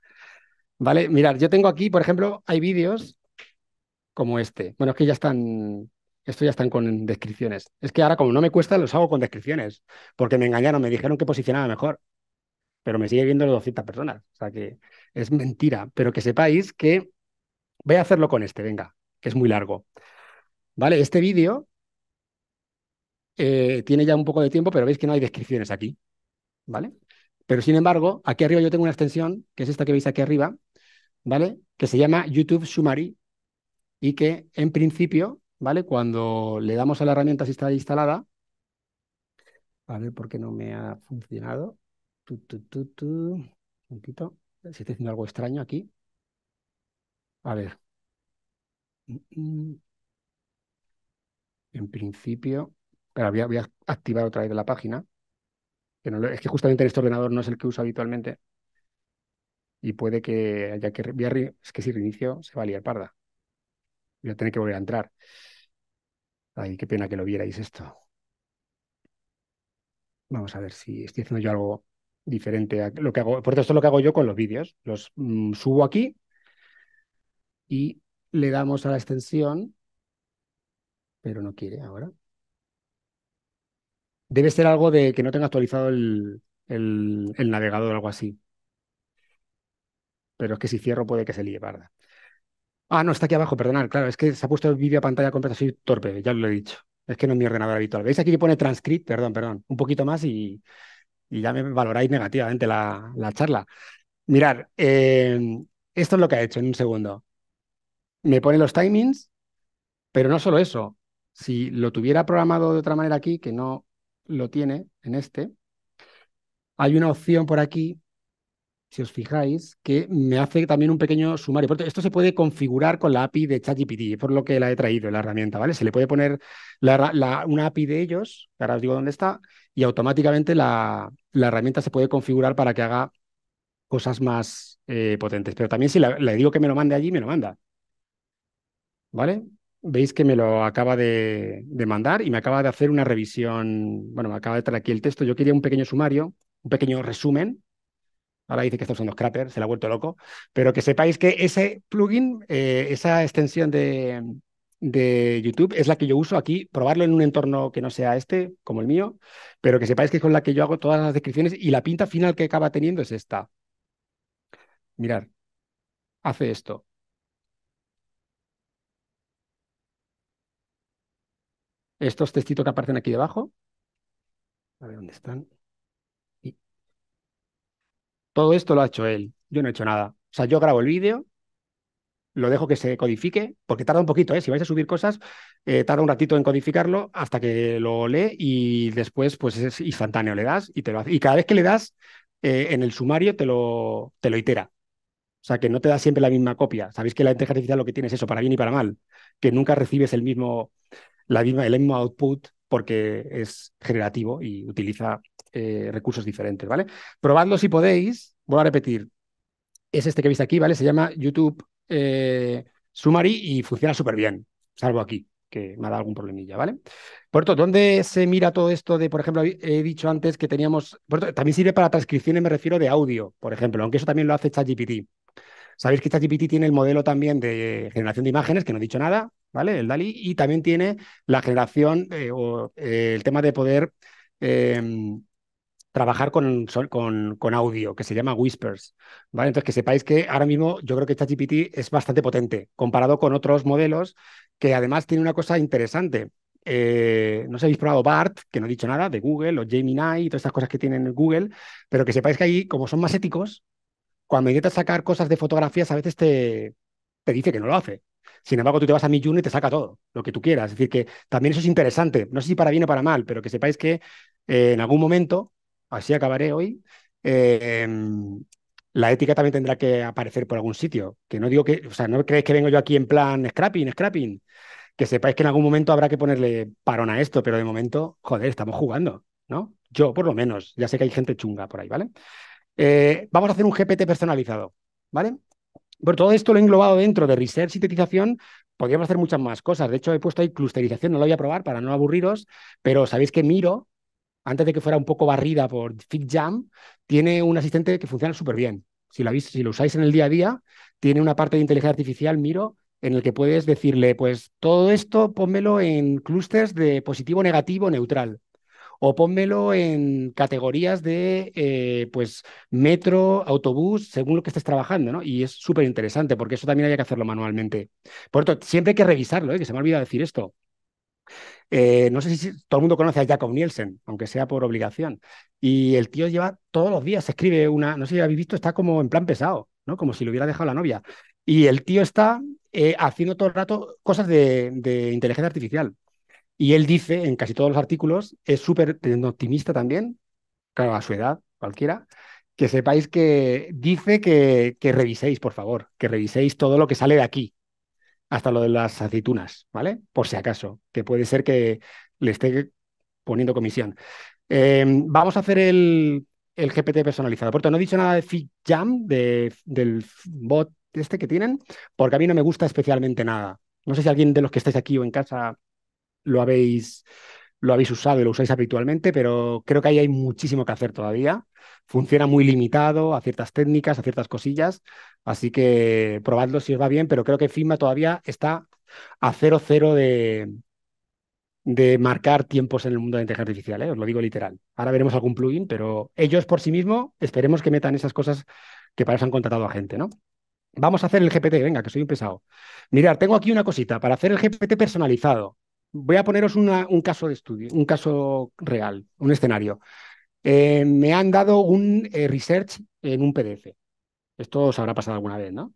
Vale, mirad, yo tengo aquí, por ejemplo, hay vídeos como este. Bueno, es que ya están, esto ya están con descripciones. Es que ahora como no me cuesta, los hago con descripciones, porque me engañaron, me dijeron que posicionaba mejor, pero me sigue viendo doscientas personas. O sea que es mentira, pero que sepáis que voy a hacerlo con este, venga, que es muy largo. Vale, este vídeo eh, tiene ya un poco de tiempo, pero veis que no hay descripciones aquí, ¿vale? Pero sin embargo, aquí arriba yo tengo una extensión, que es esta que veis aquí arriba, ¿vale? Que se llama YouTube Summary y que, en principio, ¿vale? Cuando le damos a la herramienta si está instalada, a ver por qué no me ha funcionado. Tu, tu, tu, tu. Un poquito. Si estoy haciendo algo extraño aquí. A ver. en principio... Espera, voy a, voy a activar otra vez la página. Que no lo, es que justamente este ordenador no es el que uso habitualmente. Y puede que haya que... Voy a, es que si reinicio se va a liar parda. Voy a tener que volver a entrar. Ay, qué pena que lo vierais esto. Vamos a ver si estoy haciendo yo algo diferente a lo que hago. Por esto es lo que hago yo con los vídeos. Los mmm, subo aquí y le damos a la extensión, pero no quiere ahora. Debe ser algo de que no tenga actualizado el, el, el navegador o algo así. Pero es que si cierro puede que se líe parda. Ah, no, está aquí abajo, perdonad. Claro, es que se ha puesto el vídeo a pantalla completa. Soy torpe, ya lo he dicho. Es que no es mi ordenador habitual. ¿Veis aquí que pone transcript? Perdón, perdón. Un poquito más y, y ya me valoráis negativamente la, la charla. Mirad, eh, esto es lo que ha hecho en un segundo. Me pone los timings, pero no solo eso. Si lo tuviera programado de otra manera aquí, que no lo tiene en este, hay una opción por aquí, si os fijáis, que me hace también un pequeño sumario. Esto se puede configurar con la A P I de ChatGPT, por lo que la he traído, la herramienta, ¿vale? Se le puede poner la, la, una A P I de ellos, ahora os digo dónde está, y automáticamente la, la herramienta se puede configurar para que haga cosas más eh, potentes. Pero también si la, le digo que me lo mande allí, me lo manda. ¿Vale? Veis que me lo acaba de, de mandar y me acaba de hacer una revisión. Bueno, me acaba de traer aquí el texto. Yo quería un pequeño sumario, un pequeño resumen. Ahora dice que está usando Scrapper, se la ha vuelto loco. Pero que sepáis que ese plugin, eh, esa extensión de, de YouTube, es la que yo uso aquí. Probarlo en un entorno que no sea este, como el mío. Pero que sepáis que es con la que yo hago todas las descripciones y la pinta final que acaba teniendo es esta. Mirad, hace esto. Estos textitos que aparecen aquí debajo. A ver dónde están. Y todo esto lo ha hecho él. Yo no he hecho nada. O sea, yo grabo el vídeo, lo dejo que se codifique, porque tarda un poquito, ¿eh? Si vais a subir cosas, eh, tarda un ratito en codificarlo hasta que lo lee y después pues es instantáneo. Le das y te lo hace. Y cada vez que le das eh, en el sumario te lo, te lo itera. O sea, que no te da siempre la misma copia. Sabéis que la inteligencia artificial lo que tiene es eso, para bien y para mal. Que nunca recibes el mismo... La misma, el mismo output porque es generativo y utiliza eh, recursos diferentes, ¿vale? Probadlo si podéis. Voy a repetir. Es este que veis aquí, ¿vale? Se llama YouTube eh, Summary y funciona súper bien, salvo aquí, que me ha dado algún problemilla, ¿vale? Por tanto, ¿dónde se mira todo esto de, por ejemplo, he dicho antes que teníamos... Por tanto, también sirve para transcripciones, me refiero, de audio, por ejemplo, aunque eso también lo hace ChatGPT. Sabéis que ChatGPT tiene el modelo también de generación de imágenes, que no he dicho nada, ¿vale? El D A L L I, y también tiene la generación eh, o eh, el tema de poder eh, trabajar con, con, con audio, que se llama Whispers, ¿vale? Entonces, que sepáis que ahora mismo yo creo que ChatGPT es bastante potente comparado con otros modelos que además tiene una cosa interesante. Eh, no sé si habéis probado BART, que no he dicho nada, de Google, o Gemini y todas estas cosas que tienen Google, pero que sepáis que ahí, como son más éticos, cuando intentas sacar cosas de fotografías, a veces te, te dice que no lo hace. Sin embargo, tú te vas a MidJourney y te saca todo, lo que tú quieras. Es decir, que también eso es interesante. No sé si para bien o para mal, pero que sepáis que eh, en algún momento, así acabaré hoy, eh, eh, la ética también tendrá que aparecer por algún sitio. Que no digo que, o sea, no creéis que vengo yo aquí en plan scrapping, scrapping. Que sepáis que en algún momento habrá que ponerle parón a esto, pero de momento, joder, estamos jugando, ¿no? Yo, por lo menos. Ya sé que hay gente chunga por ahí, ¿vale? Eh, vamos a hacer un G P T personalizado, ¿vale? Pero todo esto lo he englobado dentro de Research, sintetización. Podríamos hacer muchas más cosas. De hecho, he puesto ahí clusterización, no lo voy a probar para no aburriros, pero sabéis que Miro, antes de que fuera un poco barrida por FigJam, tiene un asistente que funciona súper bien. Si lo, habéis, si lo usáis en el día a día, tiene una parte de inteligencia artificial, Miro, en el que puedes decirle, pues todo esto pónmelo en clústeres de positivo, negativo, neutral. O pónmelo en categorías de eh, pues metro, autobús, según lo que estés trabajando, ¿no? Y es súper interesante porque eso también hay que hacerlo manualmente. Por tanto, siempre hay que revisarlo, ¿eh? Que se me ha olvidado decir esto. Eh, no sé si todo el mundo conoce a Jacob Nielsen, aunque sea por obligación. Y el tío lleva todos los días, escribe una... No sé si habéis visto, está como en plan pesado, ¿no? Como si lo hubiera dejado la novia. Y el tío está eh, haciendo todo el rato cosas de, de inteligencia artificial. Y él dice, en casi todos los artículos, es súper optimista también, claro, a su edad, cualquiera, que sepáis que dice que, que reviséis, por favor, que reviséis todo lo que sale de aquí. hasta lo de las aceitunas, ¿vale? Por si acaso, que puede ser que le esté poniendo comisión. Eh, vamos a hacer el, el G P T personalizado. Por tanto, no he dicho nada de FigJam, de, del bot este que tienen, porque a mí no me gusta especialmente nada. No sé si alguien de los que estáis aquí o en casa lo habéis, lo habéis usado y lo usáis habitualmente, pero creo que ahí hay muchísimo que hacer todavía. Funciona muy limitado a ciertas técnicas, a ciertas cosillas, así que probadlo si os va bien, pero creo que Figma todavía está a cero cero de, de marcar tiempos en el mundo de la inteligencia artificial, ¿eh? Os lo digo literal. Ahora veremos algún plugin, pero ellos por sí mismos esperemos que metan esas cosas que para eso han contratado a gente, ¿no? Vamos a hacer el G P T, venga, que soy un pesado. Mirad, tengo aquí una cosita para hacer el G P T personalizado. Voy a poneros una, un caso de estudio, un caso real, un escenario. Eh, me han dado un eh, research en un P D F. Esto os habrá pasado alguna vez, ¿no?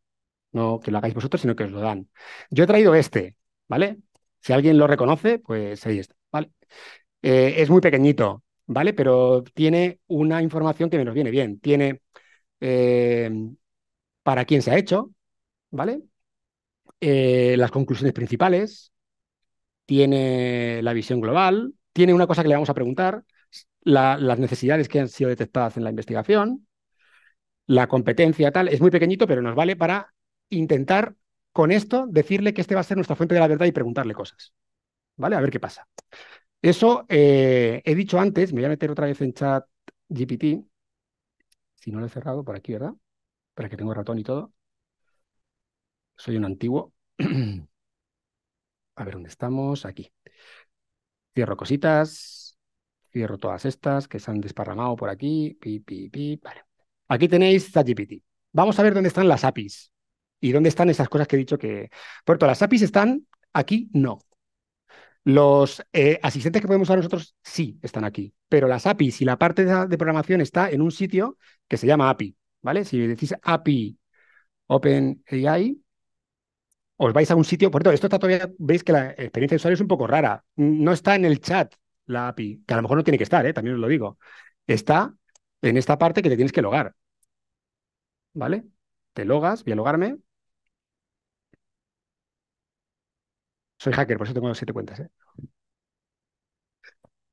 No que lo hagáis vosotros, sino que os lo dan. Yo he traído este, ¿vale? Si alguien lo reconoce, pues ahí está, ¿vale? Eh, es muy pequeñito, ¿vale? Pero tiene una información que me nos viene bien. Tiene eh, para quién se ha hecho, ¿vale? Eh, las conclusiones principales. Tiene la visión global, tiene una cosa que le vamos a preguntar, la, las necesidades que han sido detectadas en la investigación, la competencia, tal. Es muy pequeñito, pero nos vale para intentar, con esto, decirle que este va a ser nuestra fuente de la verdad y preguntarle cosas, ¿vale? A ver qué pasa. Eso eh, he dicho antes, me voy a meter otra vez en chat G P T, si no lo he cerrado por aquí, ¿verdad? Para que tengo ratón y todo. Soy un antiguo. A ver, ¿dónde estamos? Aquí. Cierro cositas. Cierro todas estas que se han desparramado por aquí. Pi, pi, pi. Vale. Aquí tenéis ChatGPT. Vamos a ver dónde están las A P Is. Y dónde están esas cosas que he dicho que... Por tanto, las A P Is están aquí, no. Los eh, asistentes que podemos usar nosotros sí están aquí. Pero las A P Is y la parte de, de programación está en un sitio que se llama A P I, ¿vale? Si decís A P I OpenAI... os vais a un sitio, por cierto, esto está todavía, veis que la experiencia de usuario es un poco rara. No está en el chat la A P I, que a lo mejor no tiene que estar, ¿eh? También os lo digo. Está en esta parte que te tienes que logar, ¿vale? Te logas, voy a logarme. Soy hacker, por eso tengo siete cuentas, ¿eh?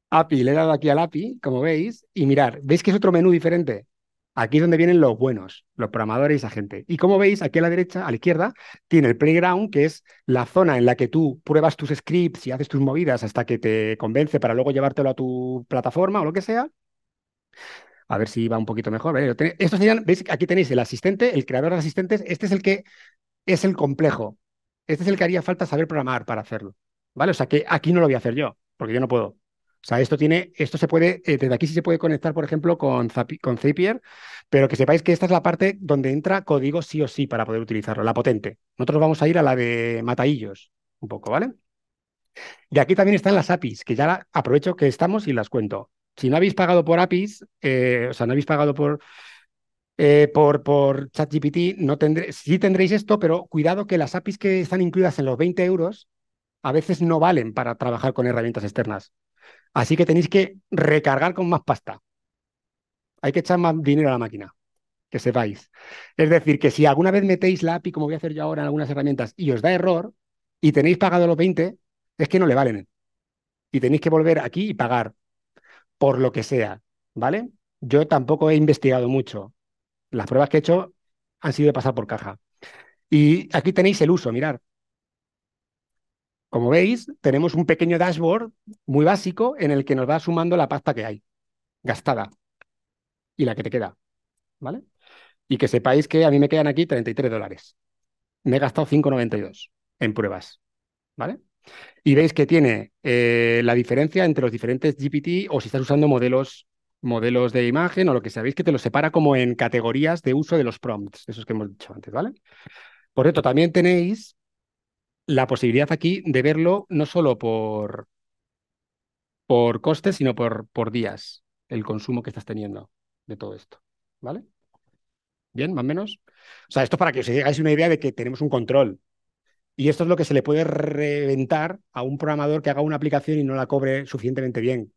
A P I, le he dado aquí al A P I, como veis, y mirar, ¿veis que es otro menú diferente? Aquí es donde vienen los buenos, los programadores y esa gente. Y como veis, aquí a la derecha, a la izquierda, tiene el Playground, que es la zona en la que tú pruebas tus scripts y haces tus movidas hasta que te convence para luego llevártelo a tu plataforma o lo que sea. A ver si va un poquito mejor. Estos serían, ¿veis? Aquí tenéis el asistente, el creador de asistentes. Este es el que es el complejo. Este es el que haría falta saber programar para hacerlo, ¿vale? O sea, que aquí no lo voy a hacer yo, porque yo no puedo. O sea, esto tiene, esto se puede, eh, desde aquí sí se puede conectar, por ejemplo, con, Zapi, con Zapier, pero que sepáis que esta es la parte donde entra código sí o sí para poder utilizarlo, la potente. Nosotros vamos a ir a la de mataillos un poco, ¿vale? Y aquí también están las A P Is, que ya la, aprovecho que estamos y las cuento. Si no habéis pagado por A P Is, eh, o sea, no habéis pagado por, eh, por, por ChatGPT, no tendré, sí tendréis esto, pero cuidado que las A P Is que están incluidas en los veinte euros a veces no valen para trabajar con herramientas externas. Así que tenéis que recargar con más pasta. Hay que echar más dinero a la máquina, que sepáis. Es decir, que si alguna vez metéis la A P I, como voy a hacer yo ahora en algunas herramientas, y os da error, y tenéis pagado los veinte, es que no le valen. Y tenéis que volver aquí y pagar, por lo que sea, ¿vale? Yo tampoco he investigado mucho. Las pruebas que he hecho han sido de pasar por caja. Y aquí tenéis el uso, mirad. Como veis, tenemos un pequeño dashboard muy básico en el que nos va sumando la pasta que hay, gastada, y la que te queda, ¿vale? Y que sepáis que a mí me quedan aquí treinta y tres dólares. Me he gastado cinco noventa y dos en pruebas, ¿vale? Y veis que tiene eh, la diferencia entre los diferentes G P T o si estás usando modelos, modelos de imagen o lo que sea. Veis que te los separa como en categorías de uso de los prompts, esos que hemos dicho antes, ¿vale? Por cierto, también tenéis la posibilidad aquí de verlo no solo por, por costes, sino por, por días, el consumo que estás teniendo de todo esto, ¿vale? ¿Bien? ¿Más o menos? O sea, esto es para que os hagáis una idea de que tenemos un control. Y esto es lo que se le puede reventar a un programador que haga una aplicación y no la cobre suficientemente bien.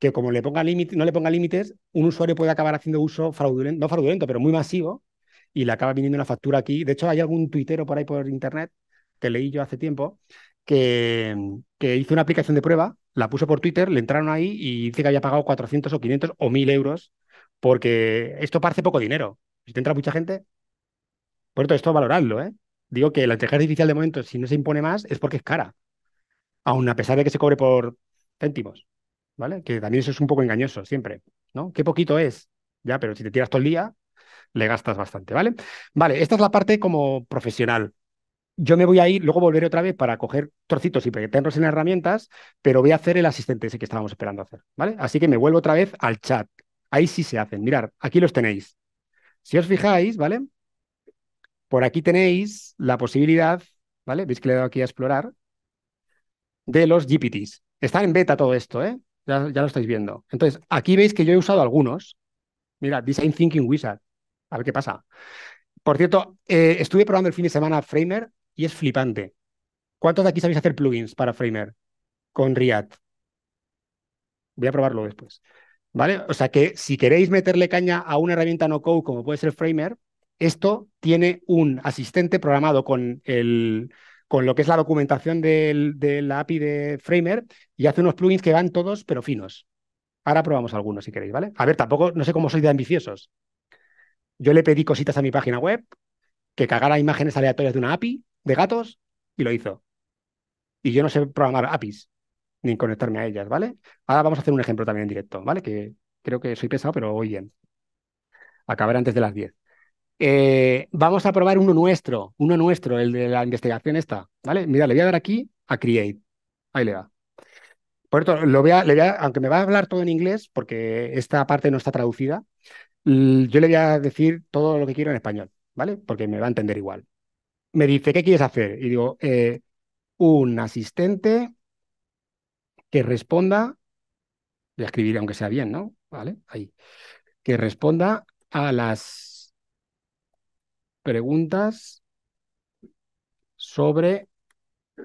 Que como le ponga límite, no le ponga límites, un usuario puede acabar haciendo uso fraudulento, no fraudulento, pero muy masivo, y le acaba viniendo una factura aquí. De hecho, hay algún tuitero por ahí por internet que leí yo hace tiempo, que, que hizo una aplicación de prueba, la puso por Twitter, le entraron ahí y dice que había pagado cuatrocientos o quinientos o mil euros, porque esto parece poco dinero. Si te entra mucha gente, por eso esto valoradlo, ¿eh? Digo que la inteligencia artificial de momento, si no se impone más, es porque es cara, aun a pesar de que se cobre por céntimos, ¿vale? Que también eso es un poco engañoso siempre, ¿no? Qué poquito es, ya, pero si te tiras todo el día, le gastas bastante, ¿vale? Vale, esta es la parte como profesional. Yo me voy a ir, luego volveré otra vez para coger trocitos y pegarlos en las herramientas, pero voy a hacer el asistente ese que estábamos esperando hacer, ¿vale? Así que me vuelvo otra vez al chat. Ahí sí se hacen. Mirad, aquí los tenéis. Si os fijáis, ¿vale? Por aquí tenéis la posibilidad, ¿vale? Veis que le he dado aquí a explorar, de los G P Ts. Están en beta todo esto, ¿eh? Ya, ya lo estáis viendo. Entonces, aquí veis que yo he usado algunos. Mirad, Design Thinking Wizard. A ver qué pasa. Por cierto, eh, estuve probando el fin de semana Framer y es flipante. ¿Cuántos de aquí sabéis hacer plugins para Framer con React? Voy a probarlo después, ¿vale? O sea que si queréis meterle caña a una herramienta no-code como puede ser Framer, esto tiene un asistente programado con, el, con lo que es la documentación del, de la A P I de Framer y hace unos plugins que van todos, pero finos. Ahora probamos algunos si queréis, ¿vale? A ver, tampoco, no sé cómo sois de ambiciosos. Yo le pedí cositas a mi página web, que cagara imágenes aleatorias de una A P I, de gatos, y lo hizo. Y yo no sé programar A P Is, ni conectarme a ellas, ¿vale? Ahora vamos a hacer un ejemplo también en directo, ¿vale? Que creo que soy pesado, pero voy bien. Acabaré antes de las diez. Eh, vamos a probar uno nuestro, uno nuestro, el de la investigación esta, ¿vale? Mira, le voy a dar aquí a Create. Ahí le va. Por esto, lo voy a, le voy a, aunque me va a hablar todo en inglés, porque esta parte no está traducida, yo le voy a decir todo lo que quiero en español, ¿vale? Porque me va a entender igual. Me dice, ¿qué quieres hacer? Y digo, eh, un asistente que responda, voy a escribir aunque sea bien, ¿no? ¿Vale? Ahí. Que responda a las preguntas sobre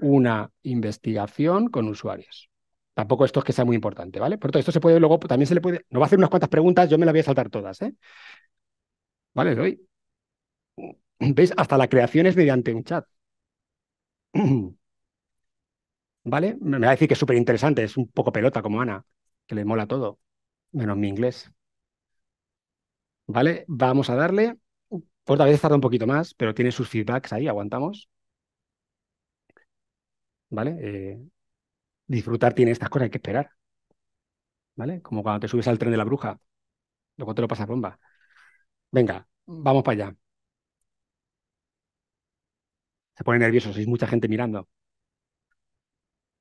una investigación con usuarios. Tampoco esto es que sea muy importante, ¿vale? Por tanto, esto se puede luego, también se le puede, nos va a hacer unas cuantas preguntas, yo me las voy a saltar todas, ¿eh? ¿Vale? Le doy. ¿Veis? Hasta la creación es mediante un chat. ¿Vale? Me va a decir que es súper interesante, es un poco pelota como Ana, que le mola todo, menos mi inglés. ¿Vale? Vamos a darle. Pues a veces tarda un poquito más, pero tiene sus feedbacks ahí, aguantamos. ¿Vale? Eh... Disfrutar tiene estas cosas, hay que esperar, ¿vale? Como cuando te subes al tren de la bruja, luego te lo pasas bomba. Venga, vamos para allá. Se pone nervioso, sois mucha gente mirando.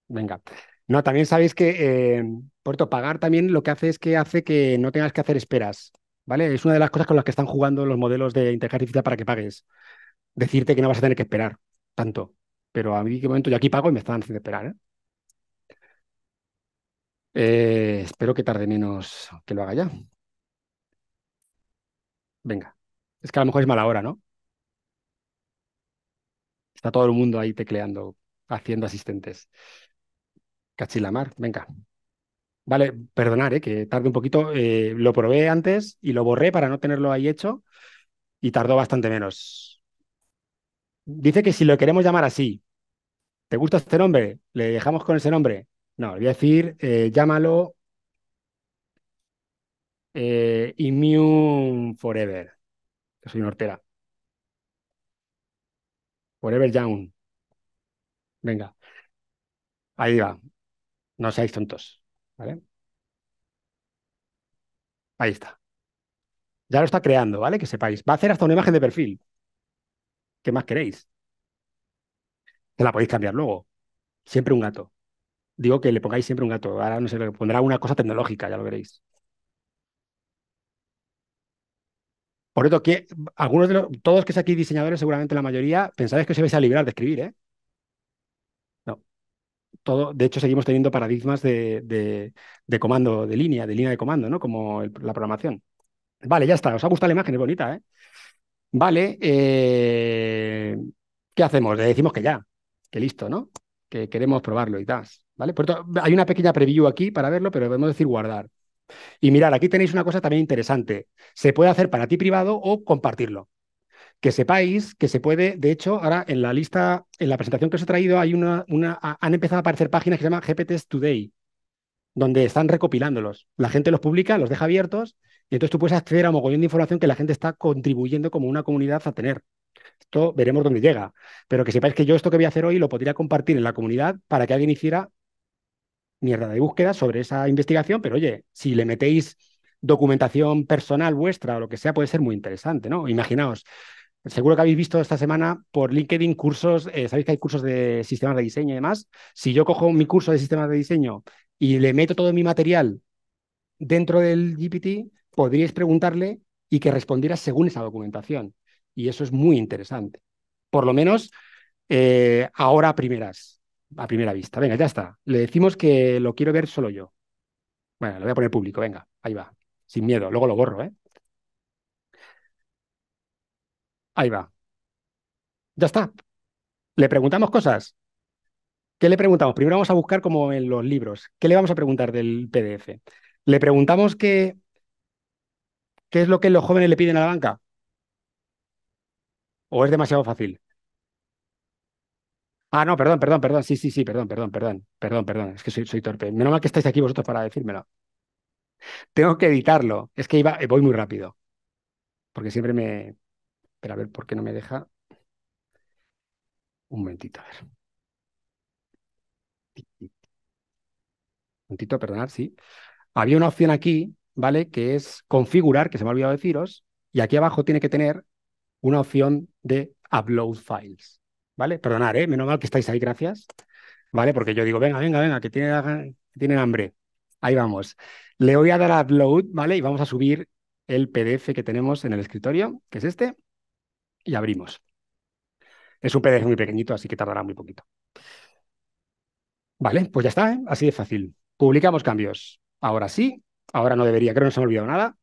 Venga. No, también sabéis que, eh, Puerto, pagar también lo que hace es que hace que no tengas que hacer esperas, ¿vale? Es una de las cosas con las que están jugando los modelos de inteligencia artificial para que pagues. Decirte que no vas a tener que esperar tanto. Pero a mí, qué momento, yo aquí pago y me están haciendo esperar, ¿eh? Eh, espero que tarde menos que lo haga ya. Venga. Es que a lo mejor es mala hora, ¿no? Está todo el mundo ahí tecleando, haciendo asistentes. Cachilamar, venga. Vale, perdonad, eh, que tarde un poquito. Eh, lo probé antes y lo borré para no tenerlo ahí hecho y tardó bastante menos. Dice que si lo queremos llamar así, ¿te gusta este nombre? ¿Le dejamos con ese nombre? No, le voy a decir, eh, llámalo eh, Immune Forever. Que soy nortera. Forever Young. Venga. Ahí va. No seáis tontos, ¿vale? Ahí está. Ya lo está creando, ¿vale? Que sepáis. Va a hacer hasta una imagen de perfil. ¿Qué más queréis? Se la podéis cambiar luego. Siempre un gato. Digo que le pongáis siempre un gato. Ahora no sé, le pondrá una cosa tecnológica, ya lo veréis. Por eso que algunos de los, todos que es aquí diseñadores, seguramente la mayoría, pensáis que os vais a librar de escribir, ¿eh? No. Todo, de hecho, seguimos teniendo paradigmas de, de, de comando, de línea, de línea de comando, ¿no? Como el, la programación. Vale, ya está. Os ha gustado la imagen, es bonita, ¿eh? Vale. Eh, ¿qué hacemos? Le decimos que ya, que listo, ¿no? Que queremos probarlo y tal. ¿Vale? Por tanto, hay una pequeña preview aquí para verlo, pero podemos decir guardar. Y mirad, aquí tenéis una cosa también interesante. Se puede hacer para ti privado o compartirlo. que sepáis que se puede, de hecho, ahora en la lista, en la presentación que os he traído, hay una, una han empezado a aparecer páginas que se llaman G P Ts Today, donde están recopilándolos. La gente los publica, los deja abiertos, y entonces tú puedes acceder a un mogollón de información que la gente está contribuyendo como una comunidad a tener. Esto veremos dónde llega, pero que sepáis que yo esto que voy a hacer hoy lo podría compartir en la comunidad para que alguien hiciera mierda de búsqueda sobre esa investigación, pero oye, si le metéis documentación personal vuestra o lo que sea, puede ser muy interesante, ¿no? Imaginaos, seguro que habéis visto esta semana por LinkedIn cursos, eh, sabéis que hay cursos de sistemas de diseño y demás. Si yo cojo mi curso de sistemas de diseño y le meto todo mi material dentro del G P T, podríais preguntarle y que respondiera según esa documentación. Y eso es muy interesante. Por lo menos eh, ahora a primeras, a primera vista. Venga, ya está. Le decimos que lo quiero ver solo yo. Bueno, lo voy a poner público. Venga, ahí va. Sin miedo. Luego lo borro, ¿eh? Ahí va. Ya está. Le preguntamos cosas. ¿Qué le preguntamos? Primero vamos a buscar como en los libros. ¿Qué le vamos a preguntar del P D F? Le preguntamos que, qué es lo que los jóvenes le piden a la banca. ¿O es demasiado fácil? Ah, no, perdón, perdón, perdón. Sí, sí, sí, perdón, perdón, perdón, perdón, perdón. Es que soy, soy torpe. Menos mal que estáis aquí vosotros para decírmelo. Tengo que editarlo. Es que iba, voy muy rápido. Porque siempre me... Espera, a ver por qué no me deja. Un momentito, a ver. Un momentito, perdonad, sí. Había una opción aquí, ¿vale? Que es configurar, que se me ha olvidado deciros. Y aquí abajo tiene que tener una opción de upload files, ¿vale? Perdonad, ¿eh? Menos mal que estáis ahí, gracias, ¿vale? Porque yo digo, venga, venga, venga, que tienen, tienen hambre. Ahí vamos. Le voy a dar a upload, ¿vale? Y vamos a subir el P D F que tenemos en el escritorio, que es este, y abrimos. Es un P D F muy pequeñito, así que tardará muy poquito. Vale, pues ya está, ¿eh? Así de fácil. Publicamos cambios. Ahora sí, ahora no debería, creo que no se me ha olvidado nada.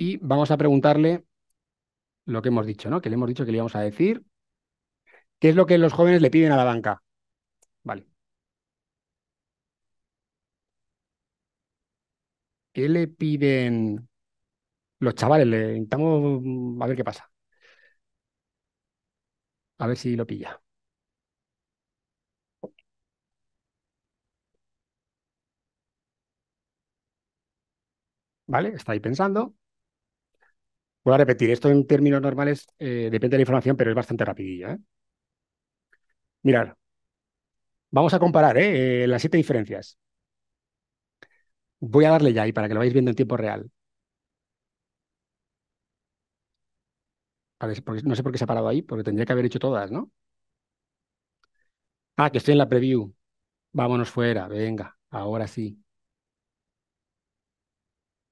Y vamos a preguntarle lo que hemos dicho, ¿no? Que le hemos dicho que le íbamos a decir. ¿Qué es lo que los jóvenes le piden a la banca? Vale. ¿Qué le piden los chavales? Le intentamos a ver qué pasa. A ver si lo pilla. Vale, está ahí pensando. Voy a repetir, esto en términos normales eh, depende de la información, pero es bastante rapidillo, ¿eh? Mirad, vamos a comparar ¿eh? Eh, las siete diferencias. Voy a darle ya ahí para que lo vayáis viendo en tiempo real. A ver, porque, no sé por qué se ha parado ahí, porque tendría que haber hecho todas, ¿no? Ah, que estoy en la preview. Vámonos fuera, venga, ahora sí.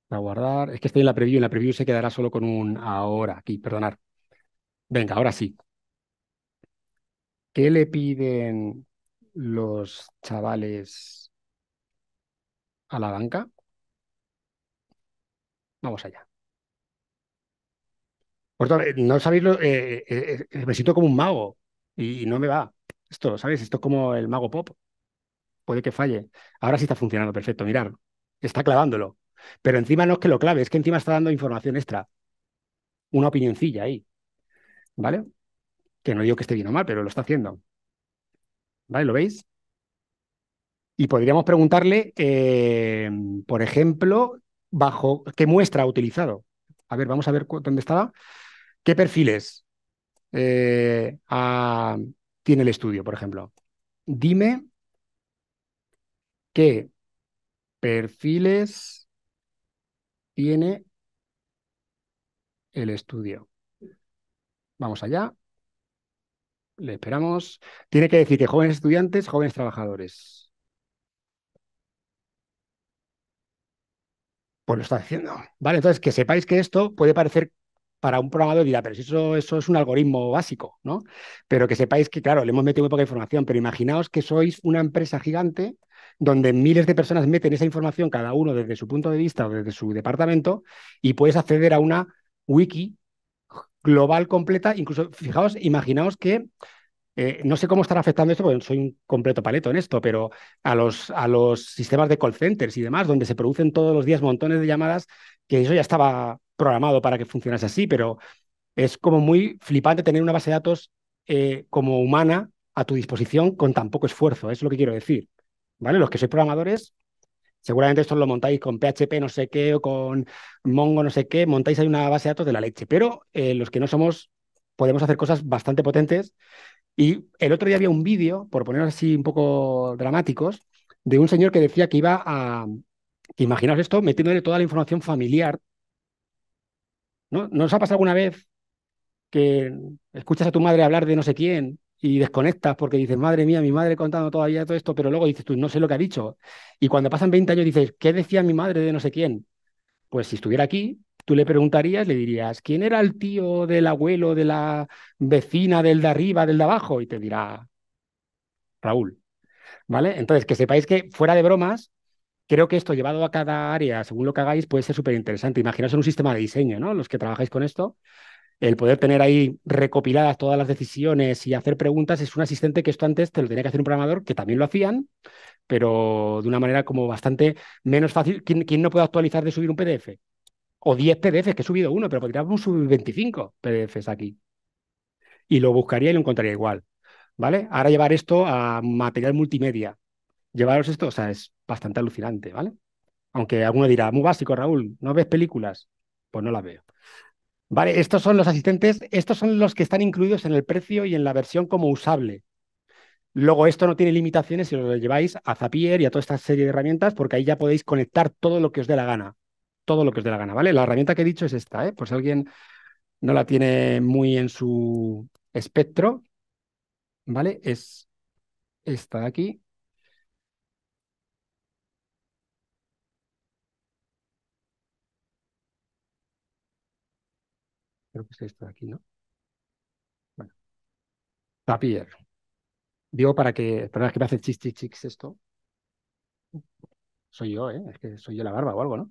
Para guardar. Es que estoy en la preview. En la preview se quedará solo con un ahora aquí. Perdonad. Venga, ahora sí. ¿Qué le piden los chavales a la banca? Vamos allá. Por todo, no sabéis lo... Eh, eh, eh, me siento como un mago y, y no me va. Esto, ¿sabéis? Esto es como el mago pop. Puede que falle. Ahora sí está funcionando. Perfecto. Mirad. Está clavándolo. Pero encima no es que lo clave, es que encima está dando información extra. Una opinioncilla ahí. ¿Vale? Que no digo que esté bien o mal, pero lo está haciendo. ¿Vale? ¿Lo veis? Y podríamos preguntarle, eh, por ejemplo, bajo qué muestra ha utilizado. A ver, vamos a ver dónde estaba. ¿Qué perfiles eh, a, tiene el estudio, por ejemplo? Dime qué perfiles tiene el estudio. Vamos allá. Le esperamos. Tiene que decir que jóvenes estudiantes, jóvenes trabajadores. Pues lo está haciendo. Vale, entonces que sepáis que esto puede parecer para un programador, dirá, pero si eso, eso es un algoritmo básico, ¿no? Pero que sepáis que, claro, le hemos metido muy poca información, pero imaginaos que sois una empresa gigante donde miles de personas meten esa información, cada uno desde su punto de vista o desde su departamento, y puedes acceder a una wiki global completa. Incluso, fijaos, imaginaos que Eh, no sé cómo estará afectando esto, porque soy un completo paleto en esto, pero a los, a los sistemas de call centers y demás, donde se producen todos los días montones de llamadas, que eso ya estaba programado para que funcionase así, pero es como muy flipante tener una base de datos eh, como humana a tu disposición con tan poco esfuerzo, es lo que quiero decir, ¿vale? Los que sois programadores, seguramente esto lo montáis con P H P no sé qué o con Mongo no sé qué, montáis ahí una base de datos de la leche, pero eh, los que no somos podemos hacer cosas bastante potentes. Y el otro día había un vídeo, por ponerlo así un poco dramáticos, de un señor que decía que iba a, que imaginaos esto, metiéndole toda la información familiar. ¿No? ¿No os ha pasado alguna vez que escuchas a tu madre hablar de no sé quién y desconectas porque dices, madre mía, mi madre contando todavía todo esto, pero luego dices tú, no sé lo que ha dicho? Y cuando pasan veinte años dices, ¿qué decía mi madre de no sé quién? Pues si estuviera aquí, tú le preguntarías, le dirías, ¿quién era el tío del abuelo, de la vecina, del de arriba, del de abajo? Y te dirá, Raúl, ¿vale? Entonces, que sepáis que, fuera de bromas, creo que esto llevado a cada área, según lo que hagáis, puede ser súper interesante. Imaginaos en un sistema de diseño, ¿no? Los que trabajáis con esto, el poder tener ahí recopiladas todas las decisiones y hacer preguntas es un asistente que esto antes te lo tenía que hacer un programador, que también lo hacían, pero de una manera como bastante menos fácil. ¿Quién, quién no puede actualizar de subir un P D F? O diez P D Fs, que he subido uno, pero podríamos subir veinticinco P D Fs aquí. Y lo buscaría y lo encontraría igual, ¿vale? Ahora llevar esto a material multimedia. Llevaros esto, o sea, es bastante alucinante, ¿vale? Aunque alguno dirá, muy básico, Raúl, ¿no ves películas? Pues no las veo. Vale, estos son los asistentes, estos son los que están incluidos en el precio y en la versión como usable. Luego, esto no tiene limitaciones si lo lleváis a Zapier y a toda esta serie de herramientas, porque ahí ya podéis conectar todo lo que os dé la gana. todo lo que os dé la gana, ¿vale? La herramienta que he dicho es esta, ¿eh? Por si alguien no la tiene muy en su espectro, ¿vale? Es esta de aquí. Creo que es esta de aquí, ¿no? Bueno. Zapier. Digo para que... Perdón, es que me hace chis, chis, chis esto. Soy yo, ¿eh? Es que soy yo la barba o algo, ¿no?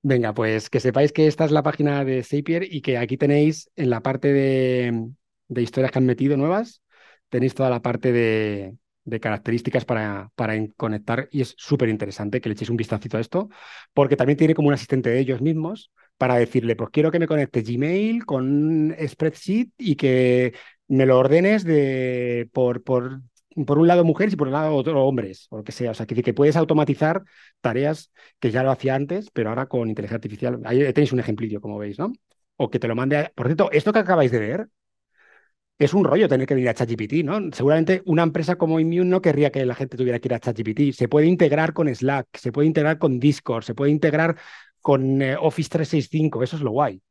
Venga, pues que sepáis que esta es la página de Zapier y que aquí tenéis en la parte de, de historias que han metido nuevas, tenéis toda la parte de, de características para, para conectar, y es súper interesante que le echéis un vistacito a esto, porque también tiene como un asistente de ellos mismos para decirle, pues quiero que me conecte Gmail con Spreadsheet y que me lo ordenes de, por... por por un lado mujeres y por un lado otro hombres, o lo que sea. O sea, que, que puedes automatizar tareas que ya lo hacía antes, pero ahora con inteligencia artificial. Ahí tenéis un ejemplillo, como veis, ¿no? O que te lo mande a... Por cierto, esto que acabáis de ver es un rollo tener que venir a ChatGPT, ¿no? Seguramente una empresa como Immune no querría que la gente tuviera que ir a ChatGPT. Se puede integrar con Slack, se puede integrar con Discord, se puede integrar con eh, Office trescientos sesenta y cinco. Eso es lo guay.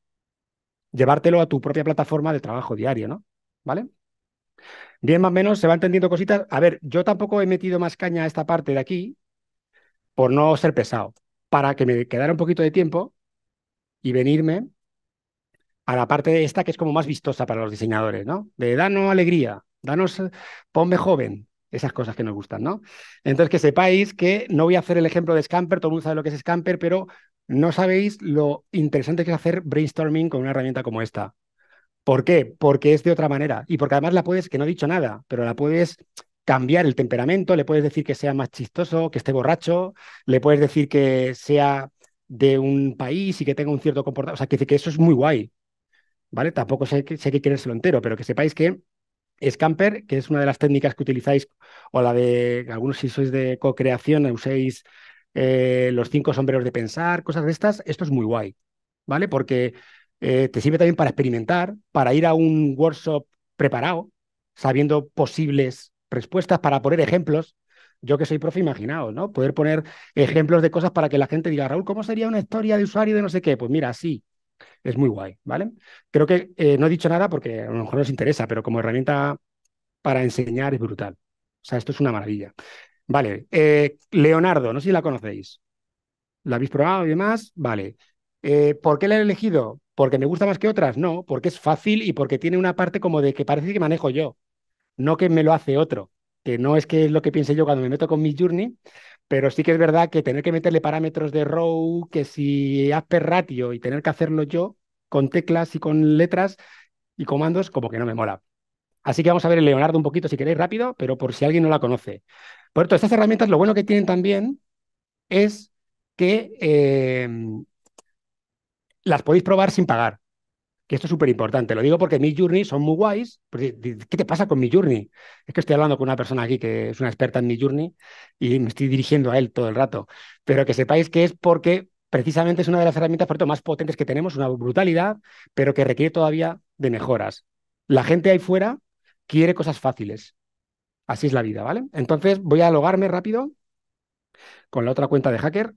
Llevártelo a tu propia plataforma de trabajo diario, ¿no? ¿Vale? Bien, más o menos, se va entendiendo cositas. A ver, yo tampoco he metido más caña a esta parte de aquí por no ser pesado, para que me quedara un poquito de tiempo y venirme a la parte de esta que es como más vistosa para los diseñadores, ¿no? De danos alegría, danos, ponme joven, esas cosas que nos gustan, ¿no? Entonces, que sepáis que no voy a hacer el ejemplo de Scamper, todo el mundo sabe lo que es Scamper, pero no sabéis lo interesante que es hacer brainstorming con una herramienta como esta. ¿Por qué? Porque es de otra manera y porque además la puedes, que no he dicho nada, pero la puedes cambiar el temperamento, le puedes decir que sea más chistoso, que esté borracho, le puedes decir que sea de un país y que tenga un cierto comportamiento, o sea, que, que eso es muy guay, ¿vale? Tampoco sé que, sé que querérselo entero, pero que sepáis que Scamper, que es una de las técnicas que utilizáis, o la de, algunos si sois de co-creación, uséis eh, los cinco sombreros de pensar, cosas de estas, esto es muy guay, ¿vale? Porque... Eh, te sirve también para experimentar, para ir a un workshop preparado, sabiendo posibles respuestas, para poner ejemplos. Yo que soy profe, imaginaos, ¿no? Poder poner ejemplos de cosas para que la gente diga, Raúl, ¿cómo sería una historia de usuario de no sé qué? Pues mira, así. Es muy guay, ¿vale? Creo que eh, no he dicho nada porque a lo mejor nos interesa, pero como herramienta para enseñar es brutal. O sea, esto es una maravilla. Vale, eh, Leonardo, no sé si la conocéis. ¿La habéis probado y demás? Vale. Eh, ¿Por qué la he elegido? ¿Porque me gusta más que otras? No, porque es fácil y porque tiene una parte como de que parece que manejo yo, no que me lo hace otro, que no es que es lo que piense yo cuando me meto con MidJourney, pero sí que es verdad que tener que meterle parámetros de row, que si aspect ratio y tener que hacerlo yo con teclas y con letras y comandos, como que no me mola. Así que vamos a ver el Leonardo un poquito, si queréis, rápido, pero por si alguien no la conoce. Por esto, estas herramientas, lo bueno que tienen también es que eh, las podéis probar sin pagar. Que esto es súper importante. Lo digo porque MidJourney son muy guays. ¿Qué te pasa con MidJourney? Es que estoy hablando con una persona aquí que es una experta en MidJourney y me estoy dirigiendo a él todo el rato. Pero que sepáis que es porque precisamente es una de las herramientas, por ejemplo, más potentes que tenemos, una brutalidad, pero que requiere todavía de mejoras. La gente ahí fuera quiere cosas fáciles. Así es la vida, ¿vale? Entonces voy a logarme rápido con la otra cuenta de hacker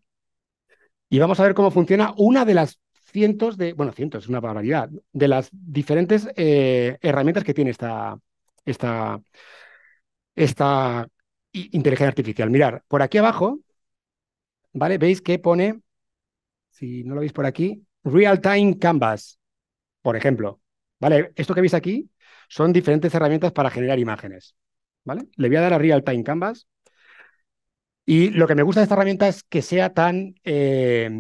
y vamos a ver cómo funciona una de las cientos de, bueno, cientos, es una barbaridad, de las diferentes eh, herramientas que tiene esta, esta, esta inteligencia artificial. Mirad, por aquí abajo, ¿vale? Veis que pone, si no lo veis por aquí, Real Time Canvas, por ejemplo, ¿vale? Esto que veis aquí son diferentes herramientas para generar imágenes, ¿vale? Le voy a dar a Real Time Canvas y lo que me gusta de esta herramienta es que sea tan... Eh,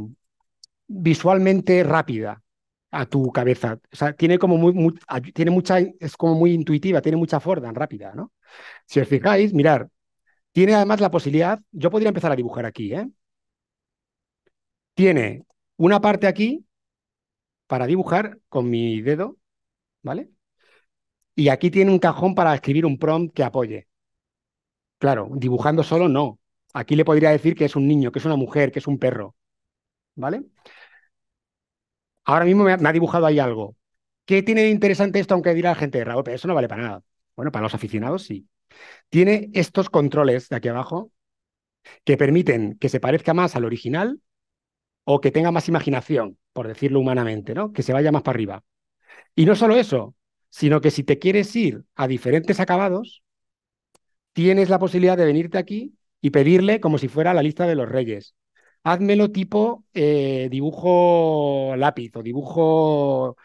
visualmente rápida a tu cabeza, o sea, tiene como muy, muy, tiene mucha, es como muy intuitiva, tiene mucha forma rápida, ¿no? Si os fijáis, mirar, tiene además la posibilidad, yo podría empezar a dibujar aquí, ¿eh? Tiene una parte aquí para dibujar con mi dedo, ¿vale? Y aquí tiene un cajón para escribir un prompt que apoye. Claro, dibujando solo no. Aquí le podría decir que es un niño, que es una mujer, que es un perro, ¿vale? Ahora mismo me ha, me ha dibujado ahí algo. ¿Qué tiene de interesante esto? Aunque dirá la gente, Raúl, pero eso no vale para nada. Bueno, para los aficionados sí. Tiene estos controles de aquí abajo que permiten que se parezca más al original o que tenga más imaginación, por decirlo humanamente, ¿no? Que se vaya más para arriba. Y no solo eso, sino que si te quieres ir a diferentes acabados, tienes la posibilidad de venirte aquí y pedirle como si fuera la lista de los reyes. Házmelo tipo eh, dibujo lápiz o dibujo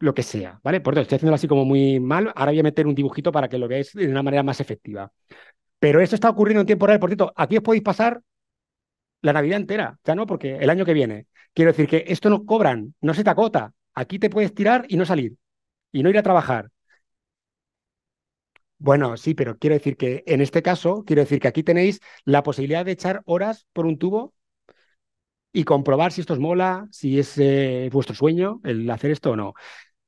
lo que sea, ¿vale? Por eso estoy haciéndolo así como muy mal. Ahora voy a meter un dibujito para que lo veáis de una manera más efectiva. Pero esto está ocurriendo en tiempo real. Por cierto, aquí os podéis pasar la Navidad entera, ya no, porque el año que viene. Quiero decir que esto no cobran, no se te acota. Aquí te puedes tirar y no salir y no ir a trabajar. Bueno, sí, pero quiero decir que en este caso, quiero decir que aquí tenéis la posibilidad de echar horas por un tubo y comprobar si esto os mola, si es eh, vuestro sueño el hacer esto o no.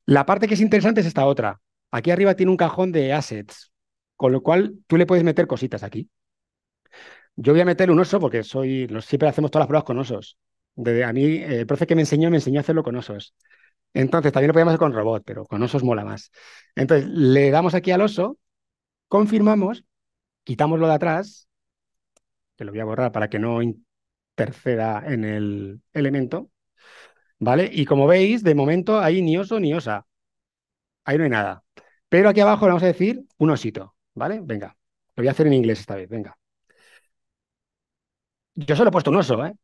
La parte que es interesante es esta otra. Aquí arriba tiene un cajón de assets, con lo cual tú le puedes meter cositas aquí. Yo voy a meter un oso porque soy, siempre hacemos todas las pruebas con osos. De, a mí, eh, el profe que me enseñó, me enseñó a hacerlo con osos. Entonces, también lo podemos hacer con robot, pero con osos mola más. Entonces, le damos aquí al oso, confirmamos, quitamos lo de atrás, que lo voy a borrar para que no interceda en el elemento, ¿vale? Y como veis, de momento ahí ni oso ni osa, ahí no hay nada. Pero aquí abajo le vamos a decir un osito, ¿vale? Venga, lo voy a hacer en inglés esta vez, venga. Yo solo he puesto un oso, ¿eh?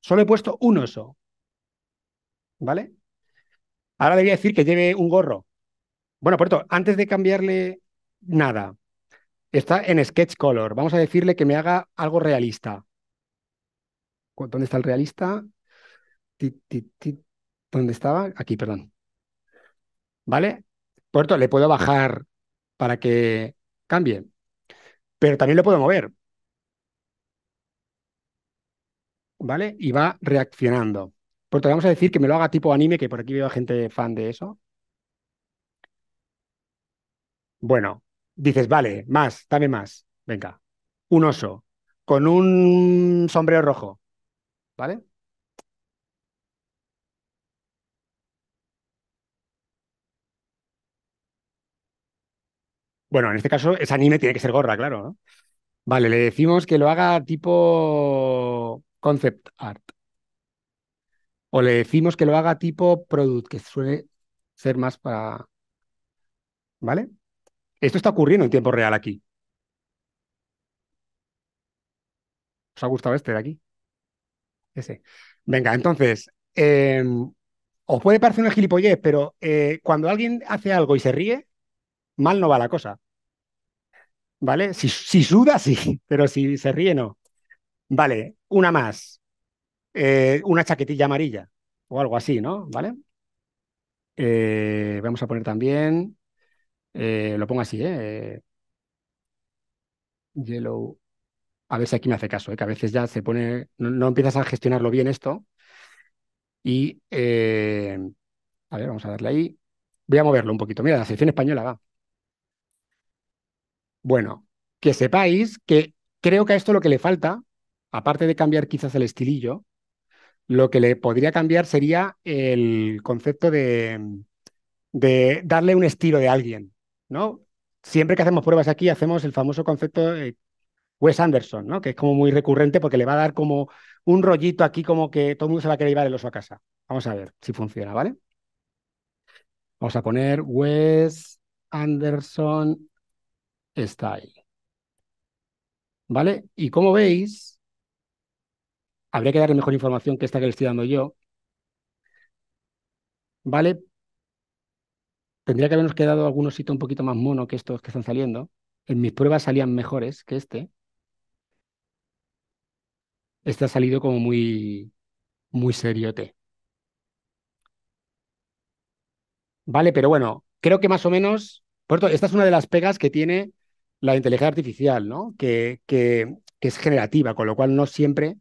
Solo he puesto un oso, ¿vale? Ahora le voy a decir que lleve un gorro. Bueno, por esto, antes de cambiarle nada, está en Sketch Color. Vamos a decirle que me haga algo realista. ¿Dónde está el realista? ¿Dónde estaba? Aquí, perdón. ¿Vale? Por tanto, le puedo bajar para que cambie. Pero también lo puedo mover. ¿Vale? Y va reaccionando. Por tanto, vamos a decir que me lo haga tipo anime, que por aquí veo gente fan de eso. Bueno. Dices, vale, más, dame más. Venga, un oso con un sombrero rojo, ¿vale? Bueno, en este caso, ese anime tiene que ser gorra, claro, ¿no? Vale, le decimos que lo haga tipo concept art. O le decimos que lo haga tipo product, que suele ser más para... ¿Vale? Esto está ocurriendo en tiempo real aquí. ¿Os ha gustado este de aquí? Ese. Venga, entonces, eh, os puede parecer una gilipollez, pero eh, cuando alguien hace algo y se ríe, mal no va la cosa. ¿Vale? Si, si suda, sí, pero si se ríe, no. Vale, una más. Eh, una chaquetilla amarilla o algo así, ¿no? ¿Vale? Eh, vamos a poner también... Eh, lo pongo así, ¿eh? Eh, Yellow. A ver si aquí me hace caso, ¿eh? Que a veces ya se pone... No, no empiezas a gestionarlo bien esto. Y... Eh, a ver, vamos a darle ahí. Voy a moverlo un poquito. Mira, la sección española va. Bueno, que sepáis que creo que a esto lo que le falta, aparte de cambiar quizás el estilillo, lo que le podría cambiar sería el concepto de, de darle un estilo de alguien, ¿no? Siempre que hacemos pruebas aquí hacemos el famoso concepto de Wes Anderson, ¿no? Que es como muy recurrente porque le va a dar como un rollito aquí como que todo el mundo se va a querer llevar el oso a casa. Vamos a ver si funciona, ¿vale? Vamos a poner Wes Anderson Style. ¿Vale? Y como veis, habría que darle mejor información que esta que le estoy dando yo. ¿Vale? Tendría que habernos quedado algunos sitios un poquito más mono que estos que están saliendo. En mis pruebas salían mejores que este. Este ha salido como muy, muy seriote. Vale, pero bueno, creo que más o menos... Por cierto, esta es una de las pegas que tiene la inteligencia artificial, ¿no? Que, que, que es generativa, con lo cual no siempre,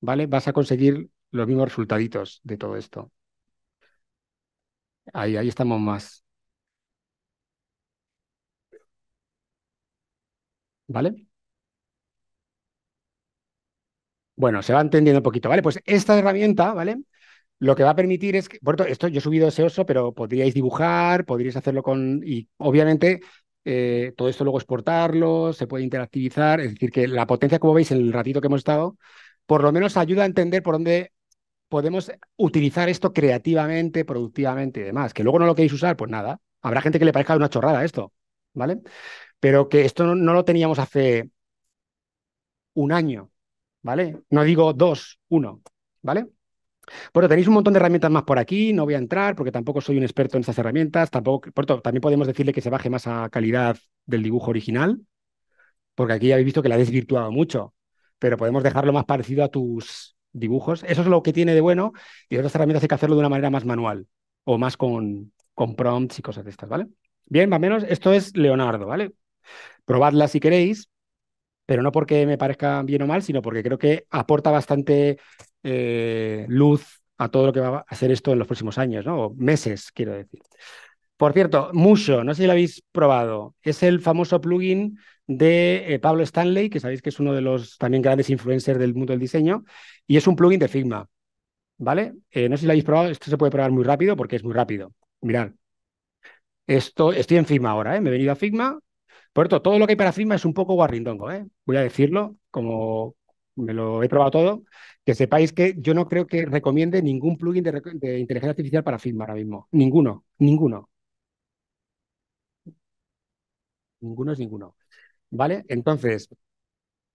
¿vale?, vas a conseguir los mismos resultaditos de todo esto. Ahí, ahí estamos más. ¿Vale? Bueno, se va entendiendo un poquito, ¿vale? Pues esta herramienta, ¿vale?, lo que va a permitir es que, por esto, esto yo he subido ese oso, pero podríais dibujar, podríais hacerlo con, y obviamente eh, todo esto luego exportarlo, se puede interactivizar, es decir, que la potencia, como veis en el ratito que hemos estado, por lo menos ayuda a entender por dónde podemos utilizar esto creativamente, productivamente y demás. Que luego no lo queréis usar, pues nada, habrá gente que le parezca una chorrada esto, ¿vale? Pero que esto no, no lo teníamos hace un año, ¿vale? No digo dos, uno, ¿vale? Bueno, tenéis un montón de herramientas más por aquí, no voy a entrar porque tampoco soy un experto en estas herramientas, tampoco, por tanto, también podemos decirle que se baje más a calidad del dibujo original, porque aquí ya habéis visto que la he desvirtuado mucho, pero podemos dejarlo más parecido a tus dibujos. Eso es lo que tiene de bueno, y otras herramientas hay que hacerlo de una manera más manual, o más con, con prompts y cosas de estas, ¿vale? Bien, más o menos, esto es Leonardo, ¿vale? Probadla si queréis, pero no porque me parezca bien o mal, sino porque creo que aporta bastante... Eh, luz a todo lo que va a hacer esto en los próximos años, ¿no? O meses, quiero decir. Por cierto, Musho, no sé si lo habéis probado, es el famoso plugin de eh, Pablo Stanley, que sabéis que es uno de los también grandes influencers del mundo del diseño, y es un plugin de Figma, ¿vale? Eh, no sé si lo habéis probado, esto se puede probar muy rápido porque es muy rápido. Mirad, esto, estoy en Figma ahora, ¿eh? Me he venido a Figma. Por cierto, todo lo que hay para Figma es un poco guarrindongo, ¿eh? Voy a decirlo como... me lo he probado todo, que sepáis que yo no creo que recomiende ningún plugin de, de inteligencia artificial para Figma ahora mismo. Ninguno, ninguno. Ninguno es ninguno. ¿Vale? Entonces,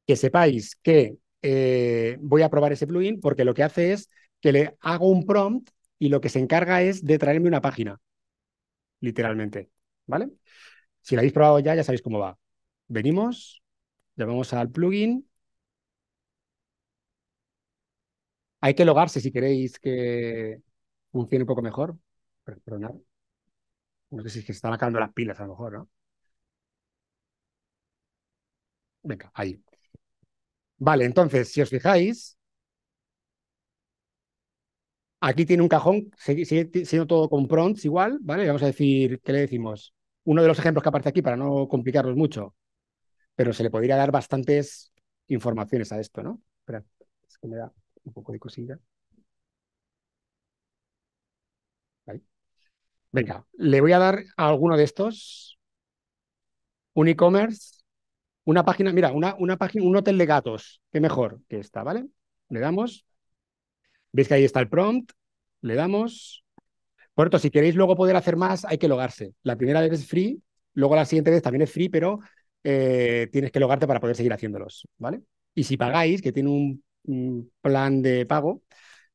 que sepáis que eh, voy a probar ese plugin porque lo que hace es que le hago un prompt y lo que se encarga es de traerme una página, literalmente. ¿Vale? Si lo habéis probado ya, ya sabéis cómo va. Venimos, llamamos al plugin. Hay que logarse si queréis que funcione un poco mejor. Perdonad. No sé si es que se están acabando las pilas a lo mejor, ¿no? Venga, ahí. Vale, entonces, si os fijáis, aquí tiene un cajón, sigue siendo todo con prompts igual, ¿vale? Vamos a decir, ¿qué le decimos? Uno de los ejemplos que aparece aquí, para no complicarlos mucho, pero se le podría dar bastantes informaciones a esto, ¿no? Espera, es que me da... un poco de cosilla. Ahí. Venga, le voy a dar a alguno de estos. Un e-commerce. Una página, mira, una, una página, un hotel de gatos. Qué mejor que esta, ¿vale? Le damos. ¿Veis que ahí está el prompt? Le damos. Por cierto, si queréis luego poder hacer más, hay que logarse. La primera vez es free, luego la siguiente vez también es free, pero eh, tienes que logarte para poder seguir haciéndolos, ¿vale? Y si pagáis, que tiene un plan de pago,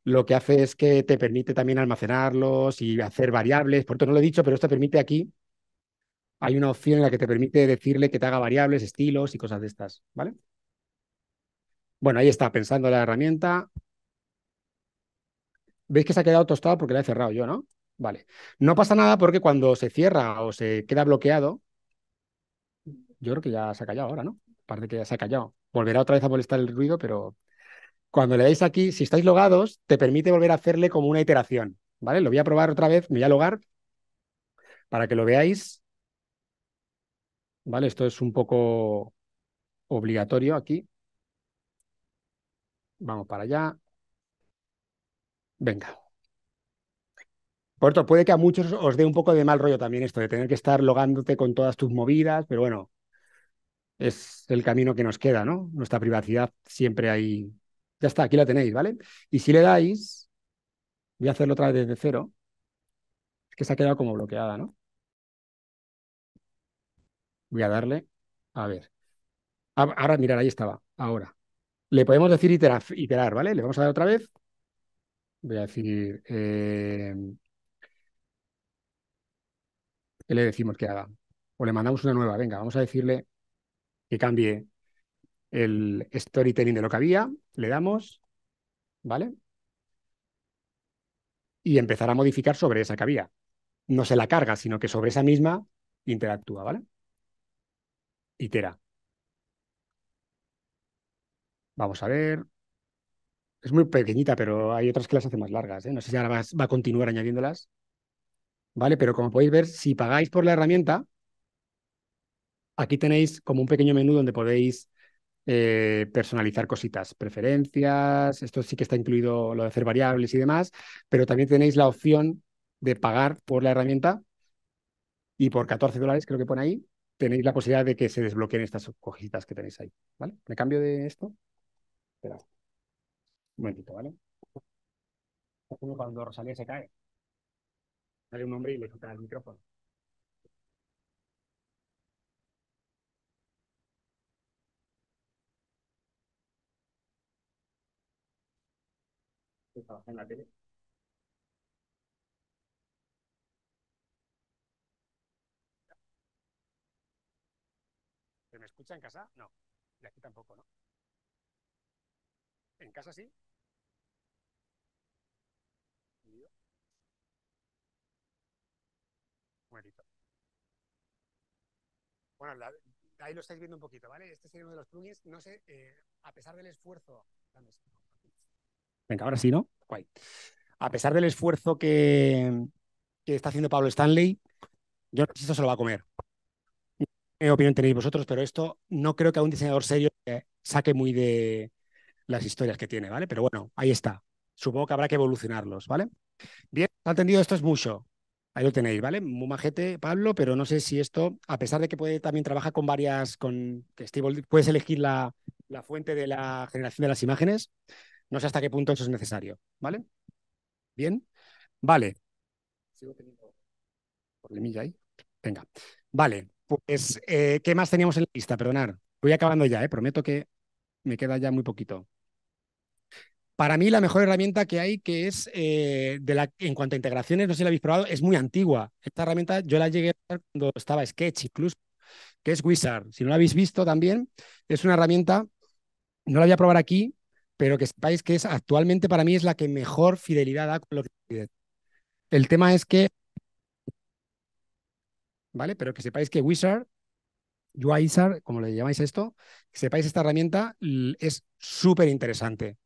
lo que hace es que te permite también almacenarlos y hacer variables. Por esto no lo he dicho, pero esto permite aquí, hay una opción en la que te permite decirle que te haga variables, estilos y cosas de estas, ¿vale? Bueno, ahí está, pensando la herramienta. ¿Veis que se ha quedado tostado porque la he cerrado yo, no? Vale. No pasa nada porque cuando se cierra o se queda bloqueado, yo creo que ya se ha callado ahora, ¿no? Parece que ya se ha callado. Volverá otra vez a molestar el ruido, pero cuando le dais aquí, si estáis logados, te permite volver a hacerle como una iteración, ¿vale? Lo voy a probar otra vez, me voy a logar para que lo veáis. Vale, esto es un poco obligatorio aquí. Vamos para allá. Venga. Por cierto, puede que a muchos os dé un poco de mal rollo también esto de tener que estar logándote con todas tus movidas, pero bueno, es el camino que nos queda, ¿no? Nuestra privacidad siempre ahí. Ya está, aquí la tenéis, ¿vale? Y si le dais, voy a hacerlo otra vez desde cero. Es que se ha quedado como bloqueada, ¿no? Voy a darle, a ver. Ahora, mirad, ahí estaba, ahora. Le podemos decir iterar, iterar, ¿vale? Le vamos a dar otra vez. Voy a decir... Eh... ¿Qué le decimos que haga? O le mandamos una nueva. Venga, vamos a decirle que cambie el storytelling de lo que había. Le damos, ¿vale? Y empezará a modificar sobre esa que había. No se la carga, sino que sobre esa misma interactúa, ¿vale? Itera. Vamos a ver. Es muy pequeñita, pero hay otras que las hace más largas, ¿eh? No sé si ahora va, va a continuar añadiéndolas. Vale, pero como podéis ver, si pagáis por la herramienta, aquí tenéis como un pequeño menú donde podéis eh, personalizar cositas, preferencias, esto sí que está incluido lo de hacer variables y demás, pero también tenéis la opción de pagar por la herramienta y por catorce dólares, creo que pone ahí, tenéis la posibilidad de que se desbloqueen estas cositas que tenéis ahí, ¿vale? Me cambio de esto. Espera. Un momentito, ¿vale? Es como cuando Rosalía se cae. Sale un hombre y le quita el micrófono. Trabaja en la tele. ¿Se me escucha en casa? No. De aquí tampoco, ¿no? ¿En casa sí? Bueno, la, ahí lo estáis viendo un poquito, ¿vale? Este sería uno de los plugins. No sé, eh, a pesar del esfuerzo... Venga, ahora sí, ¿no? Guay. A pesar del esfuerzo que, que está haciendo Pablo Stanley, yo no sé si esto se lo va a comer. ¿Qué opinión tenéis vosotros? Pero esto no creo que a un diseñador serio saque muy de las historias que tiene, ¿vale? Pero bueno, ahí está. Supongo que habrá que evolucionarlos, ¿vale? Bien, ¿ha entendido? Esto es mucho. Ahí lo tenéis, ¿vale? Muy majete, Pablo, pero no sé si esto, a pesar de que puede también trabajar con varias, con que Steve, puedes elegir la, la fuente de la generación de las imágenes, no sé hasta qué punto eso es necesario, ¿vale? Bien, vale. Sigo teniendo problemilla ahí. Venga, vale, pues, eh, ¿qué más teníamos en la lista? Perdonad, voy acabando ya, ¿eh? Prometo que me queda ya muy poquito. Para mí la mejor herramienta que hay, que es, eh, de la, en cuanto a integraciones, no sé si la habéis probado, es muy antigua. Esta herramienta yo la llegué a ver cuando estaba Sketch incluso, que es Wizard. Si no la habéis visto también, es una herramienta, no la voy a probar aquí, pero que sepáis que es actualmente para mí es la que mejor fidelidad da con lo que pide. El tema es que, ¿vale? Pero que sepáis que Wizard, Wizard, como le llamáis esto, que sepáis esta herramienta es súper interesante.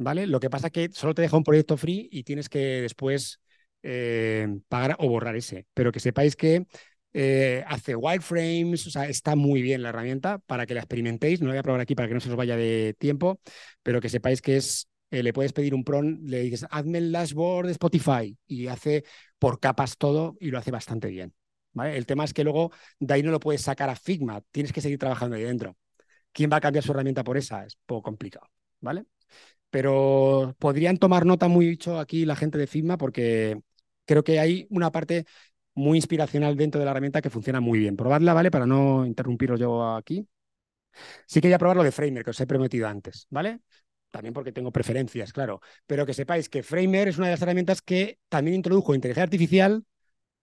¿Vale? Lo que pasa es que solo te deja un proyecto free y tienes que después eh, pagar o borrar ese. Pero que sepáis que eh, hace wireframes, o sea, está muy bien la herramienta para que la experimentéis. No la voy a probar aquí para que no se os vaya de tiempo, pero que sepáis que es, eh, le puedes pedir un prompt, le dices, hazme el dashboard de Spotify y hace por capas todo y lo hace bastante bien. ¿Vale? El tema es que luego de ahí no lo puedes sacar a Figma, tienes que seguir trabajando ahí dentro. ¿Quién va a cambiar su herramienta por esa? Es un poco complicado, ¿vale? Pero podrían tomar nota muy mucho aquí la gente de Figma porque creo que hay una parte muy inspiracional dentro de la herramienta que funciona muy bien. Probadla, ¿vale? Para no interrumpiros yo aquí. Sí que voy a probar lo de Framer, que os he prometido antes, ¿vale? También porque tengo preferencias, claro. Pero que sepáis que Framer es una de las herramientas que también introdujo inteligencia artificial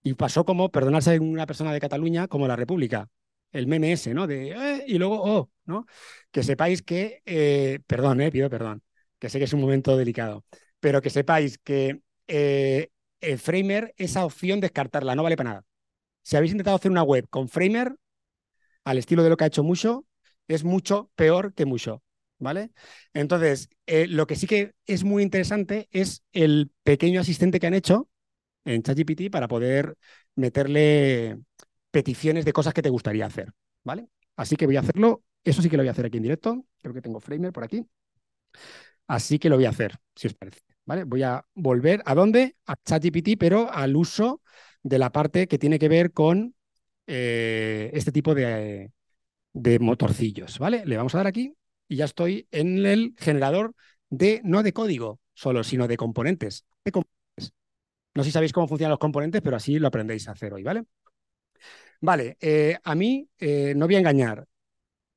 y pasó como, perdonarse a una persona de Cataluña, como la República. El meme ese, ¿no? De, eh, y luego, oh, ¿no? Que sepáis que, eh, perdón, eh, pido perdón. Que sé que es un momento delicado, pero que sepáis que eh, el Framer, esa opción descartarla, no vale para nada. Si habéis intentado hacer una web con Framer, al estilo de lo que ha hecho Mucho, es mucho peor que Mucho, ¿vale? Entonces, eh, lo que sí que es muy interesante es el pequeño asistente que han hecho en ChatGPT para poder meterle peticiones de cosas que te gustaría hacer, ¿vale? Así que voy a hacerlo, eso sí que lo voy a hacer aquí en directo, creo que tengo Framer por aquí, así que lo voy a hacer, si os parece, ¿vale? Voy a volver, ¿a dónde? A ChatGPT, pero al uso de la parte que tiene que ver con eh, este tipo de, de motorcillos, ¿vale? Le vamos a dar aquí y ya estoy en el generador de, no de código solo, sino de componentes, de componentes. No sé si sabéis cómo funcionan los componentes, pero así lo aprendéis a hacer hoy, ¿vale? Vale, eh, a mí, eh, no voy a engañar,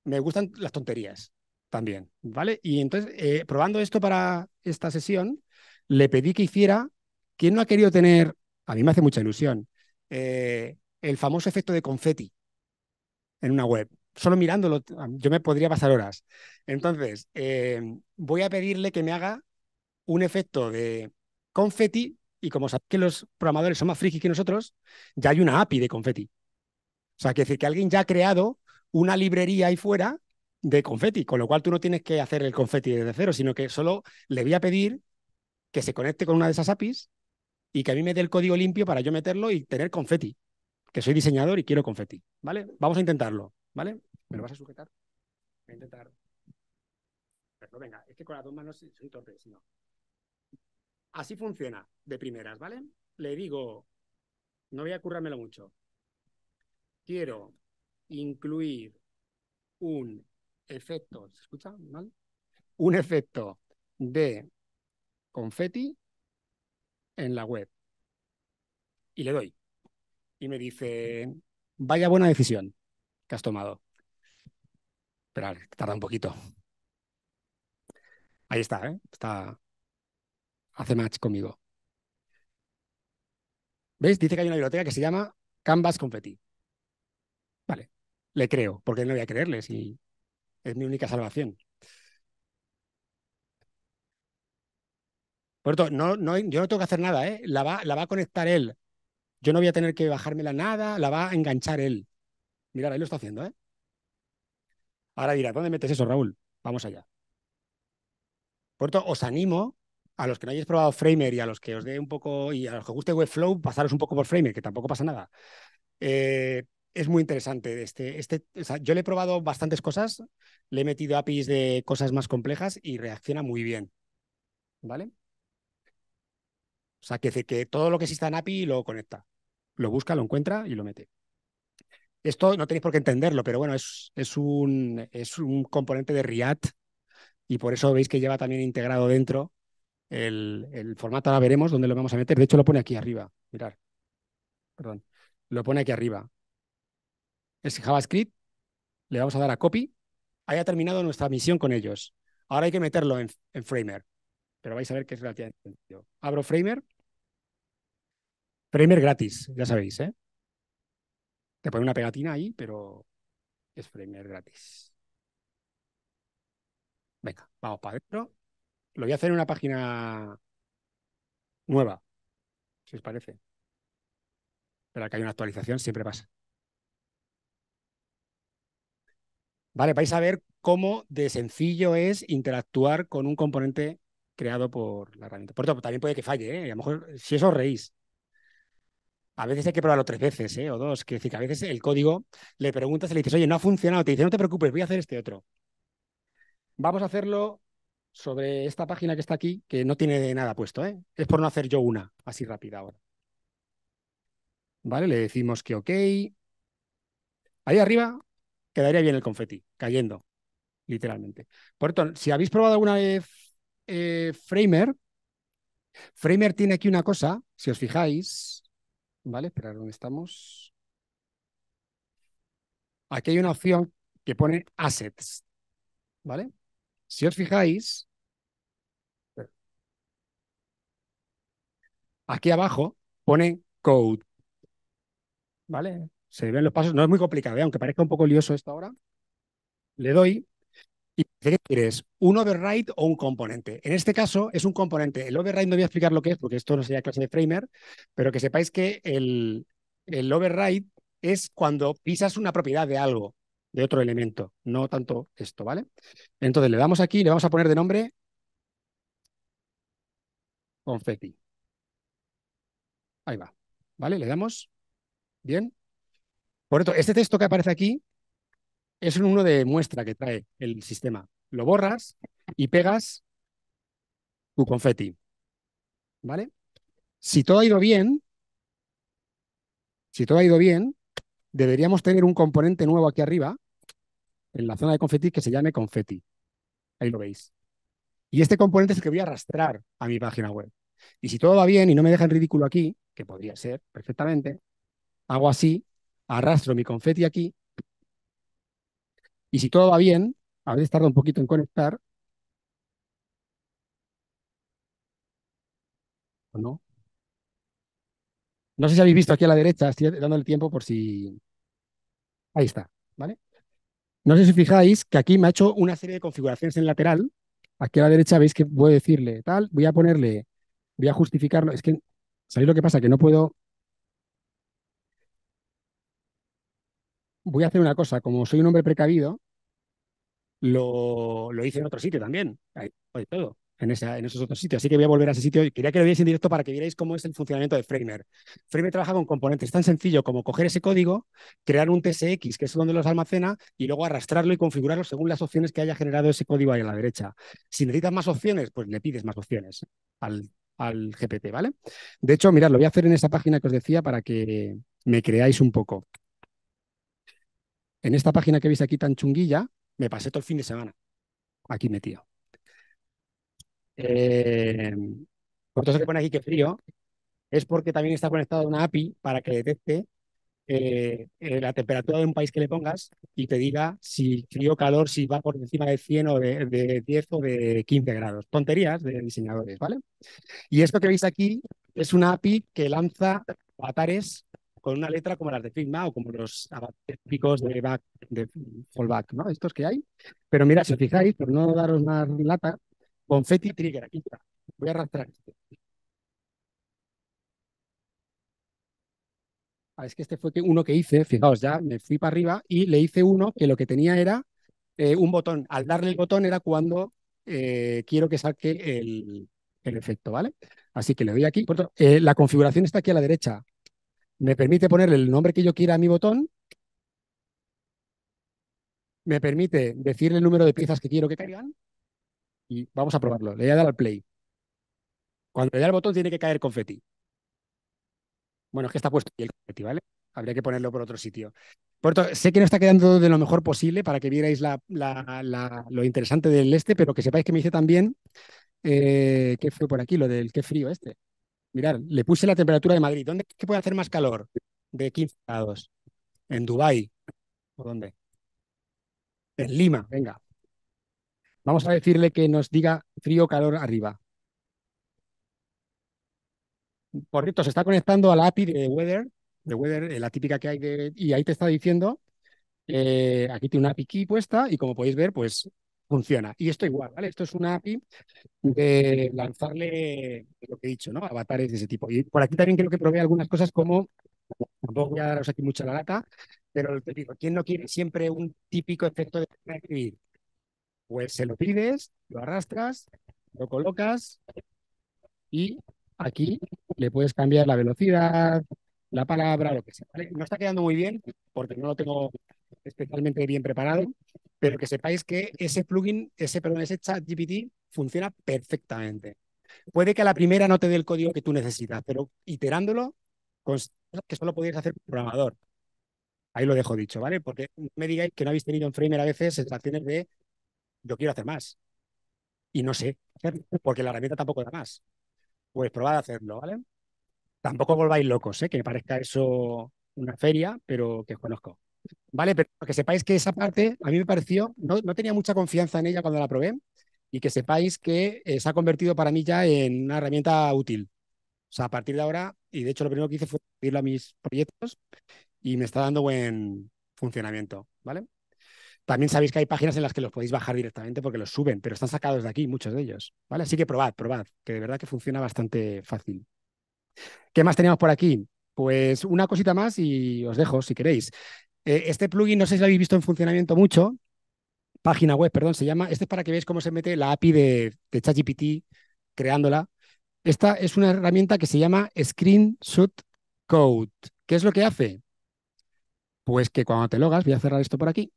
me gustan las tonterías también, ¿vale? Y entonces, eh, probando esto para esta sesión, le pedí que hiciera, ¿quién no ha querido tener, a mí me hace mucha ilusión, eh, el famoso efecto de confeti en una web? Solo mirándolo, yo me podría pasar horas. Entonces, eh, voy a pedirle que me haga un efecto de confeti y como sabéis que los programadores son más frikis que nosotros, ya hay una A P I de confeti. O sea, quiere decir que alguien ya ha creado una librería ahí fuera de confeti, con lo cual tú no tienes que hacer el confeti desde cero, sino que solo le voy a pedir que se conecte con una de esas A P Is y que a mí me dé el código limpio para yo meterlo y tener confeti, que soy diseñador y quiero confeti, ¿vale? Vamos a intentarlo, ¿vale? ¿Me lo vas a sujetar? Voy a intentar... Pero venga, es que con las dos manos soy torpe, si no. Así funciona de primeras, ¿vale? Le digo, no voy a currármelo mucho. Quiero incluir un efecto, ¿se escucha mal? Un efecto de confeti en la web. Y le doy. Y me dice, vaya buena decisión que has tomado. Esperar, tarda un poquito. Ahí está, ¿eh? Está, hace match conmigo. ¿Veis? Dice que hay una biblioteca que se llama Canvas Confeti. Vale, le creo, porque no voy a creerle, si es mi única salvación. Por tanto, no, no, yo no tengo que hacer nada, ¿eh? La va, la va a conectar él. Yo no voy a tener que bajármela nada, la va a enganchar él. Mirad, ahí lo está haciendo, ¿eh? Ahora dirá, ¿dónde metes eso, Raúl? Vamos allá. Por tanto, os animo, a los que no hayáis probado Framer y a los que os dé un poco, y a los que os guste Webflow, pasaros un poco por Framer, que tampoco pasa nada. Eh... Es muy interesante. Este, este, o sea, yo le he probado bastantes cosas, le he metido A P Is de cosas más complejas y reacciona muy bien, ¿vale? O sea, que, que todo lo que exista en A P I lo conecta, lo busca, lo encuentra y lo mete. Esto no tenéis por qué entenderlo, pero bueno, es, es, un, es un componente de React y por eso veis que lleva también integrado dentro el, el formato. Ahora veremos dónde lo vamos a meter. De hecho, lo pone aquí arriba. Mirad. Perdón. Lo pone aquí arriba. Es JavaScript, le vamos a dar a copy, haya terminado nuestra misión con ellos. Ahora hay que meterlo en, en Framer, pero vais a ver que es relativamente sencillo. Abro Framer, Framer gratis, ya sabéis, ¿eh? Te pone una pegatina ahí, pero es Framer gratis. Venga, vamos para adentro. Lo voy a hacer en una página nueva, si os parece. Espera que hay una actualización, siempre pasa. Vale, vais a ver cómo de sencillo es interactuar con un componente creado por la herramienta. Por tanto, también puede que falle, ¿eh? A lo mejor, si eso os reís. A veces hay que probarlo tres veces, ¿eh? O dos. Que decir, que a veces el código le preguntas y le dices, oye, no ha funcionado. Te dice, no te preocupes, voy a hacer este otro. Vamos a hacerlo sobre esta página que está aquí, que no tiene nada puesto, ¿eh? Es por no hacer yo una así rápida ahora. Vale, le decimos que ok. Ahí arriba quedaría bien el confeti, cayendo, literalmente. Por tanto, si habéis probado alguna vez eh, Framer, Framer tiene aquí una cosa, si os fijáis, ¿vale? Esperad, ¿dónde estamos? Aquí hay una opción que pone Assets, ¿vale? Si os fijáis, aquí abajo pone Code, ¿vale? Se ven los pasos, no es muy complicado, ¿eh? Aunque parezca un poco lioso esto ahora. Le doy ¿Y qué quieres? ¿Un override o un componente? En este caso es un componente. El override no voy a explicar lo que es porque esto no sería clase de Framer, pero que sepáis que el, el override es cuando pisas una propiedad de algo, de otro elemento, no tanto esto, ¿vale? Entonces le damos aquí, le vamos a poner de nombre confeti. Ahí va, ¿vale? Le damos, bien. Por esto, este texto que aparece aquí es uno de muestra que trae el sistema. Lo borras y pegas tu confeti, ¿vale? Si todo ha ido bien, si todo ha ido bien, deberíamos tener un componente nuevo aquí arriba, en la zona de confeti, que se llame confeti. Ahí lo veis. Y este componente es el que voy a arrastrar a mi página web. Y si todo va bien y no me deja en ridículo aquí, que podría ser perfectamente, hago así, arrastro mi confeti aquí. Y si todo va bien, a veces tarda un poquito en conectar. ¿O no? No sé si habéis visto aquí a la derecha, estoy dando el tiempo por si... Ahí está, ¿vale? No sé si fijáis que aquí me ha hecho una serie de configuraciones en el lateral. Aquí a la derecha veis que puedo decirle tal, voy a ponerle, voy a justificarlo. Es que, ¿sabéis lo que pasa? Que no puedo... Voy a hacer una cosa, como soy un hombre precavido, lo, lo hice en otro sitio también, ahí, todo, en, esa, en esos otros sitios, así que voy a volver a ese sitio y quería que lo veáis en directo para que vierais cómo es el funcionamiento de Framer. Framer trabaja con componentes, es tan sencillo como coger ese código, crear un T S X, que es donde los almacena, y luego arrastrarlo y configurarlo según las opciones que haya generado ese código ahí a la derecha. Si necesitas más opciones, pues le pides más opciones al, al G P T, ¿vale? De hecho, mirad, lo voy a hacer en esa página que os decía para que me creáis un poco. En esta página que veis aquí tan chunguilla, me pasé todo el fin de semana aquí metido. Eh, por todo eso que pone aquí que frío, es porque también está conectado a una A P I para que detecte eh, la temperatura de un país que le pongas y te diga si frío o calor, si va por encima de cien o de, de diez o de quince grados. Tonterías de diseñadores, ¿vale? Y esto que veis aquí es una A P I que lanza avatares con una letra como las de Figma o como los avatares típicos de, back, de fallback, ¿no? Estos que hay. Pero mira, si os fijáis, por no daros más lata, confeti trigger, aquí está. Voy a arrastrar este. Ah, es que este fue uno que hice, fijaos, ya me fui para arriba y le hice uno que lo que tenía era eh, un botón. Al darle el botón era cuando eh, quiero que saque el, el efecto, ¿vale? Así que le doy aquí. Por otro, eh, la configuración está aquí a la derecha. Me permite ponerle el nombre que yo quiera a mi botón. Me permite decirle el número de piezas que quiero que caigan. Y vamos a probarlo. Le voy a dar al play. Cuando le dé al botón tiene que caer confeti. Bueno, es que está puesto aquí el confeti, ¿vale? Habría que ponerlo por otro sitio. Por tanto, sé que no está quedando de lo mejor posible para que vierais la, la, la, lo interesante del este, pero que sepáis que me hice también eh, qué fue por aquí, lo del qué frío este. Mirad, le puse la temperatura de Madrid. ¿Dónde qué puede hacer más calor? De quince grados. ¿En Dubái? ¿O dónde? En Lima, venga. Vamos a decirle que nos diga frío o calor arriba. Por cierto, se está conectando a la A P I de Weather, de Weather, la típica que hay de... Y ahí te está diciendo, eh, aquí tiene una A P I key puesta y como podéis ver, pues... funciona. Y esto igual, ¿vale? Esto es una A P I de lanzarle lo que he dicho, ¿no? Avatares de ese tipo. Y por aquí también creo que probé algunas cosas como, tampoco voy a daros aquí mucha la lata, pero te digo, ¿quién no quiere siempre un típico efecto de escribir? Pues se lo pides, lo arrastras, lo colocas y aquí le puedes cambiar la velocidad, la palabra, lo que sea, ¿vale? No está quedando muy bien porque no lo tengo especialmente bien preparado, pero que sepáis que ese plugin, ese, perdón, ese ChatGPT funciona perfectamente. Puede que a la primera no te dé el código que tú necesitas, pero iterándolo, considera que solo podías hacer programador. Ahí lo dejo dicho, ¿vale? Porque no me digáis que no habéis tenido en Framer a veces sensaciones de yo quiero hacer más y no sé, porque la herramienta tampoco da más. Pues probad a hacerlo, ¿vale? Tampoco volváis locos, ¿eh? Que me parezca eso una feria, pero que os conozco. Vale, pero que sepáis que esa parte a mí me pareció, no, no tenía mucha confianza en ella cuando la probé y que sepáis que eh, se ha convertido para mí ya en una herramienta útil. O sea, a partir de ahora, y de hecho lo primero que hice fue pedirlo a mis proyectos y me está dando buen funcionamiento, ¿vale? También sabéis que hay páginas en las que los podéis bajar directamente porque los suben, pero están sacados de aquí muchos de ellos, ¿vale? Así que probad, probad, que de verdad que funciona bastante fácil. ¿Qué más teníamos por aquí? Pues una cosita más y os dejo si queréis. Eh, este plugin, no sé si lo habéis visto en funcionamiento mucho, página web, perdón, se llama. Este es para que veáis cómo se mete la A P I de, de ChatGPT creándola. Esta es una herramienta que se llama Screenshot Code. ¿Qué es lo que hace? Pues que cuando te logas, voy a cerrar esto por aquí,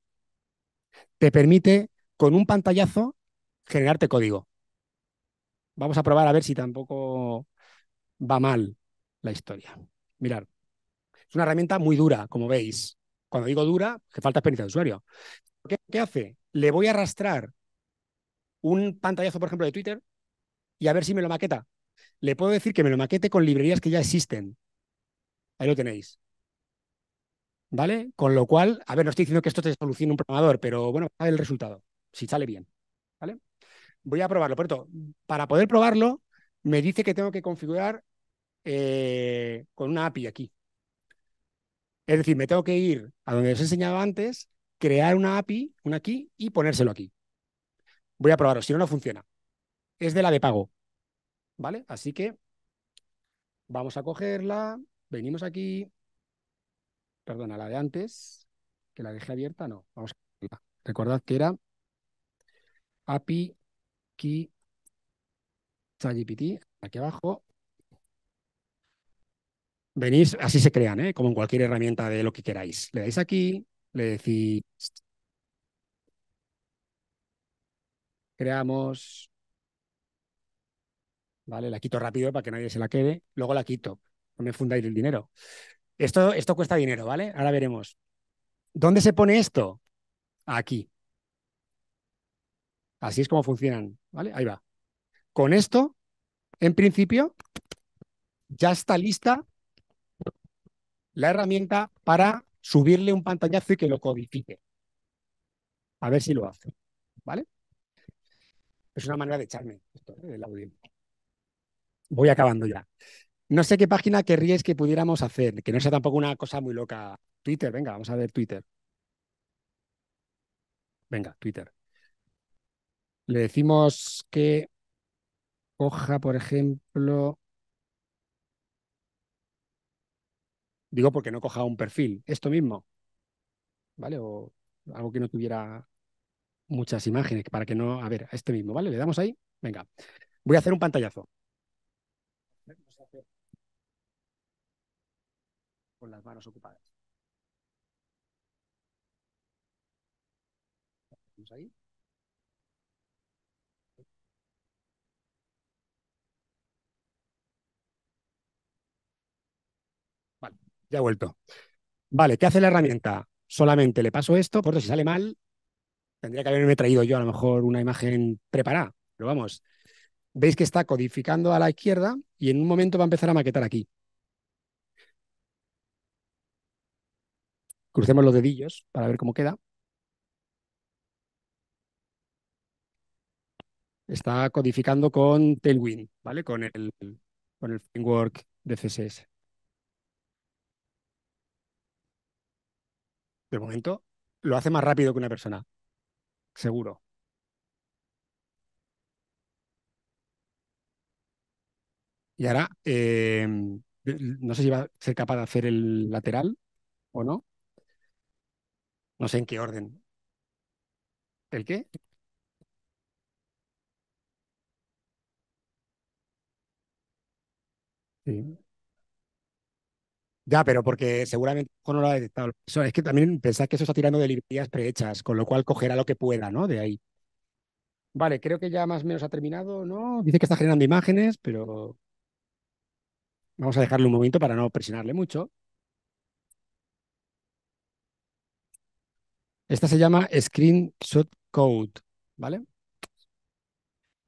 te permite con un pantallazo generarte código. Vamos a probar a ver si tampoco va mal la historia. Mirad, es una herramienta muy dura, como veis. Cuando digo dura, que falta experiencia de usuario. ¿Qué, qué hace? Le voy a arrastrar un pantallazo, por ejemplo, de Twitter y a ver si me lo maqueta. Le puedo decir que me lo maquete con librerías que ya existen. Ahí lo tenéis. ¿Vale? Con lo cual, a ver, no estoy diciendo que esto te solucione un programador, pero bueno, el resultado, si sale bien. ¿Vale? Voy a probarlo. Por tanto, para poder probarlo, me dice que tengo que configurar eh, con una A P I aquí. Es decir, me tengo que ir a donde os he enseñado antes, crear una A P I, una aquí, y ponérselo aquí. Voy a probarlo, si no, no funciona. Es de la de pago. ¿Vale? Así que vamos a cogerla, venimos aquí. Perdona, la de antes, que la dejé abierta, no. Vamos a... Recordad que era A P I Key ChatGPT, aquí abajo. Venís, así se crean, ¿eh? Como en cualquier herramienta de lo que queráis. Le dais aquí, le decís... Creamos... Vale, la quito rápido para que nadie se la quede. Luego la quito, no me fundáis el dinero. Esto, esto cuesta dinero, ¿vale? Ahora veremos. ¿Dónde se pone esto? Aquí. Así es como funcionan, ¿vale? Ahí va. Con esto, en principio, ya está lista la herramienta para subirle un pantallazo y que lo codifique. A ver si lo hace, ¿vale? Es una manera de echarme esto, ¿eh? Del audio. Voy acabando ya. No sé qué página querríais que pudiéramos hacer, que no sea tampoco una cosa muy loca. Twitter, venga, vamos a ver Twitter. Venga, Twitter. Le decimos que coja, por ejemplo... Digo porque no coja un perfil, esto mismo. ¿Vale? O algo que no tuviera muchas imágenes, para que no... A ver, a este mismo, ¿vale? Le damos ahí. Venga, voy a hacer un pantallazo. Con las manos ocupadas. Vamos ahí. Vale, ya he vuelto. Vale, ¿qué hace la herramienta? Solamente le paso esto, por si sale mal, tendría que haberme traído yo a lo mejor una imagen preparada, pero vamos, veis que está codificando a la izquierda y en un momento va a empezar a maquetar aquí. Crucemos los dedillos para ver cómo queda. Está codificando con Tailwind, ¿vale? Con el, con el framework de C S S. De momento lo hace más rápido que una persona, seguro. Y ahora, eh, no sé si va a ser capaz de hacer el lateral o no. No sé en qué orden. ¿El qué? Sí. Ya, pero porque seguramente no lo ha detectado. Eso, es que también pensad que eso está tirando de librerías prehechas, con lo cual cogerá lo que pueda, ¿no? De ahí. Vale, creo que ya más o menos ha terminado, ¿no? Dice que está generando imágenes, pero vamos a dejarle un momento para no presionarle mucho. Esta se llama Screenshot Code, ¿vale?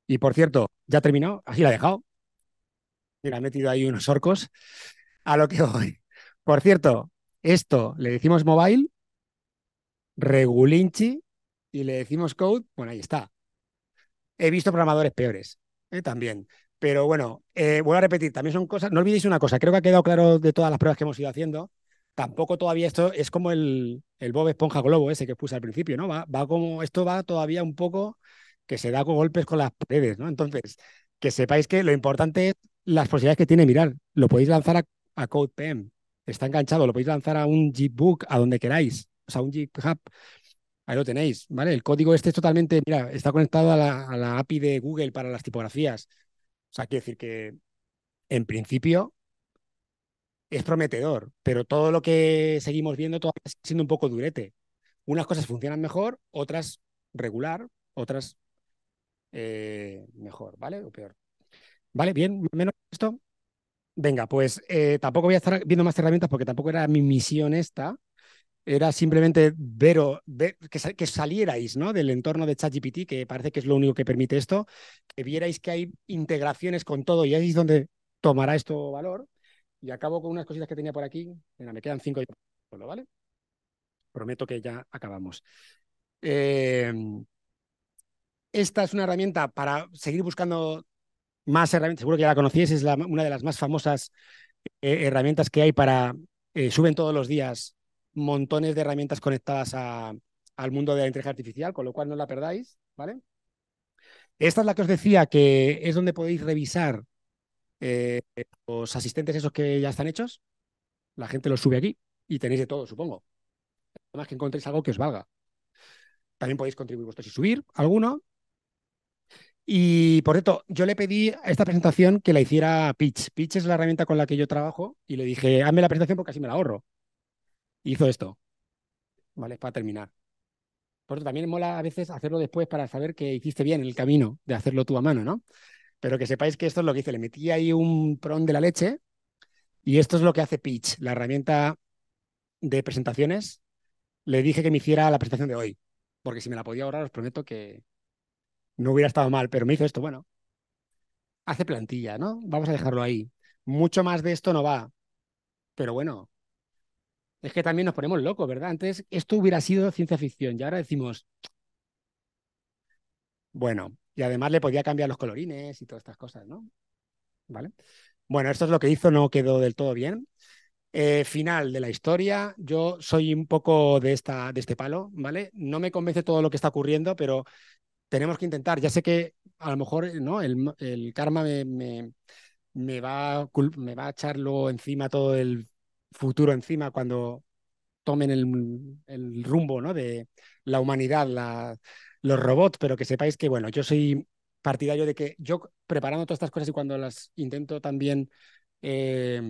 Y por cierto, ya ha terminado, así la he dejado. Mira, he metido ahí unos orcos a lo que voy. Por cierto, esto le decimos mobile, regulinchi, y le decimos code, bueno, ahí está. He visto programadores peores, ¿eh? También. Pero bueno, eh, vuelvo a repetir, también son cosas, no olvidéis una cosa, creo que ha quedado claro de todas las pruebas que hemos ido haciendo, tampoco todavía esto es como el, el Bob Esponja Globo ese que puse al principio, ¿no? Va, va como, esto va todavía un poco que se da con golpes con las paredes, ¿no? Entonces, que sepáis que lo importante es las posibilidades que tiene. Mirad, lo podéis lanzar a, a CodePM, está enganchado, lo podéis lanzar a un Gitbook, a donde queráis, o sea, un GitHub, ahí lo tenéis, ¿vale? El código este es totalmente, mira, está conectado a la, a la A P I de Google para las tipografías. O sea, quiero decir que en principio es prometedor, pero todo lo que seguimos viendo todavía está siendo un poco durete. Unas cosas funcionan mejor, otras regular, otras eh, mejor, ¿vale? O peor. ¿Vale? ¿Bien? ¿Menos esto? Venga, pues eh, tampoco voy a estar viendo más herramientas porque tampoco era mi misión esta. Era simplemente ver, o, ver que, sal, que salierais, ¿no?, del entorno de ChatGPT, que parece que es lo único que permite esto, que vierais que hay integraciones con todo y ahí es donde tomará esto valor. Y acabo con unas cositas que tenía por aquí. Mira, me quedan cinco, solo, ¿vale? Prometo que ya acabamos. Eh, esta es una herramienta para seguir buscando más herramientas. Seguro que ya la conocíais, es la, una de las más famosas eh, herramientas que hay para... Eh, suben todos los días montones de herramientas conectadas a, al mundo de la inteligencia artificial, con lo cual no la perdáis, ¿vale? Esta es la que os decía que es donde podéis revisar eh, los asistentes esos que ya están hechos. La gente los sube aquí y tenéis de todo, supongo. Además que encontréis algo que os valga. También podéis contribuir vosotros y subir alguno. Y, por cierto, yo le pedí a esta presentación que la hiciera Pitch. Pitch es la herramienta con la que yo trabajo y le dije, hazme la presentación porque así me la ahorro. Hizo esto, ¿vale? Para terminar. Por eso también mola a veces hacerlo después para saber que hiciste bien el camino de hacerlo tú a mano, ¿no? Pero que sepáis que esto es lo que hice. Le metí ahí un pron de la leche y esto es lo que hace Pitch, la herramienta de presentaciones. Le dije que me hiciera la presentación de hoy, porque si me la podía ahorrar os prometo que no hubiera estado mal, pero me hizo esto. Bueno, hace plantilla, ¿no? Vamos a dejarlo ahí. Mucho más de esto no va, pero bueno. Es que también nos ponemos locos, ¿verdad? Antes esto hubiera sido ciencia ficción y ahora decimos... Bueno, y además le podía cambiar los colorines y todas estas cosas, ¿no? ¿Vale? Bueno, esto es lo que hizo, no quedó del todo bien. Eh, final de la historia, yo soy un poco de, esta, de este palo, ¿vale? No me convence todo lo que está ocurriendo, pero tenemos que intentar. Ya sé que a lo mejor ¿no? el, el karma me, me, me, va, me va a echar luego encima todo el... futuro encima cuando tomen el, el rumbo ¿no? de la humanidad, la, los robots, pero que sepáis que, bueno, yo soy partidario de que yo preparando todas estas cosas y cuando las intento también eh,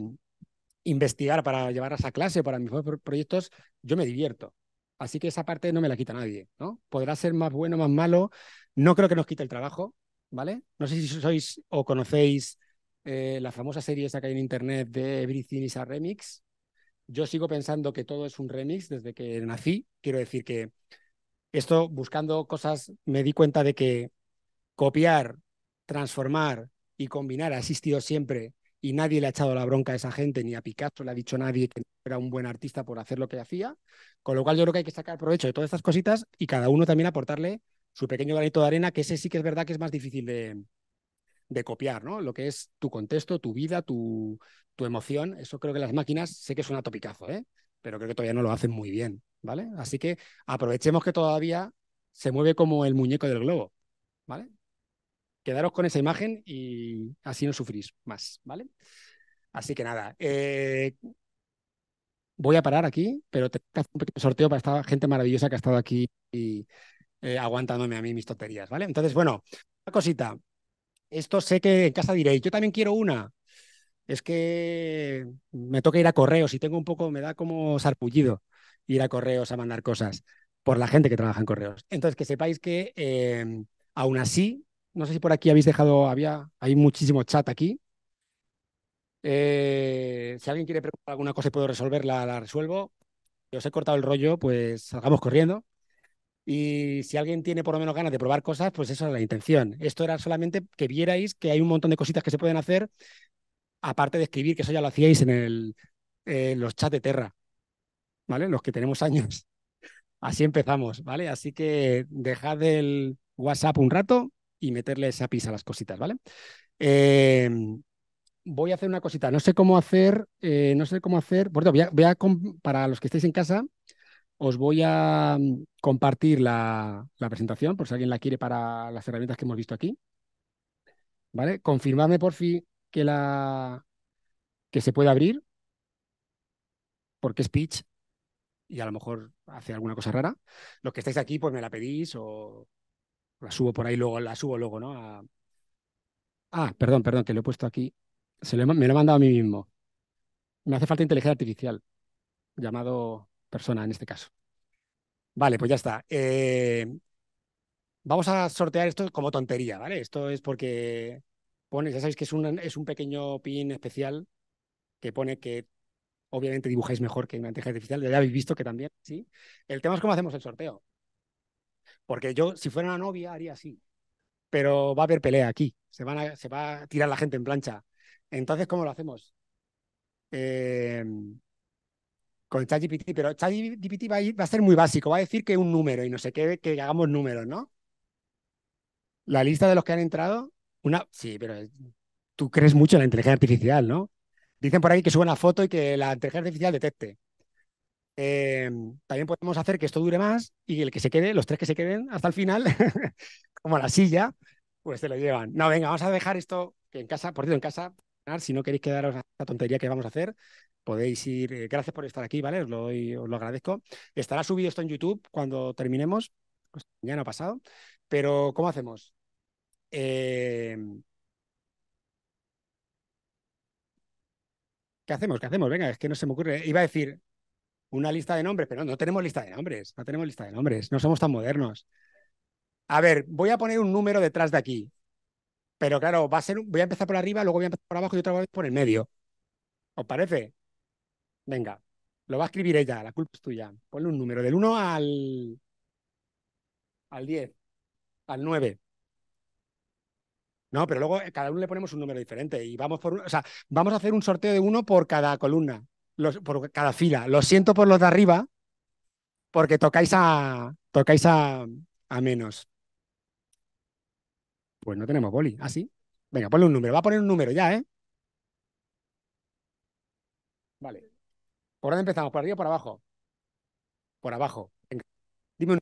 investigar para llevarlas a clase, para mis proyectos, yo me divierto. Así que esa parte no me la quita nadie, ¿no? Podrá ser más bueno, más malo, no creo que nos quite el trabajo, ¿vale? No sé si sois o conocéis eh, la famosa serie esa que hay en internet de Everything is a Remix. Yo sigo pensando que todo es un remix desde que nací. Quiero decir que esto, buscando cosas, me di cuenta de que copiar, transformar y combinar ha existido siempre y nadie le ha echado la bronca a esa gente, ni a Picasso le ha dicho nadie que era un buen artista por hacer lo que hacía. Con lo cual yo creo que hay que sacar provecho de todas estas cositas y cada uno también aportarle su pequeño granito de arena, que ese sí que es verdad que es más difícil de... de copiar, ¿no? Lo que es tu contexto, tu vida, tu, tu emoción. Eso creo que las máquinas, sé que es un topicazo, ¿eh? Pero creo que todavía no lo hacen muy bien, ¿vale? Así que aprovechemos que todavía se mueve como el muñeco del globo, ¿vale? Quedaros con esa imagen y así no sufrís más, ¿vale? Así que nada, eh, voy a parar aquí, pero te hago un pequeño sorteo para esta gente maravillosa que ha estado aquí y, eh, aguantándome a mí mis tonterías, ¿vale? Entonces, bueno, una cosita. Esto sé que en casa diréis, yo también quiero una. Es que me toca ir a correos y tengo un poco, me da como sarpullido ir a correos a mandar cosas por la gente que trabaja en correos. Entonces, que sepáis que eh, aún así, no sé si por aquí habéis dejado, había, hay muchísimo chat aquí. Eh, si alguien quiere preguntar alguna cosa y puedo resolverla, la resuelvo. Si os he cortado el rollo, pues salgamos corriendo. Y si alguien tiene por lo menos ganas de probar cosas, pues esa era la intención. Esto era solamente que vierais que hay un montón de cositas que se pueden hacer, aparte de escribir, que eso ya lo hacíais en el, eh, los chats de Terra, ¿vale? Los que tenemos años. Así empezamos, ¿vale? Así que dejad el WhatsApp un rato y meterle esa pizza a las cositas, ¿vale? Eh, voy a hacer una cosita. No sé cómo hacer, eh, no sé cómo hacer. Por cierto, voy a, voy a, para los que estáis en casa, os voy a compartir la, la presentación, por si alguien la quiere para las herramientas que hemos visto aquí. ¿Vale? Confirmadme, por fin, que la que se puede abrir, porque es Pitch y a lo mejor hace alguna cosa rara. Los que estáis aquí, pues me la pedís o la subo por ahí luego, la subo luego, ¿no? A... Ah, perdón, perdón, que lo he puesto aquí. Se lo he, me lo he mandado a mí mismo. Me hace falta inteligencia artificial, llamado persona en este caso. Vale, pues ya está. Eh, vamos a sortear esto como tontería, ¿vale? Esto es porque pone, ya sabéis que es un, es un pequeño pin especial que pone que obviamente dibujáis mejor que una inteligencia artificial. Ya habéis visto que también, ¿sí? El tema es cómo hacemos el sorteo. Porque yo, si fuera una novia, haría así. Pero va a haber pelea aquí. Se, van a, se va a tirar la gente en plancha. Entonces, ¿cómo lo hacemos? Eh, con ChatGPT. Pero ChatGPT va, va a ser muy básico. Va a decir que un número y no sé qué, que hagamos números, ¿no? La lista de los que han entrado... una Sí, pero tú crees mucho en la inteligencia artificial, ¿no? Dicen por ahí que suben la foto y que la inteligencia artificial detecte. Eh, también podemos hacer que esto dure más y el que se quede, los tres que se queden hasta el final, como la silla, pues se lo llevan. No, venga, vamos a dejar esto que en casa, por cierto, en casa, si no queréis quedaros a esta tontería que vamos a hacer, podéis ir. Eh, gracias por estar aquí, ¿vale? Os lo, doy, os lo agradezco. Estará subido esto en YouTube cuando terminemos, pues mañana pasado. Pero, ¿cómo hacemos? Eh... ¿Qué hacemos? ¿Qué hacemos? Venga, es que no se me ocurre. Iba a decir una lista de nombres, pero no, no tenemos lista de nombres. No tenemos lista de nombres. No somos tan modernos. A ver, voy a poner un número detrás de aquí. Pero claro, va a ser, voy a empezar por arriba, luego voy a empezar por abajo y otra vez por el medio. ¿Os parece? Venga, lo va a escribir ella. La culpa es tuya. Ponle un número del uno al... al diez. Al nueve. No, pero luego cada uno le ponemos un número diferente y vamos por, o sea, vamos a hacer un sorteo de uno por cada columna, los, por cada fila. Lo siento por los de arriba, porque tocáis a tocáis a, a menos. Pues no tenemos boli, ¿ah, sí? Venga, ponle un número. Va a poner un número ya, ¿eh? Vale. ¿Por dónde empezamos? ¿Por arriba o por abajo? Por abajo. Venga. Dime un.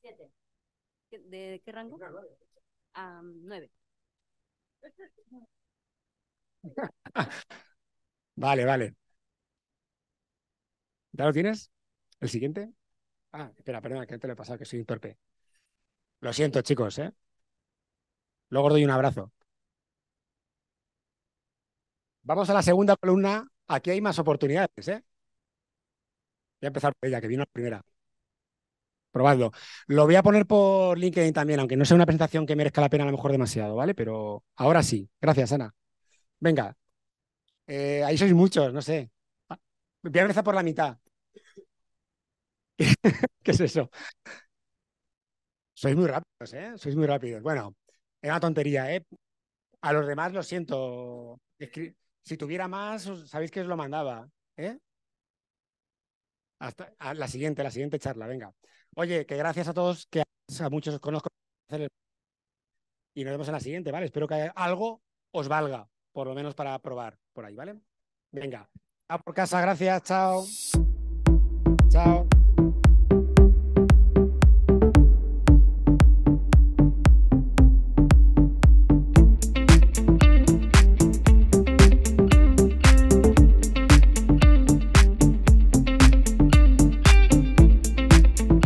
Siete. ¿De qué rango? A nueve. Vale, vale. ¿Ya lo tienes? ¿El siguiente? Ah, espera, perdona, que te lo he pasado, que soy un torpe. Lo siento, chicos, ¿eh? Luego os doy un abrazo. Vamos a la segunda columna. Aquí hay más oportunidades, ¿eh? Voy a empezar por ella, que vino la primera. Probadlo. Lo voy a poner por LinkedIn también, aunque no sea una presentación que merezca la pena a lo mejor demasiado, ¿vale? Pero ahora sí. Gracias, Ana. Venga. Eh, ahí sois muchos, no sé. Voy a empezar por la mitad. ¿Qué es eso? Sois muy rápidos, ¿eh? Sois muy rápidos. Bueno, es una tontería, ¿eh? A los demás lo siento. Si tuviera más, sabéis que os lo mandaba, ¿eh? Hasta a la siguiente, la siguiente charla, venga. Oye, que gracias a todos, que a muchos os conozco. Y nos vemos en la siguiente, ¿vale? Espero que algo os valga, por lo menos para probar por ahí, ¿vale? Venga, a por casa, gracias, chao. Chao.